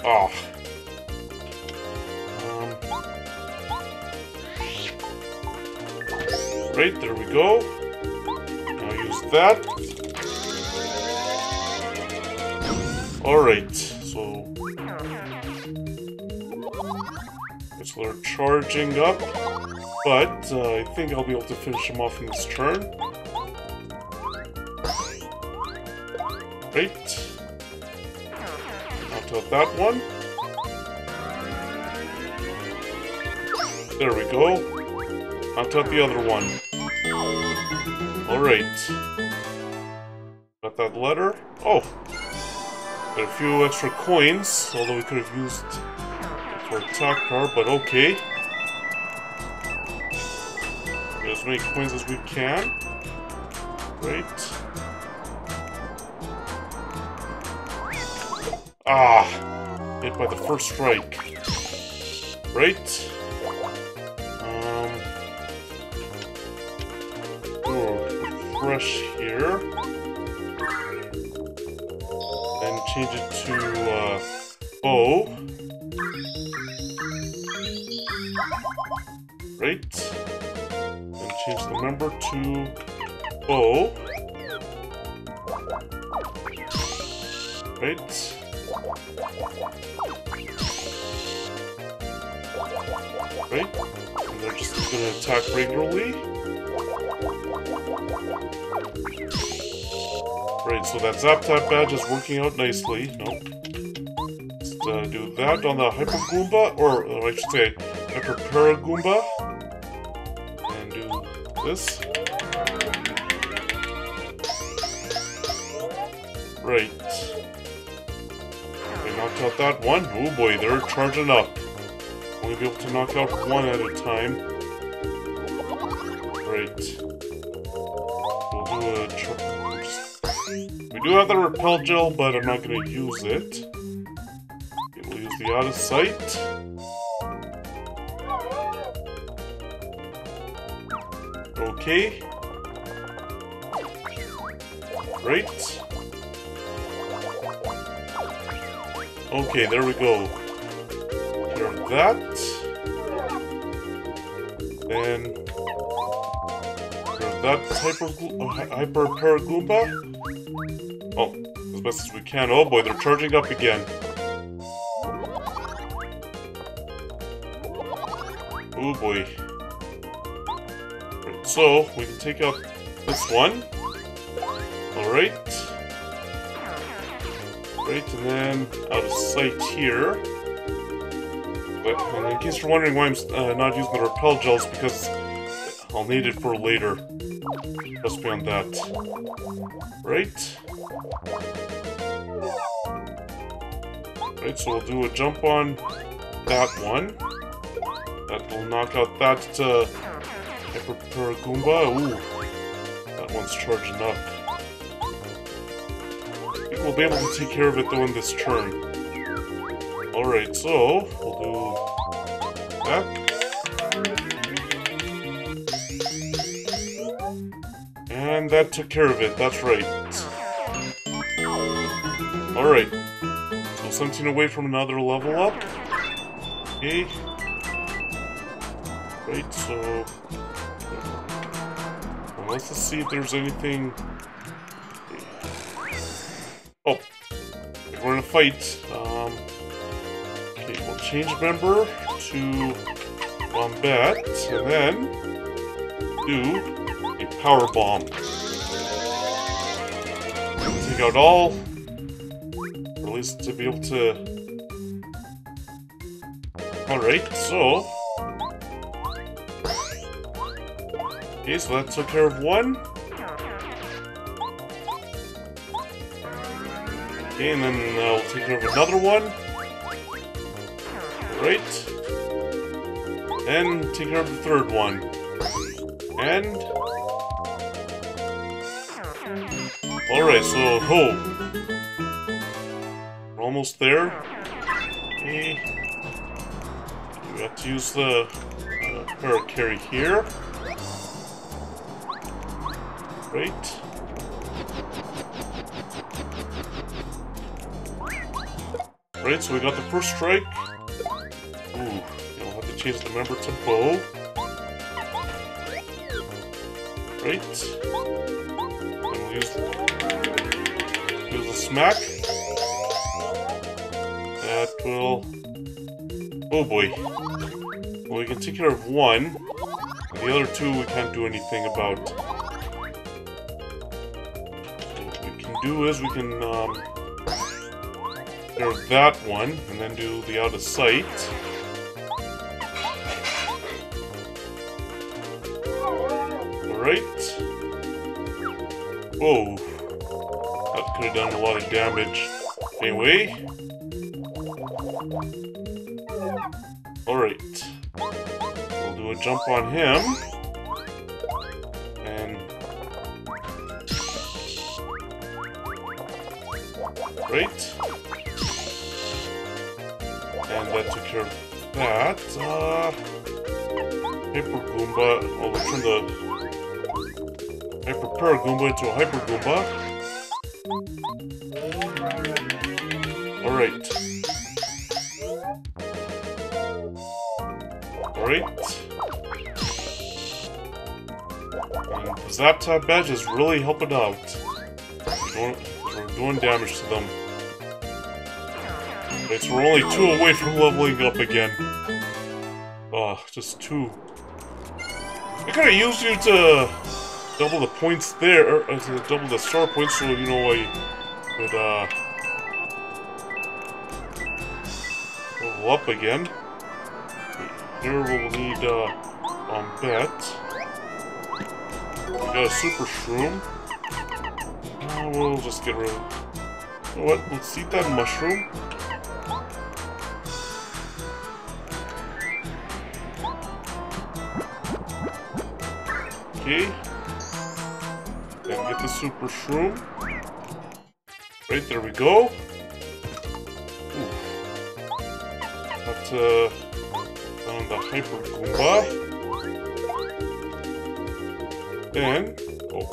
Ah. Right, there we go. Now use that. Alright, so... so they're charging up. But, I think I'll be able to finish them off in this turn. Right. Onto that one. There we go. Onto the other one. Alright. Got that letter. Oh! Got a few extra coins, although we could have used it for attack power, but okay. Get as many coins as we can. Right. Ah! Hit by the first strike. Right? Refresh here. Then change it to, bow. Right? Then change the member to bow. Right? Right? And they're just gonna attack regularly. Right, so that Zap Tap badge is working out nicely. Nope. Let's do that on the Hyper Goomba, or I should say, Hyper Paragoomba. And do this. Right. Knocked out that one. Oh boy, they're charging up. Only be able to knock out one at a time. Right. We'll do a we do have the repel gel, but I'm not going to use it. Okay, we'll use the out of sight. Okay. Right. Okay, there we go. Clear that. Then... clear that Hyper Paragoomba. Oh, as best as we can. Oh boy, they're charging up again. Oh boy. Right, so, we can take out this one. Alright. Right, and then out of sight here. But and in case you're wondering why I'm not using the repel gels, because I'll need it for later. Just beyond that. Right. Right, so we'll do a jump on that one. That will knock out that Hyper Paragoomba. Ooh, that one's charging up. We'll be able to take care of it though in this turn. Alright, so we'll do that. And that took care of it, that's right. Alright. So 17 away from another level up. Okay. Right, so well, let's just see if there's anything. Oh, we're in a fight. Okay, we'll change member to Bombette, and then do a power bomb. to go doll. Or at least to be able to... Alright, so... Okay, so that took care of one. Okay, and then I'll take care of another one. Alright. And take care of the third one. And... Alright, so... Oh! We're almost there. Okay. We have to use the... Parakarry here. Right. Right, so we got the first strike. Ooh, I'll have to change the member to bow. Right. And we'll use the smack. That will... Oh boy. Well, we can take care of one. And the other two we can't do anything about. What we can do is we can... There's that one, and then do the out of sight. Alright. Whoa. That could have done a lot of damage. Anyway. Alright. We'll do a jump on him. And... Right. And that took care of that. Hyper Goomba. Well, we'll turn the Hyper Goomba into a Hyper Goomba. Alright. Alright. The Zap Tap badge is really helping out. We're doing damage to them. Right, so we're only two away from leveling up again. Oh, just two. I could have used you to double the points there, or to double the star points, so you know I could level up again. Here we'll need Bombette. We got a super shroom. We'll just get rid of it. You know what? Let's eat that mushroom. Okay, and get the super shroom. Right, there we go. Ooh. That's on the Hyper Goomba. Then, oh.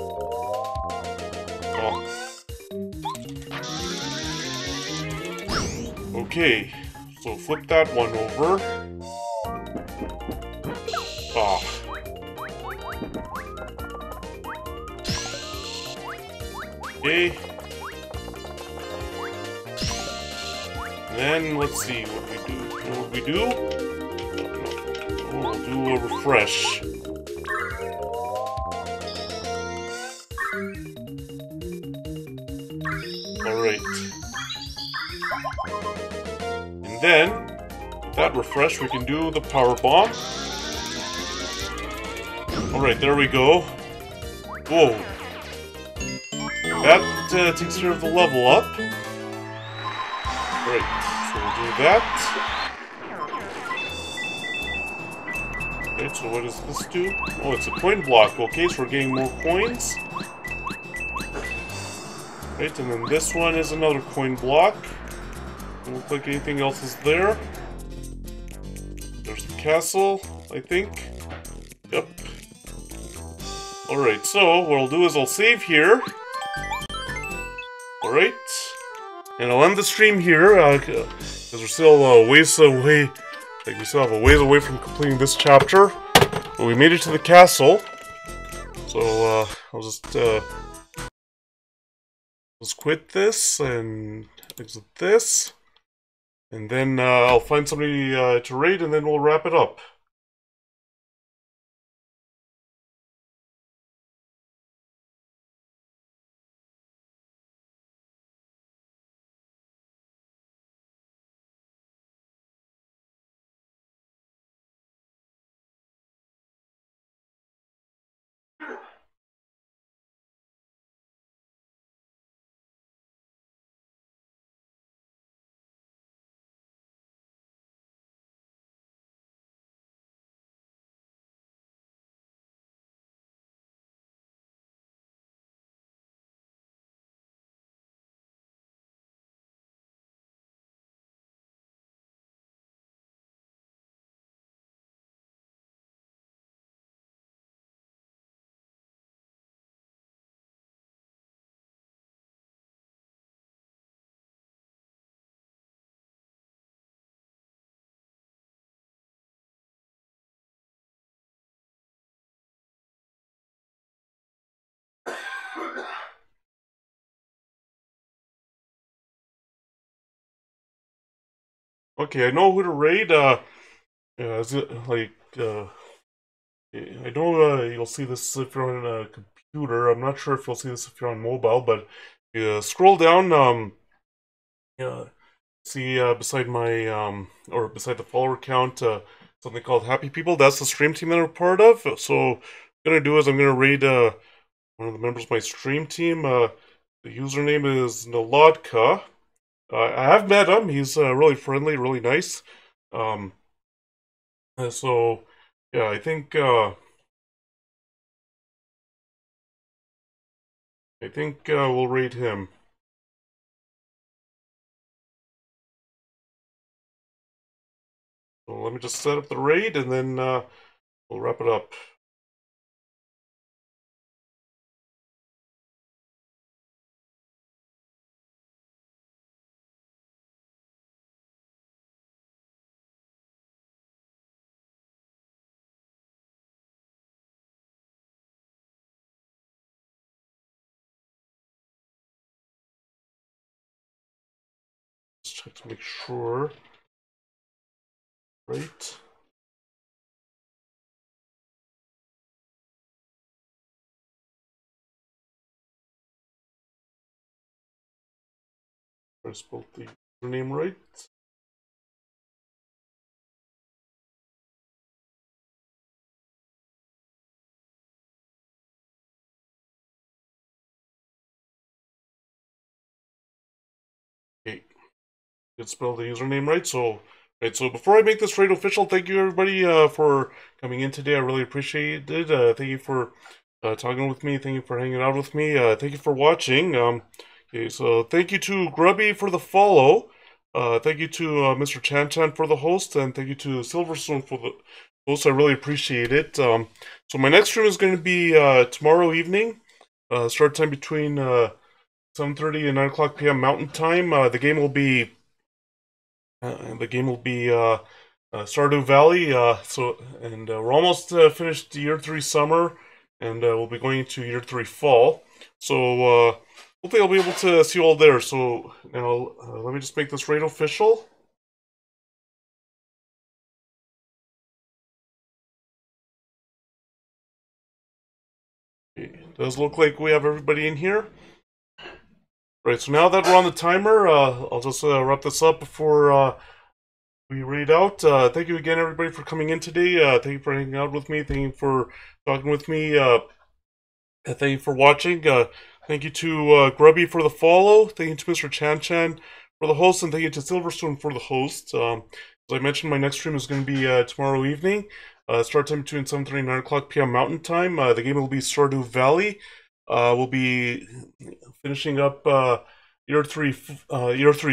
Okay, so flip that one over. Ah. Okay. Then let's see what we do. What we do? Oh, we'll do a refresh. Alright. And then, with that refresh, we can do the power bomb. Alright, there we go. Whoa. That takes care of the level up. Right, so we'll do that. Okay, so what does this do? Oh, it's a coin block. Okay, so we're getting more coins. Right, and then this one is another coin block. Doesn't look like anything else is there. There's the castle, I think. Yep. Alright, so what I'll do is I'll save here. Alright, and I'll end the stream here, because we're still ways away, like we still have a ways away from completing this chapter, but we made it to the castle, so I'll just quit this, and exit this, and then I'll find somebody to raid, and then we'll wrap it up. Okay, I know who to raid. I know you'll see this if you're on a computer. I'm not sure if you'll see this if you're on mobile, but scroll down. See beside my or beside the follower count, something called Happy People. That's the stream team that I'm part of. So what I'm gonna do is I'm gonna raid one of the members of my stream team. The username is Nalodka. I have met him. He's really friendly, really nice. So yeah, I think we'll raid him. So let me just set up the raid and then we'll wrap it up. Just check to make sure. Right. I spelled the name right. Okay. Did spell the username right, so. Right, so before I make this raid official, thank you everybody for coming in today. I really appreciate it. Thank you for talking with me. Thank you for hanging out with me. Thank you for watching. Okay, so thank you to Grubby for the follow. Thank you to Mr. Chanchan for the host, and thank you to Silverstone for the host. I really appreciate it. So my next stream is going to be tomorrow evening. Start time between 7:30 and 9:00 p.m. Mountain Time. The game will be Stardew Valley, so we're almost finished Year 3 Summer, and we'll be going into Year 3 Fall. So, hopefully I'll be able to see you all there. So, now, let me just make this raid official. Okay, it does look like we have everybody in here. Right, so now that we're on the timer, I'll just wrap this up before we raid out. Thank you again, everybody, for coming in today. Thank you for hanging out with me. Thank you for talking with me. Thank you for watching. Thank you to Grubby for the follow. Thank you to Mr. Chanchan for the host, and thank you to Silverstone for the host. As I mentioned, my next stream is going to be tomorrow evening. Start time between 7:30 and 9:00 p.m. Mountain Time. The game will be Stardew Valley. We'll be finishing up year three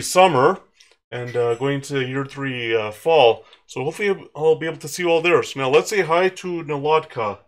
summer, and going to year 3 fall. So hopefully I'll be able to see you all there. So now let's say hi to Nalodka.